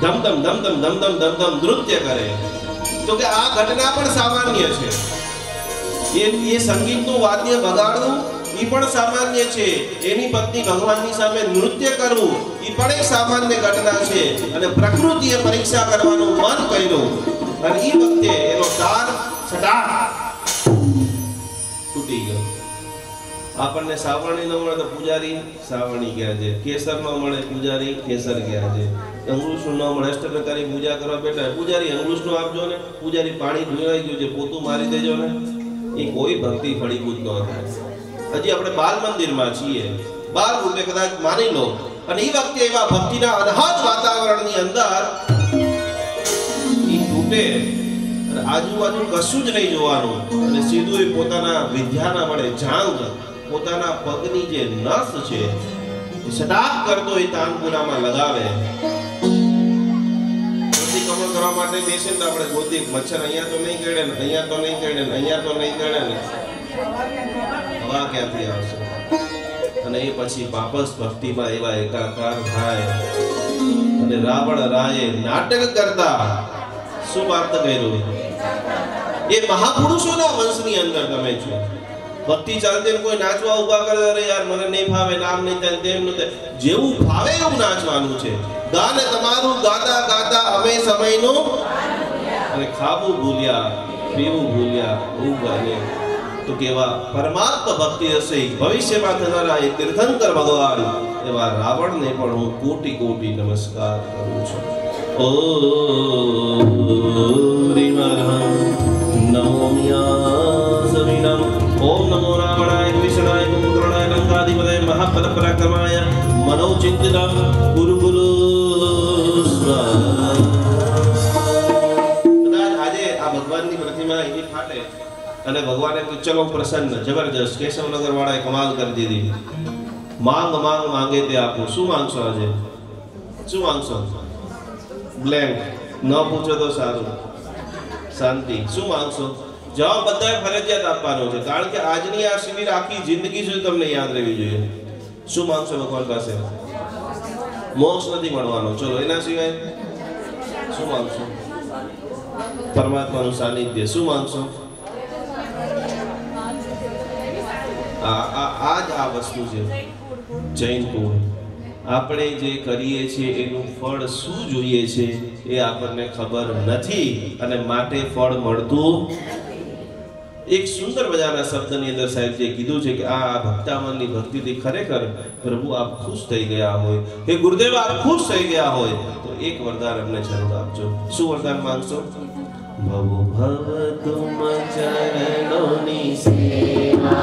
धम धम धम धम धम धम धम धम नृत्य करे। तो के आ घटना पण सामान्य छे। ये संगीत नु वाद्य वगाड़नु ई पण सामान्य छे। एनी पत्नी भगवान नी सामे नृत्य करवू ई पण एक सामान्य घटना छे अने प्रकृतिए परीक्षा करवानो मन कर्यो अने ई वखते एनो तार छटा तूटी गयो। आपणने सावरणी न मळे तो पुजारी सावरणी कहे छे, केसर न मळे पुजारी केसर कहे छे, अंगुष न मळे अष्टप्रकारी पूजा करवा बेटा पुजारी अंगुष नो आपजो ने पुजारी पाणी ढोळाई गयो जे पोतुं मारी देजो ने ई कोई भक्ति फळी कूद न थाय। हजी अपने बाल मंदिर में छीए बाल रूपे कदाच मानी लो अने ई वखते एवा भक्तिना अनहद वातावरणनी अंदर ई टूटे अने आजूबाजू कशुं ज नहीं जोवानुं अने सीधो ए पोताना विद्याना वडे जांग पोताना पगनी जे नस छे ए सदाप करतो ए तानपुरामां लगावे। कमल करवा माटे बेसेन तो आपणे गोती मच्छर अहींया तो नहीं गळे ने अहींया तो नहीं गळे ने अहींया तो नहीं गळे ने अने खावू भूलिया पीवू भूलिया ऊब आने तो केवा परमात्मा भक्ति हसे भविष्य में थनारा ये तीर्थंकर भगवान एवा रावण ने पण हूँ कोटी कोटी नमस्कार करू छो। ओम रीमरहं नमोम्यास विनम ओम नमो रावणाय विष्णाय कुंद्रणाय लंकाधिपतये महापदपराक्रमाय मनोचिंतनं गुरु गुरु अने भगवाने तो चलो प्रसन्न जबरदस्त केशवनगर वाला कमाल कर दी थी। मांग मांग मांगे थे आपको शू मांगशो आज शू मांगशो ब्लैंक न पूछो तो सारू शांति शू मांगशो जवाब बधाए फरजियात आपवानो छे कारण के आजनी आ शिबिर आखी जिंदगी सुधी तमने याद रहेवी जोईए। शू मांगशो भगवान पासे मोक्ष नथी मळवानो चलो एना सिवाय शू मांगशो परमात्मानु सानिध्य शू मांगशो आज आ वस्तु जैन पूर्ण आपणे जे करीए छे एनु फळ शुं जोईए छे ए आपणने खबर नथी अने माटे फळ मळतुं। एक सुंदर मजाना शब्दनी अंदर साहेब जे कीधुं छे के आ भक्तामणनी भक्तिथी खरेखर प्रभु आप खुश थई गया होय हे गुरुदेव आप खुश थई गया होय तो एक वरदान अमने जरूर आपजो। शुं वरदान मांगशो? भवो भव तुम चरणोनी सेवा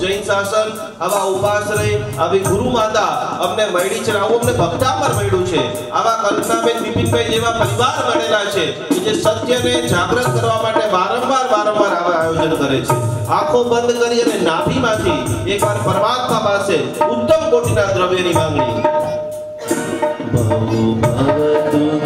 जैन शासन आवा उपासरे आवी गुरु माता हमने मैडी चरावो हमने भक्तामर मैडू छे आवा कल्पनाबेन विपिनभाई जेवा परिवार बनेला छे जे सत्य ने जागृत करवा माटे बारंबार आवा आयोजन करे छे। आंखो बंद करी अने नाभीमांथी एक बार परमात्मा पासे उत्तम कोटिना द्रव्यनी मांगणी। बहु भवतु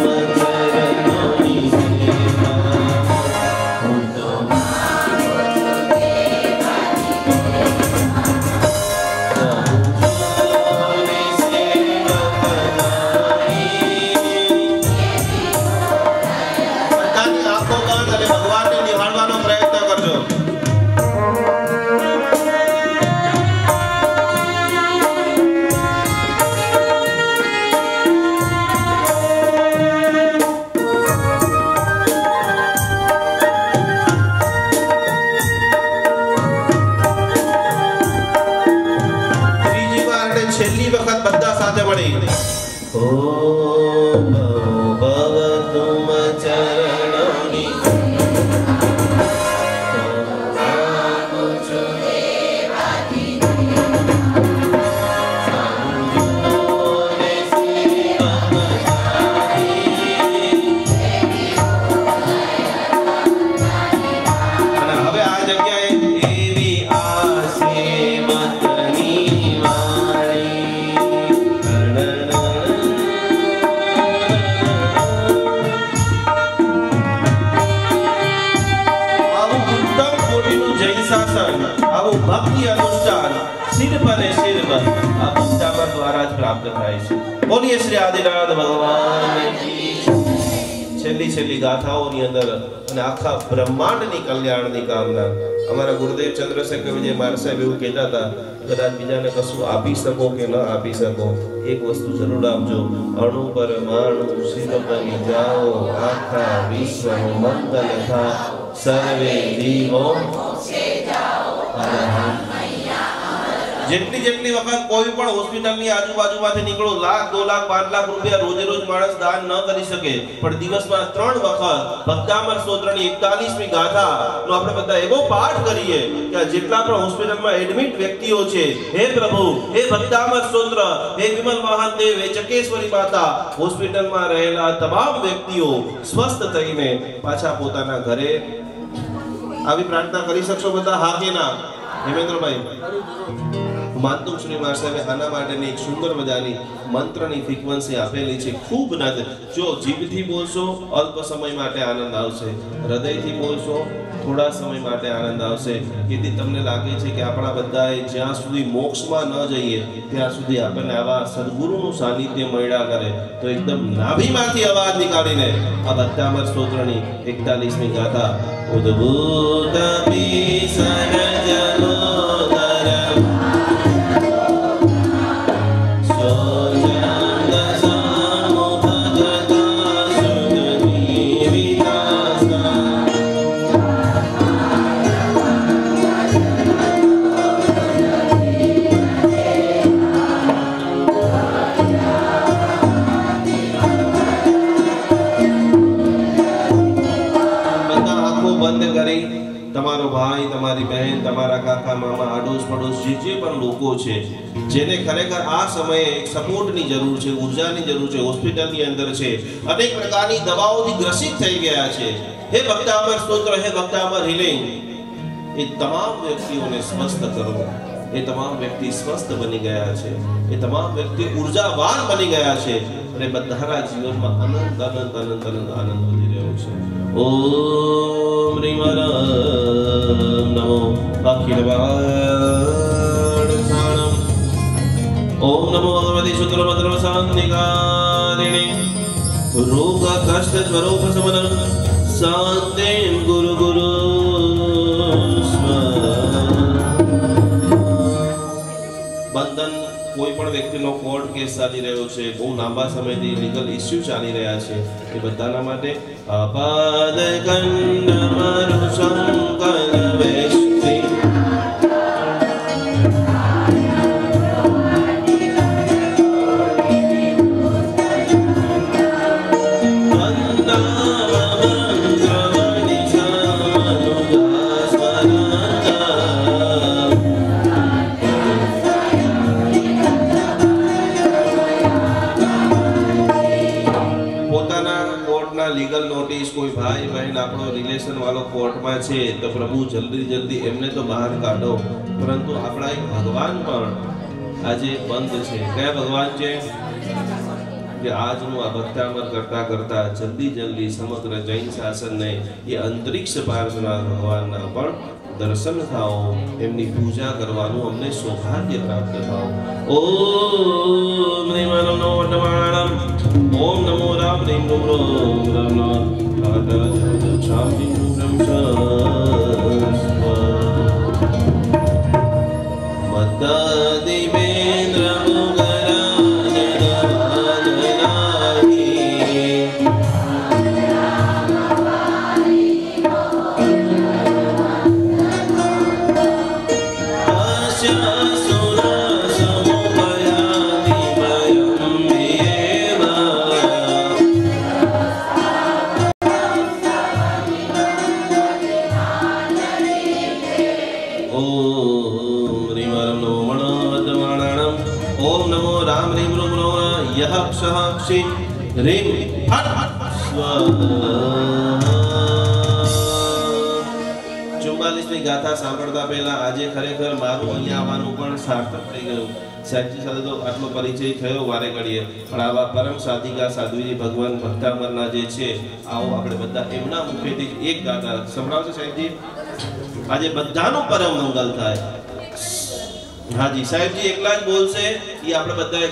जेटली जेटली वखत कोई पण हॉस्पिटल नी आजूबाजू मांथी निकळो लाख 2 लाख 5 लाख रुपया रोजे रोज माणस दान न करी सके पण दिवस में 3 वखत भक्तामर स्त्रोत्रनी 41મી गाथा નો આપણે બધા એવો પાઠ કરીએ કે જેટલા પણ હોસ્પિટલ માં એડમિટ વ્યક્તિઓ છે હે પ્રભુ હે ભક્તામર સ્ત્રોત્ર હે વિમલ મહાદેવ હે ચકેશ્વરી માતા હોસ્પિટલ માં રહેલા તમામ વ્યક્તિઓ સ્વસ્થ થઈને પાછા પોતાના ઘરે આવી પ્રાર્થના કરી શકશો બધા હા કે ના? હેમેન્દ્રભાઈ मातुम श्री मास्टर ने आना माटे ने एक सुंदर मजानी मंत्र नी फ्रीक्वेंसी आपेली छे खूब नाद जो जीभ थी बोलशो अल्प समय माटे आनंद आवशे हृदय थी बोलशो થોડા સમય માટે આનંદ આવશે. તેથી તમને લાગે છે કે આપણા બધાએ જ્યાં સુધી મોક્ષમાં ન જઈએ ત્યાં સુધી આપણને આવા સદગુરુનું સાનિધ્ય મળ્યા કરે તો એકદમ નાભીમાંથી અવાજ નીકાળીને આ ભક્તામર સ્તોત્રની 41મી ગાથા ઉદ્ભૂત વિસન જનોદરમ ऊर्जावान बनी गया है અને બધાના જીવનમાં આનંદ આનંદ આનંદ આનંદ આનંદ વધી રહ્યો છે. ઓમ હ્રીમ રામ નમો અખિલવાણ સાણમ ઓમ નમો ભગવતી સૂત્ર મંત્ર શાંતિકારિણી રોગ કષ્ટ સ્વરૂપ સમન શાંતિ ગુરુ ગુરુ બંધન कोई पण व्यक्तिनो कोर्ट केस चाली रह्यो छे, बहुत लांबा समयथी लीगल इश्यू चाली रह्या छे, ए बधाना माटे अपाद गण मरु संकल वेष्टि तो प्रभु जल्दी जल्दी एमने तो बहार काढो, परंतु आपड़ा एक भगवान पण आजे बंद छे. क्या भगवान छे कि आज हूँ आ भक्तामर करता करता जल्दी जल्दी समग्र जैन शासन ने ये अंतरिक्ष पारसना भगवान ना पण दर्शन थाओ, एमनी पूजा करवानुं अमने सौभाग्य प्राप्त थाओ. ओम नमो नमो नमो ओम नमो राम रीम नमो राम नमो शांति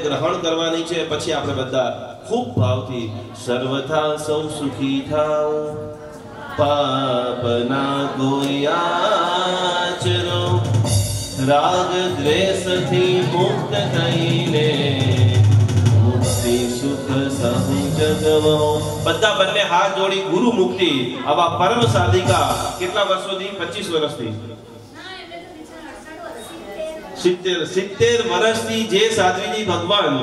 ગ્રહણ કરવાની છે. પછી આપણે બધા ખૂબ ભાવથી સર્વથા સૌ સુખી થાવ પાપના ગોયા ચરો રાગ દ્વેષથી મુક્ત થઈને મુક્તિ સુખ સહજગવો બધા બંને હાથ જોડી ગુરુ મુક્તિ આવા પરમ સાધિકા કેટલા વર્ષોથી 25 વર્ષથી 70 વર્ષથી જે સાધ્વીજી ભગવાન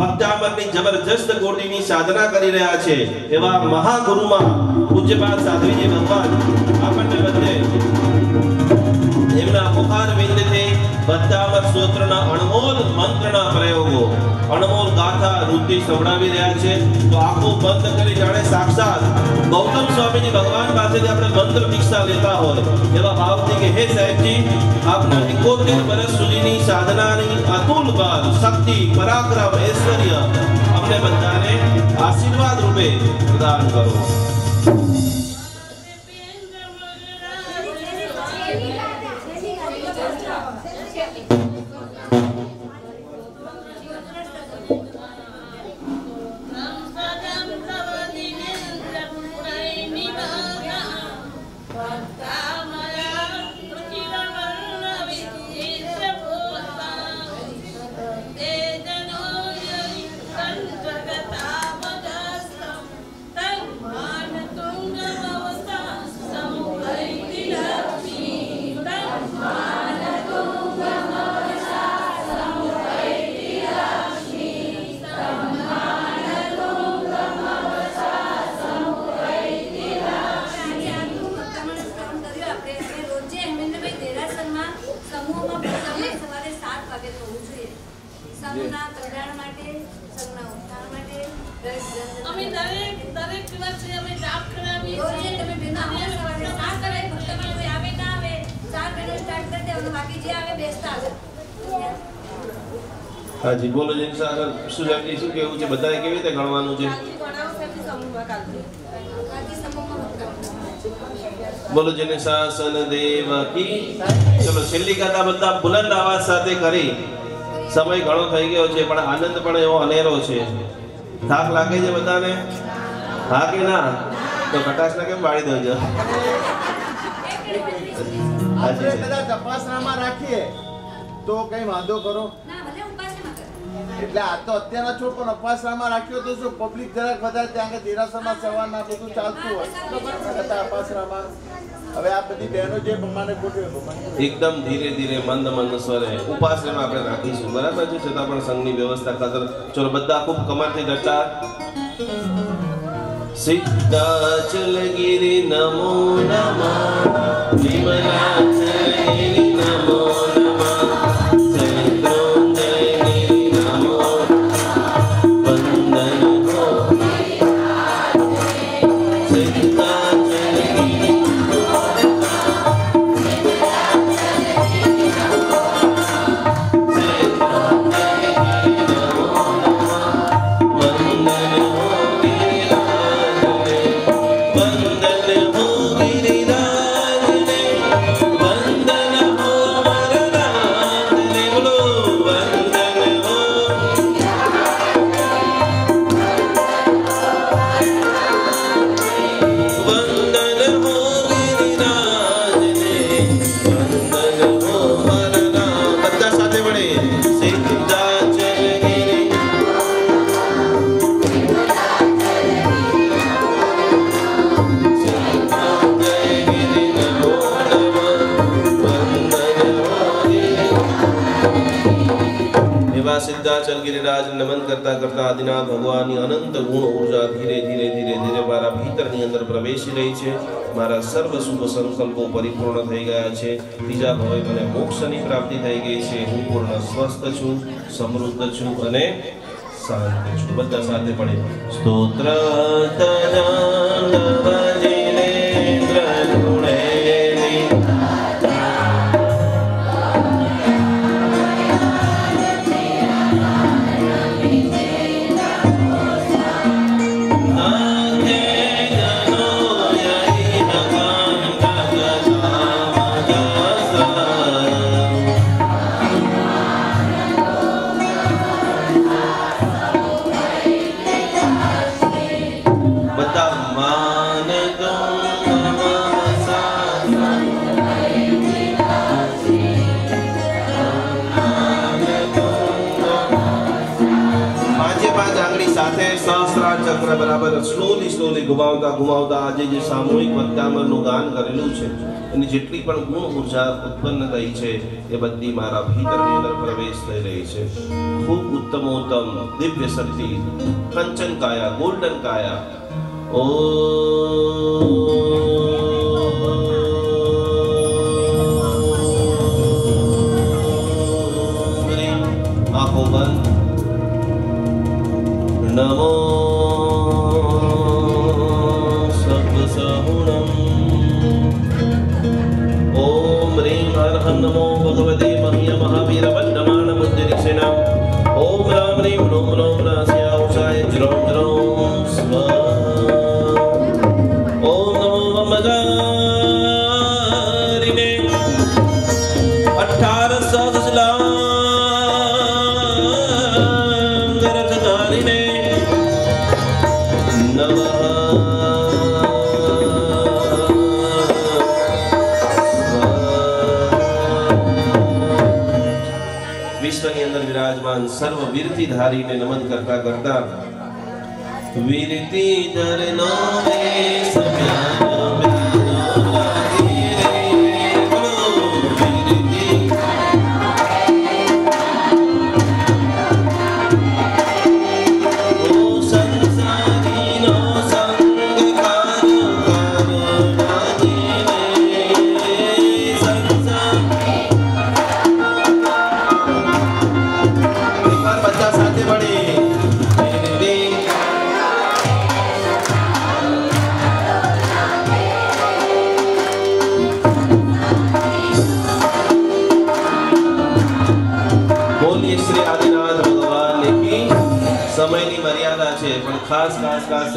ભક્તામરની જબરજસ્ત કોટીની સાધના કરી રહ્યા છે એવા મહાગુરુમાં પૂજ્યપાદ સાધ્વીજી ભગવાન આપણને બધે એમના મુખાર વિંદથી ભક્તામર સ્તોત્રના અણમોલ મંત્રના પ્રયોગો અણમોલ ગાથા રૂતિ સંભળાવી રહ્યા છે. તો આંખો બંધ કરી જાણે સાક્ષાત ગૌતમ સ્વામીજી ભગવાન પાસેથી આપણે મંત્ર દીક્ષા લેતા હોય એવા ભાવથી કે હે સાહેબજી આપના 71 વર્ષ સુધીની સાધનાની અતુલ બળ શક્તિ પરાક્રમ ઐશ્વર્ય આપણે બધાને આશીર્વાદ રૂપે પ્રદાન કરો. हाजी बोलो जैन साहब सुजाती शू कहू छे बताए केवी रीते गणवानुं छे बोलो जैन शासन देव की चलो छेल्ली कथा बता बुलंद आवाज साथे करी समय घणो થઈ ગયો છે પણ આનંદ પણ એવો અનેરો છે થાક લાગે છે બધાને હા કે ના તો કટાસને કેમ વાળી દેજો આજે કદા તપાસનામાં રાખીએ તો કઈ વાંધો કરો ના ભલે ઉપાસનામાં કરો એટલે આ તો અત્યારના છોકરો તપાસનામાં રાખ્યો તો શું પબ્લિક જરાક વધારે ત્યાં કે દેરાસરમાં સવારના બધું ચાલતું હોય તો પણ તપાસનામાં હવે આ બધી બહેનો જે ભમાને કોટ્યો એકદમ ધીરે ધીરે મંદ મંદ સ્વરે ઉપાસનામાં આપણે રાખીશું બરાબર છે છતાં પણ સંઘની વ્યવસ્થા ખાતર ચલો બધા ખૂબ કમરથી ડટા સિદ્ધા ચલગીરી નમો નમઃ વિમલા ચલગીરી નમો નમઃ करता करता आदिनाथ भगवान की अनंत गुण ऊर्जा धीरे धीरे धीरे धीरे मारा भीतर ની અંદર પ્રવેશી રહી છે મારા સર્વ શુભ સંકલ્પો પરિપૂર્ણ થઈ ગયા છે બીજા ભવે મને મોક્ષની પ્રાપ્તિ થઈ ગઈ છે હું પૂર્ણ સ્વસ્થ છું સમૃદ્ધ છું અને શાંત છું બધા સાથે પડીએ સ્તોત્ર તના बराबर स्लोली स्लोली घुमावता घुमावता आज जो सामूहिक भक्तामर नु गान करेलू छे અને જેટલી પણ ગુણ ઊર્જા ઉત્પન્ન થઈ છે એ બધી મારા ભીતરની અંદર પ્રવેશ થઈ રહી છે ખૂબ ઉત્તમોત્તમ દિવ્ય શક્તિ કંચન કાયા ગોલ્ડન કાયા ઓ विश्वनी अंदर विराजमान सर्व वीरतिधारी ने नमन करता करता वीरति धरना में सम्यान खास खास खास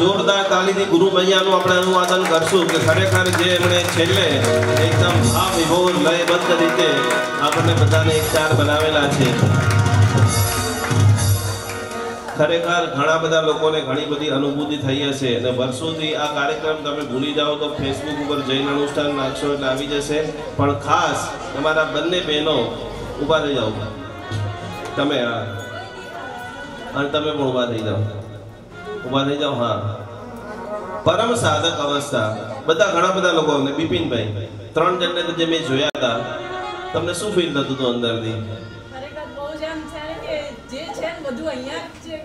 जोरदार ताली थी गुरु मैया नु अपने अनुवादन करशु के खरेखर जे हमने छेले एकदम भाव विभोर लयबद्ध रीते आपने बधाने एक चार बनावेला छे। खरेखर घणा बधा लोकोने घणी बधी अनुभूति थई हशे अने वर्षोथी आ कार्यक्रम तमे भूली जाओ तो फेसबुक पर जैन अनुष्ठान नाखशो એટલે આવી જશે પણ ખાस તમારા બંને બહેનો ઊભા થઈ જાઓ તમે અને તમે પણ ઊભા થઈ જાઓ जाओ। हाँ परम साधक अवस्था बता घना बता लोगों ने बिपिन भाई त्रण जन ने तो जब मैं जोया था तमने शू फील था तो अंदर दी खरेखर बहुत जाम छे के जे छे बधु अहिया जे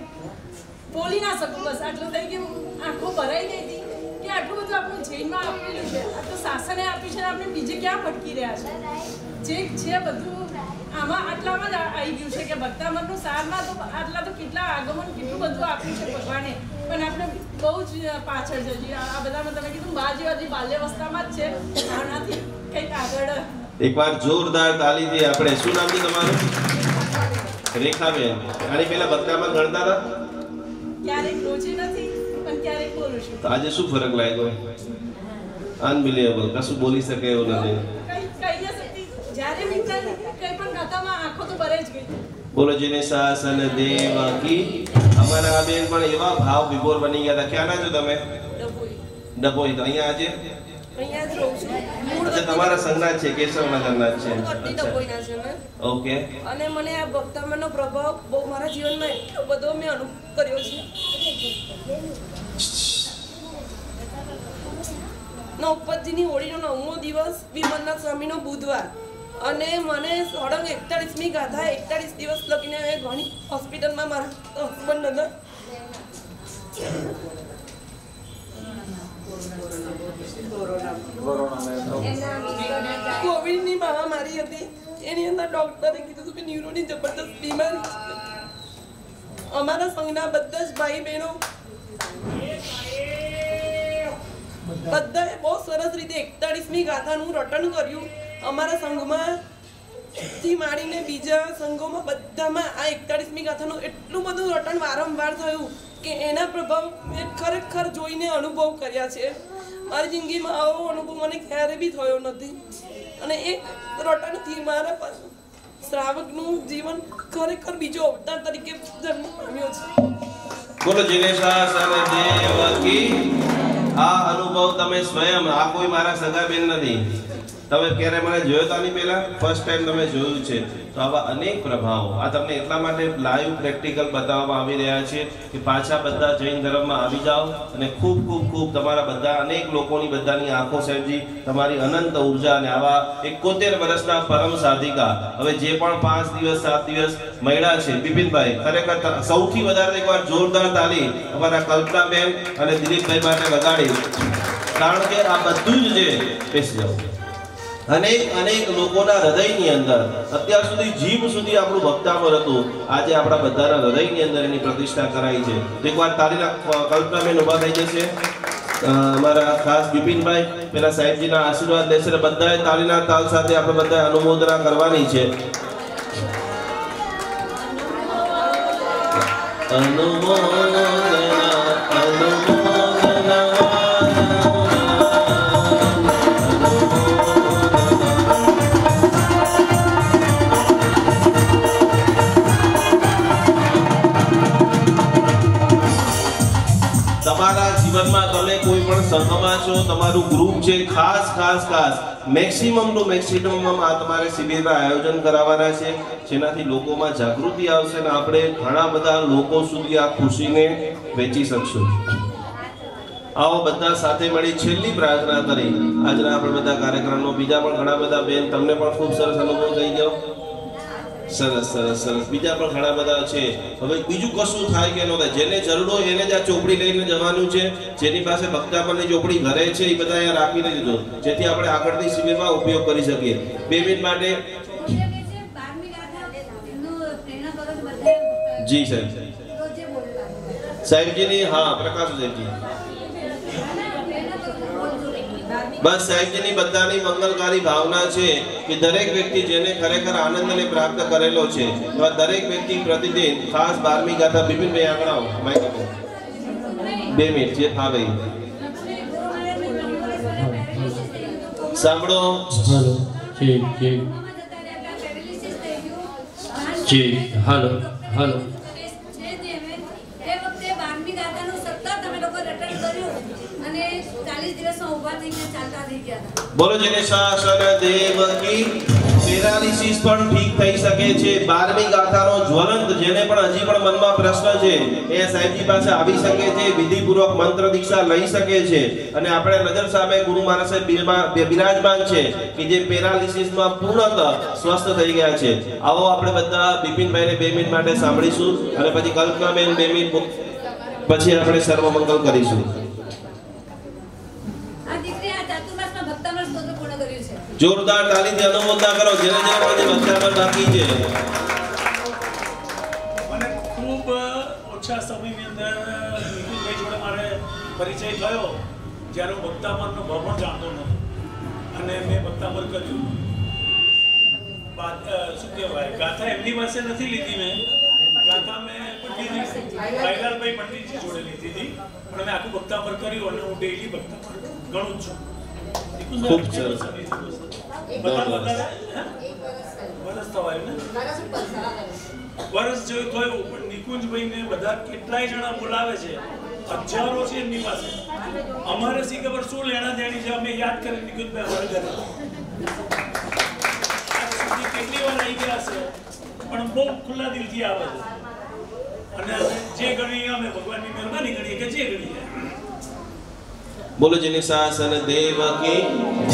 बोली ना सकू बस आटलो થઈ કે આખો ભરાઈ ગઈ હતી કે આટલું બધું આપણે જૈનમાં આપેલું છે આ તો શાસને આપી છે આપણે બીજે ક્યાં ભટકી રહ્યા છે જે છે બધું આમાં આટલામાં આવી ગયું છે કે ભક્તામરનો સારમાં તો આટલા તો કેટલા આગમન કેટલું બધું આપ્યું છે ભગવાને પણ આપણે બહુ જ પાછળ જઈએ આ બધામાં તમે કીધું બા જેવા જે બાલ્યવસ્થામાં જ છે આનાથી કંઈક આગળ એકવાર જોરદાર તાળી દે આપણે શું નામ છે તમારું રેખાબેન આની પહેલા ભક્તામાં ગણતા હતા ક્યારે રોજી નથી પણ ક્યારે બોલું છું તો આજે શું ફરક લાગ્યો અનબિલીવેબલ કશું બોલી શકે એવું નથી बोलो जिने शासन देव की हमारा बेन पण एवा भाव विभोर बनी गया था क्या ना जो તમે ડબોઈ તો અહીંયા આજે જ રહું છું મૂળ તો તમારા સંગના છે કેશવના ઘરના છે ડબોઈના છે મે ઓકે અને મને આ ભક્તમનો પ્રભાવ બહુ મારા જીવનમાં એટલો બધો મે અનુભવ કર્યો છે નવપતજીની હોળીનો 9મો દિવસ વિમલના સ્વામીનો બુધવાર અને મને સળંગ 41મી ગાથા 41 દિવસ લગીને એ ઘણી હોસ્પિટલમાં મારા હસબન્ડ નંદર કોરોના કોવિડની મહામારી હતી એની અંદર ડોક્ટરે કીધું હતું કે ન્યુરોની જબરદસ્ત બીમારી અમારા સંગના બધા જ ભાઈ બહેનો બધાએ બહુ સરસ રીતે 41મી ગાથાનું રટણ કર્યું અમારા સંઘમાં થી માડીને બીજા સંઘોમાં બધામાં આ 41મી ગાથાનું એટલું બધું રટણ વારંવાર થયું કે એના પ્રભાવ મેં ખરેખર જોઈને અનુભવ કર્યા છે મારી જિંદગીમાં આવો અનુભવ મને ક્યારે બી થયો નથી અને એ રટણથી મારા શ્રાવકનું જીવન ખરેખર બીજો અવતાર તરીકે જન્મ પામ્યો છે. બોલો જીનેશા સરદેવ કી. આ અનુભવ તમે સ્વયં, આ કોઈ મારા સગા બેન નથી, તમે ક્યારે મને જોયો તો નહીં, પહેલા ફર્સ્ટ ટાઈમ તમે જોયું છે. તો આવા અનેક પ્રભાવો આ તમને એટલા માટે લાઈવ પ્રેક્ટિકલ બતાવવામાં આવી રહ્યા છે કે પાછા બધા જૈન ધર્મમાં આવી જાઓ અને ખૂબ ખૂબ ખૂબ તમારા બધા અનેક લોકોની બધાની આંખો સાહેબજી તમારી અનંત ઉર્જા અને આવા 71 વર્ષના પરમ સાધિકા હવે જે પણ 5 દિવસ 7 દિવસ મહિલા છે બિપિનભાઈ, ખરેખર સૌથી વધારે એકવાર જોરદાર તાલી અમારા કલ્પનાબેન અને દિલીપભાઈ માટે વગાડી, કારણ કે આ બધું જ જે પેસી જાવ અનેક અનેક લોકોના હૃદયની અંદર અત્યાર સુધી જીભ સુધી આપણું ભક્તામર હતું, આજે આપણા બધાના હૃદયની અંદર એની પ્રતિષ્ઠા કરાઈ છે. એકવાર તારીના કલ્પનાબેન ઉભા થઈ જશે, અમારા ખાસ બિપિનભાઈ પેલા સાહેબજીના આશીર્વાદ લેશે. બધાએ તારીના તાલ સાથે આપણે બધા અનુમોદના કરવાની છે. તમારું ગ્રુપ છે, ખાસ મેક્સિમમ આ તમારે શિબિરના આયોજન કરાવવાના છે, જેનાથી લોકોમાં જાગૃતિ આવશે અને આપણે ઘણા બધા લોકો સુધી આ ખુશીને વેચી શકશું. આવો બધા સાથે મળી છેલ્લી પ્રાર્થના કરી આજના આપણે બધા કાર્યક્રમનો. બીજા પણ ઘણા બધા બેન, તમને પણ ખૂબ સરસ અનુભવ થઈ ગયો. સરસ સરસ સરસ. બીજા પણ ઘણા બધા છે. હવે બીજું કશું થાય કે ન થાય, જેને જરૂર હોય એને જ આ ચોપડી લઈને જવાનું છે. જેની પાસે ભક્તામણની ચોપડી ઘરે છે એ બધા અહીંયા રાખી દેજો, જેથી આપણે આગળની શિબિરમાં ઉપયોગ કરી શકીએ. 2 મિનિટ માટે. જી સાહેબ. સાહેબજીની હા પ્રકાશ સાહેબજી. બસ સાહેબજીની બધાની મંગલકારી ભાવના છે કે દરેક વ્યક્તિ જેને ખરેખર આનંદને પ્રાપ્ત કરેલો છે એવા દરેક વ્યક્તિ પ્રતિદિન ખાસ 12મી ગાથા. બિપિનભાઈ આગળ આવો, માઈક આપો. 2 મિનિટ જે ફાવે સાંભળો. હાલો જી જી જી હાલો હાલો. બોલો જનેશા સરદેવ કી. પેરાલિસિસ પણ ઠીક થઈ શકે છે. 12મી ગાથાનો જ્વલંત જેને પણ હજી પણ મનમાં પ્રશ્ન છે એ સાહેબજી પાસે આવી શકે છે, વિધિપૂર્વક મંત્ર દીક્ષા લઈ શકે છે. અને આપણે નજર સામે ગુરુ મહારાજ બિરાજમાન છે કે જે પેરાલિસિસમાં પૂર્ણતઃ સ્વસ્થ થઈ ગયા છે. આવો આપણે બધા બિપિનભાઈને 2 મિનિટ માટે સાંભળીશું અને પછી કલ્પનાબેન 2 મિનિટ પછી આપણે સર્વમંગલ કરીશું. જોરદાર તાલીથી અનુમોદના કરો જેને જે ભક્તામર બાકી છે. મને ખૂબ ઓછા સમયની અંદર નીકુંજભાઈ જોડે મારે પરિચય થયો, જ્યારે હું ભક્તામરનો ભાવ પણ જાણતો નહોતો અને મેં ભક્તામર કર્યું. શું કહેવાય, ગાથા એમની પાસે નથી લીધી મેં, ગાથા મેં ભાઈલાલભાઈ પંડિતજી જોડે લીધી હતી, પણ મેં આખું ભક્તામર કર્યું અને હું ડેઈલી ભક્તામર ગણું છું. ખૂબ સરસ. પણ બહુ ખુલ્લા દિલ થી આવે છે અને જે ગણીએ અમે ભગવાનની મહેરબાની ગણીએ કે જે ગણીએ. બોલો જનેશા સરદેવ કી.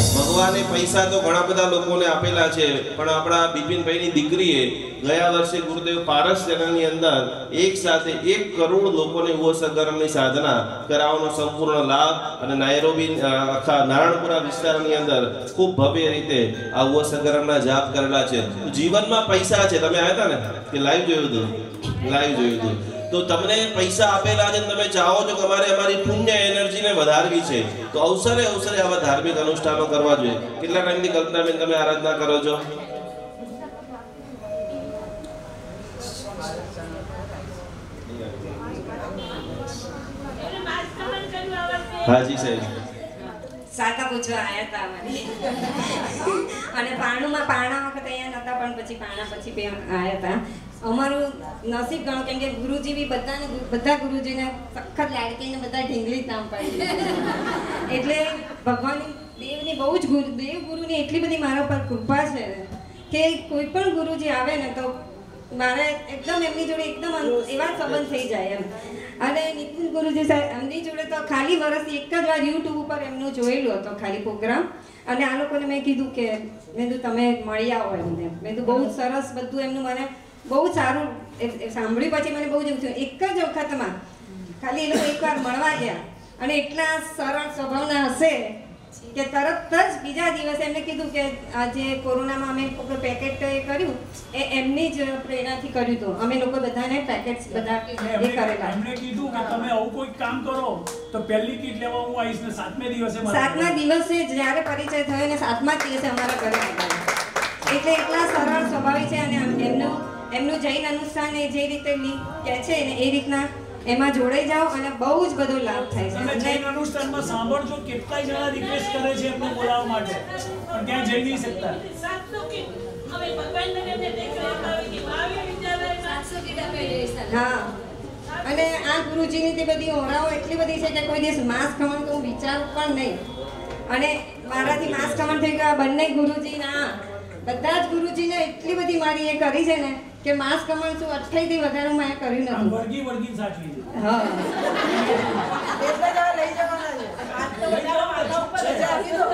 ભગવાને પૈસા તો ઘણા બધા લોકોને આપેલા છે, પણ આપણા બિપિનભાઈની દીકરીએ ગયા વર્ષે ગુરુદેવ પારસ જનની અંદર એક સાથે 1 કરોડ લોકોને વોસગરમની સાધના કરાવવાનો સંપૂર્ણ લાભ અને નાયરોબી આખા નારણપુરા વિસ્તારની અંદર ખૂબ ભવ્ય રીતે આ વોસગરમના જાપ કરેલા છે. જીવનમાં પૈસા છે, તમે આવ્યા હતા ને કે લાઈવ જોયું હતું તો તમને પૈસા આપેલા છે, તમે ચાહો છો કે અમારે અમારી પુણ્ય એનર્જીને વધારવી છે, તો અવસરે આવા ધાર્મિક અનુષ્ઠાનો કરવા જોઈએ. કેટલા ટાઈમની કલ્પનાબેન તમે આરાધના કરો છો? હાજી સાહેબ સાકા પૂછવા આયા હતા મને અને પાણુમાં પાણા વખત અહીંયા कृपा है कि कोई पण गुरुजी आवे ने तो मारे एकदम एमनी जोड़े एकदम एवा संबंध थई जाय। अरे निकुंज गुरुजी साहेब एमनी जोड़े तो खाली वर्ष एक ज बार YouTube पर एमनो જોયેલો હતો ખાલી પ્રોગ્રામ અને આ લોકોને મેં કીધું કે મેં તો તમે મળ્યા હોય એમને મેં તો બહુ સરસ બધું એમનું મને બહુ સારું સાંભળી પછી મને બહુ જ એવું થયું એક જ વખતમાં ખાલી એ લોકો એકવાર મળવા ગયા અને એટલા સરળ સ્વભાવના હશે કે તરત જ બીજા દિવસે એમને કીધું કે આજે કોરોનામાં અમે લોકો પેકેટ કર્યું એ એમની જ પ્રેરણાથી કર્યું તો અમે લોકો બધાને પેકેટ્સ બધા એ કરેલા એમણે કીધું કે તમે આવું કોઈ કામ કરો તો પહેલી કીટ લેવા હું આઈશ ને સાતમે દિવસે જ્યારે પરિચય થયો ને સાતમા દિવસે અમારા ઘરે એટલે એટલા સરળ સ્વભાવી છે અને એમનું જૈન અનુષ્ઠાન જે રીતે કહે છે ને એ રીતના એમાં જોડાઈ જાઓ અને બહુ જ બધો લાભ થાય છે। અને જૈન અનુષ્ઠાનમાં સાંભળજો કેટલાય જણા રિક્વેસ્ટ કરે છે એમને બોલાવવા માટે પણ ત્યાં જઈ નહી શકતા। 700 કે હવે ભગવાનને એમને દેખાડવા આવે કે ભાવ્ય વિચારે 700 કે ડાબે જઈશા। હા અને આ ગુરુજીની તે બધી ઓરાઓ એટલી બધી છે કે કોઈ દિવસ માસ ખમણ તો વિચાર પણ નહીં અને મારાથી માસ ખમણ થઈ ગયા બંને ગુરુજીના બધા જ ગુરુજીને એટલી બધી મારી એ કરી છે ને કે માસ કમણ શું 28 થી વધારે માયા કરી નથી વર્ગી સાચવી છે। હા એટલે જ લઈ જવાના છે આજ તો વધારે માથા ઉપર જ આવી તો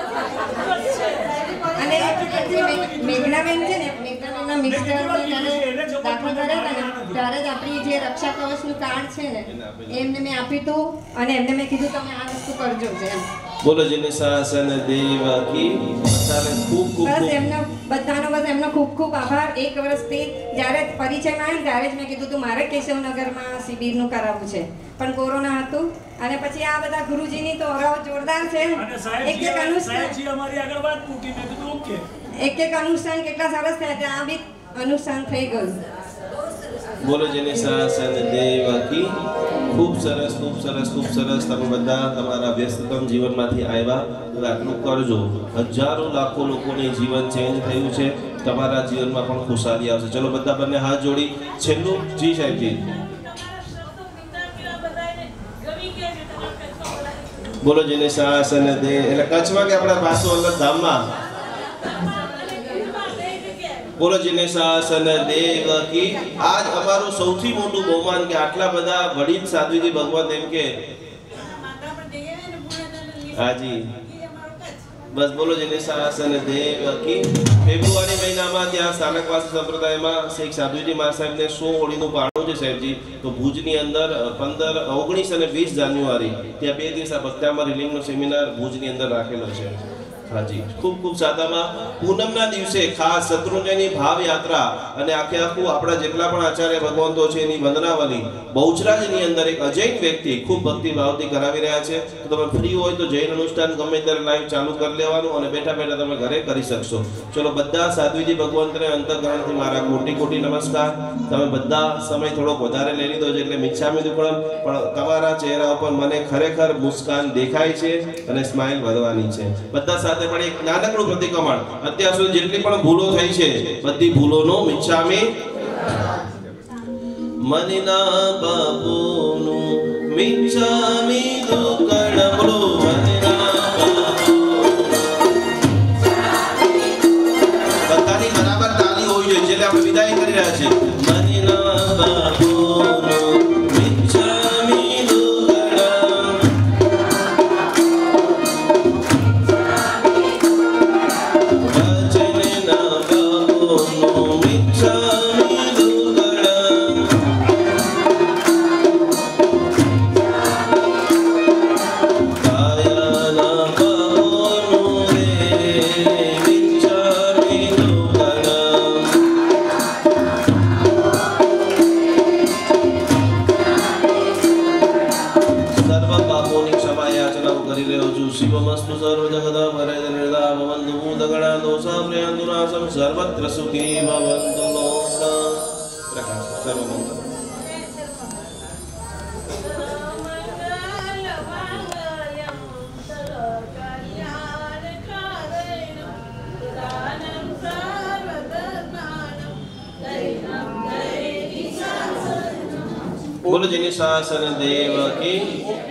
અને એટલે મેઘનાબેન છે ને મેઘનાબેનના મિસ્ટરને દાખલ કર્યા ત્યારે જ આપણી જે રક્ષા કવચનું કાર્ડ છે ને એમને મેં આપી તો અને એમને મેં કીધું તમે આ વસ્તુ કરજો એમ બોલો જેને સાસન દેવા કી બધાને ખૂબ ખૂબ બસ એમનો બધાનો બસ એમનો ખૂબ ખૂબ આભાર। એક વર્ષથી જ્યારે પરિચયમાં આવ્યા ત્યારે જ મેં કીધું તું મારે કેશવનગરમાં શિબિરનું કરાવવું છે પણ કોરોના હતું અને પછી આ બધા ગુરુજીની તો ઓરાઓ જોરદાર છે અને સાહેબજી સાહેબજી અમારી આગળ વાત પૂકી મેં કીધું ઓકે એક અનુષ્ઠાન કેટલા સરસ થયા છે આ બી અનુષ્ઠાન થઈ ગયું બોલો જેને સાસન દેવા કી खूब सरस तब बदा तमारा व्यस्ततम जीवन में आया तो आटलू करजो। हजारों लाखों लोगों ने जीवन चेन्ज थयुं छे तमारा जीवन में खुशाली आवशे। चलो बदा बने हाथ जोड़ी छेल्लू जी साहेब जी बोलो जेने शासन दे एटले कच्छ में के अपना पासो अंदर धाम में बोलो जेने शासन देव की। आज अमारू सौथी मोटू बहुमान के आटला बधा वडील साध्वीजी भगवान देव के हाँ जी बस बोलो जेने शासन देव की। फेब्रुआरी महीना में त्यां स्थानकवासी संप्रदाय में शेख साध्वीजी महाराज साहेब ने 100 होळीनुं पाळणुं छे साहेब जी तो भूजनी अंदर 15, 19 અને 20 जान्युआरी त्यां बे दिवस भक्तामर हीलिंगनो सेमिनार भूजनी अंदर राखेलो छे। हाँ जी खूब सादामां पूनमना दिवसे खास शत्रुंजयनी भाव यात्रा अने आखे आखू आपड़ा जेटला पण आचार्य भगवंतो छे एनी वंदनावली बहुचराजनी अंदर एक अजैन व्यक्ति खूब भक्तिभावथी करावी रह्या छे। तो तमे फ्री होय तो जैन अनुष्ठान गमे त्यारे लाइव चालू करी लेवानुं अने बेठा-बेठा तमे घरे करी शकशो। चलो बधा साध्वीजी भगवंतने अंतःकरणथी मारा कोटी-कोटी नमस्कार। तमे बधा समय थोड़ोक वधारे लई लीधो छे एटले मिच्छामी दुक्कडम पण तमारा चेहरा उपर मने खरेखर मुस्कान देखाय छे अने स्माइल वधवानी छे। बधा સાથે પણ એક નાનકડું પ્રતિક્રમણ અત્યાર સુધી જેટલી પણ ભૂલો થઈ છે બધી ભૂલોનો મિચ્છામી મનના બાપોનું મિચ્છામી દુકડમળો મનના બધાની બરાબર તાળી હોવી જોઈએ જેલે આપણે વિદાય કરી રહ્યા છે મનના બાપોનું बोलो जिनेशासन देव की।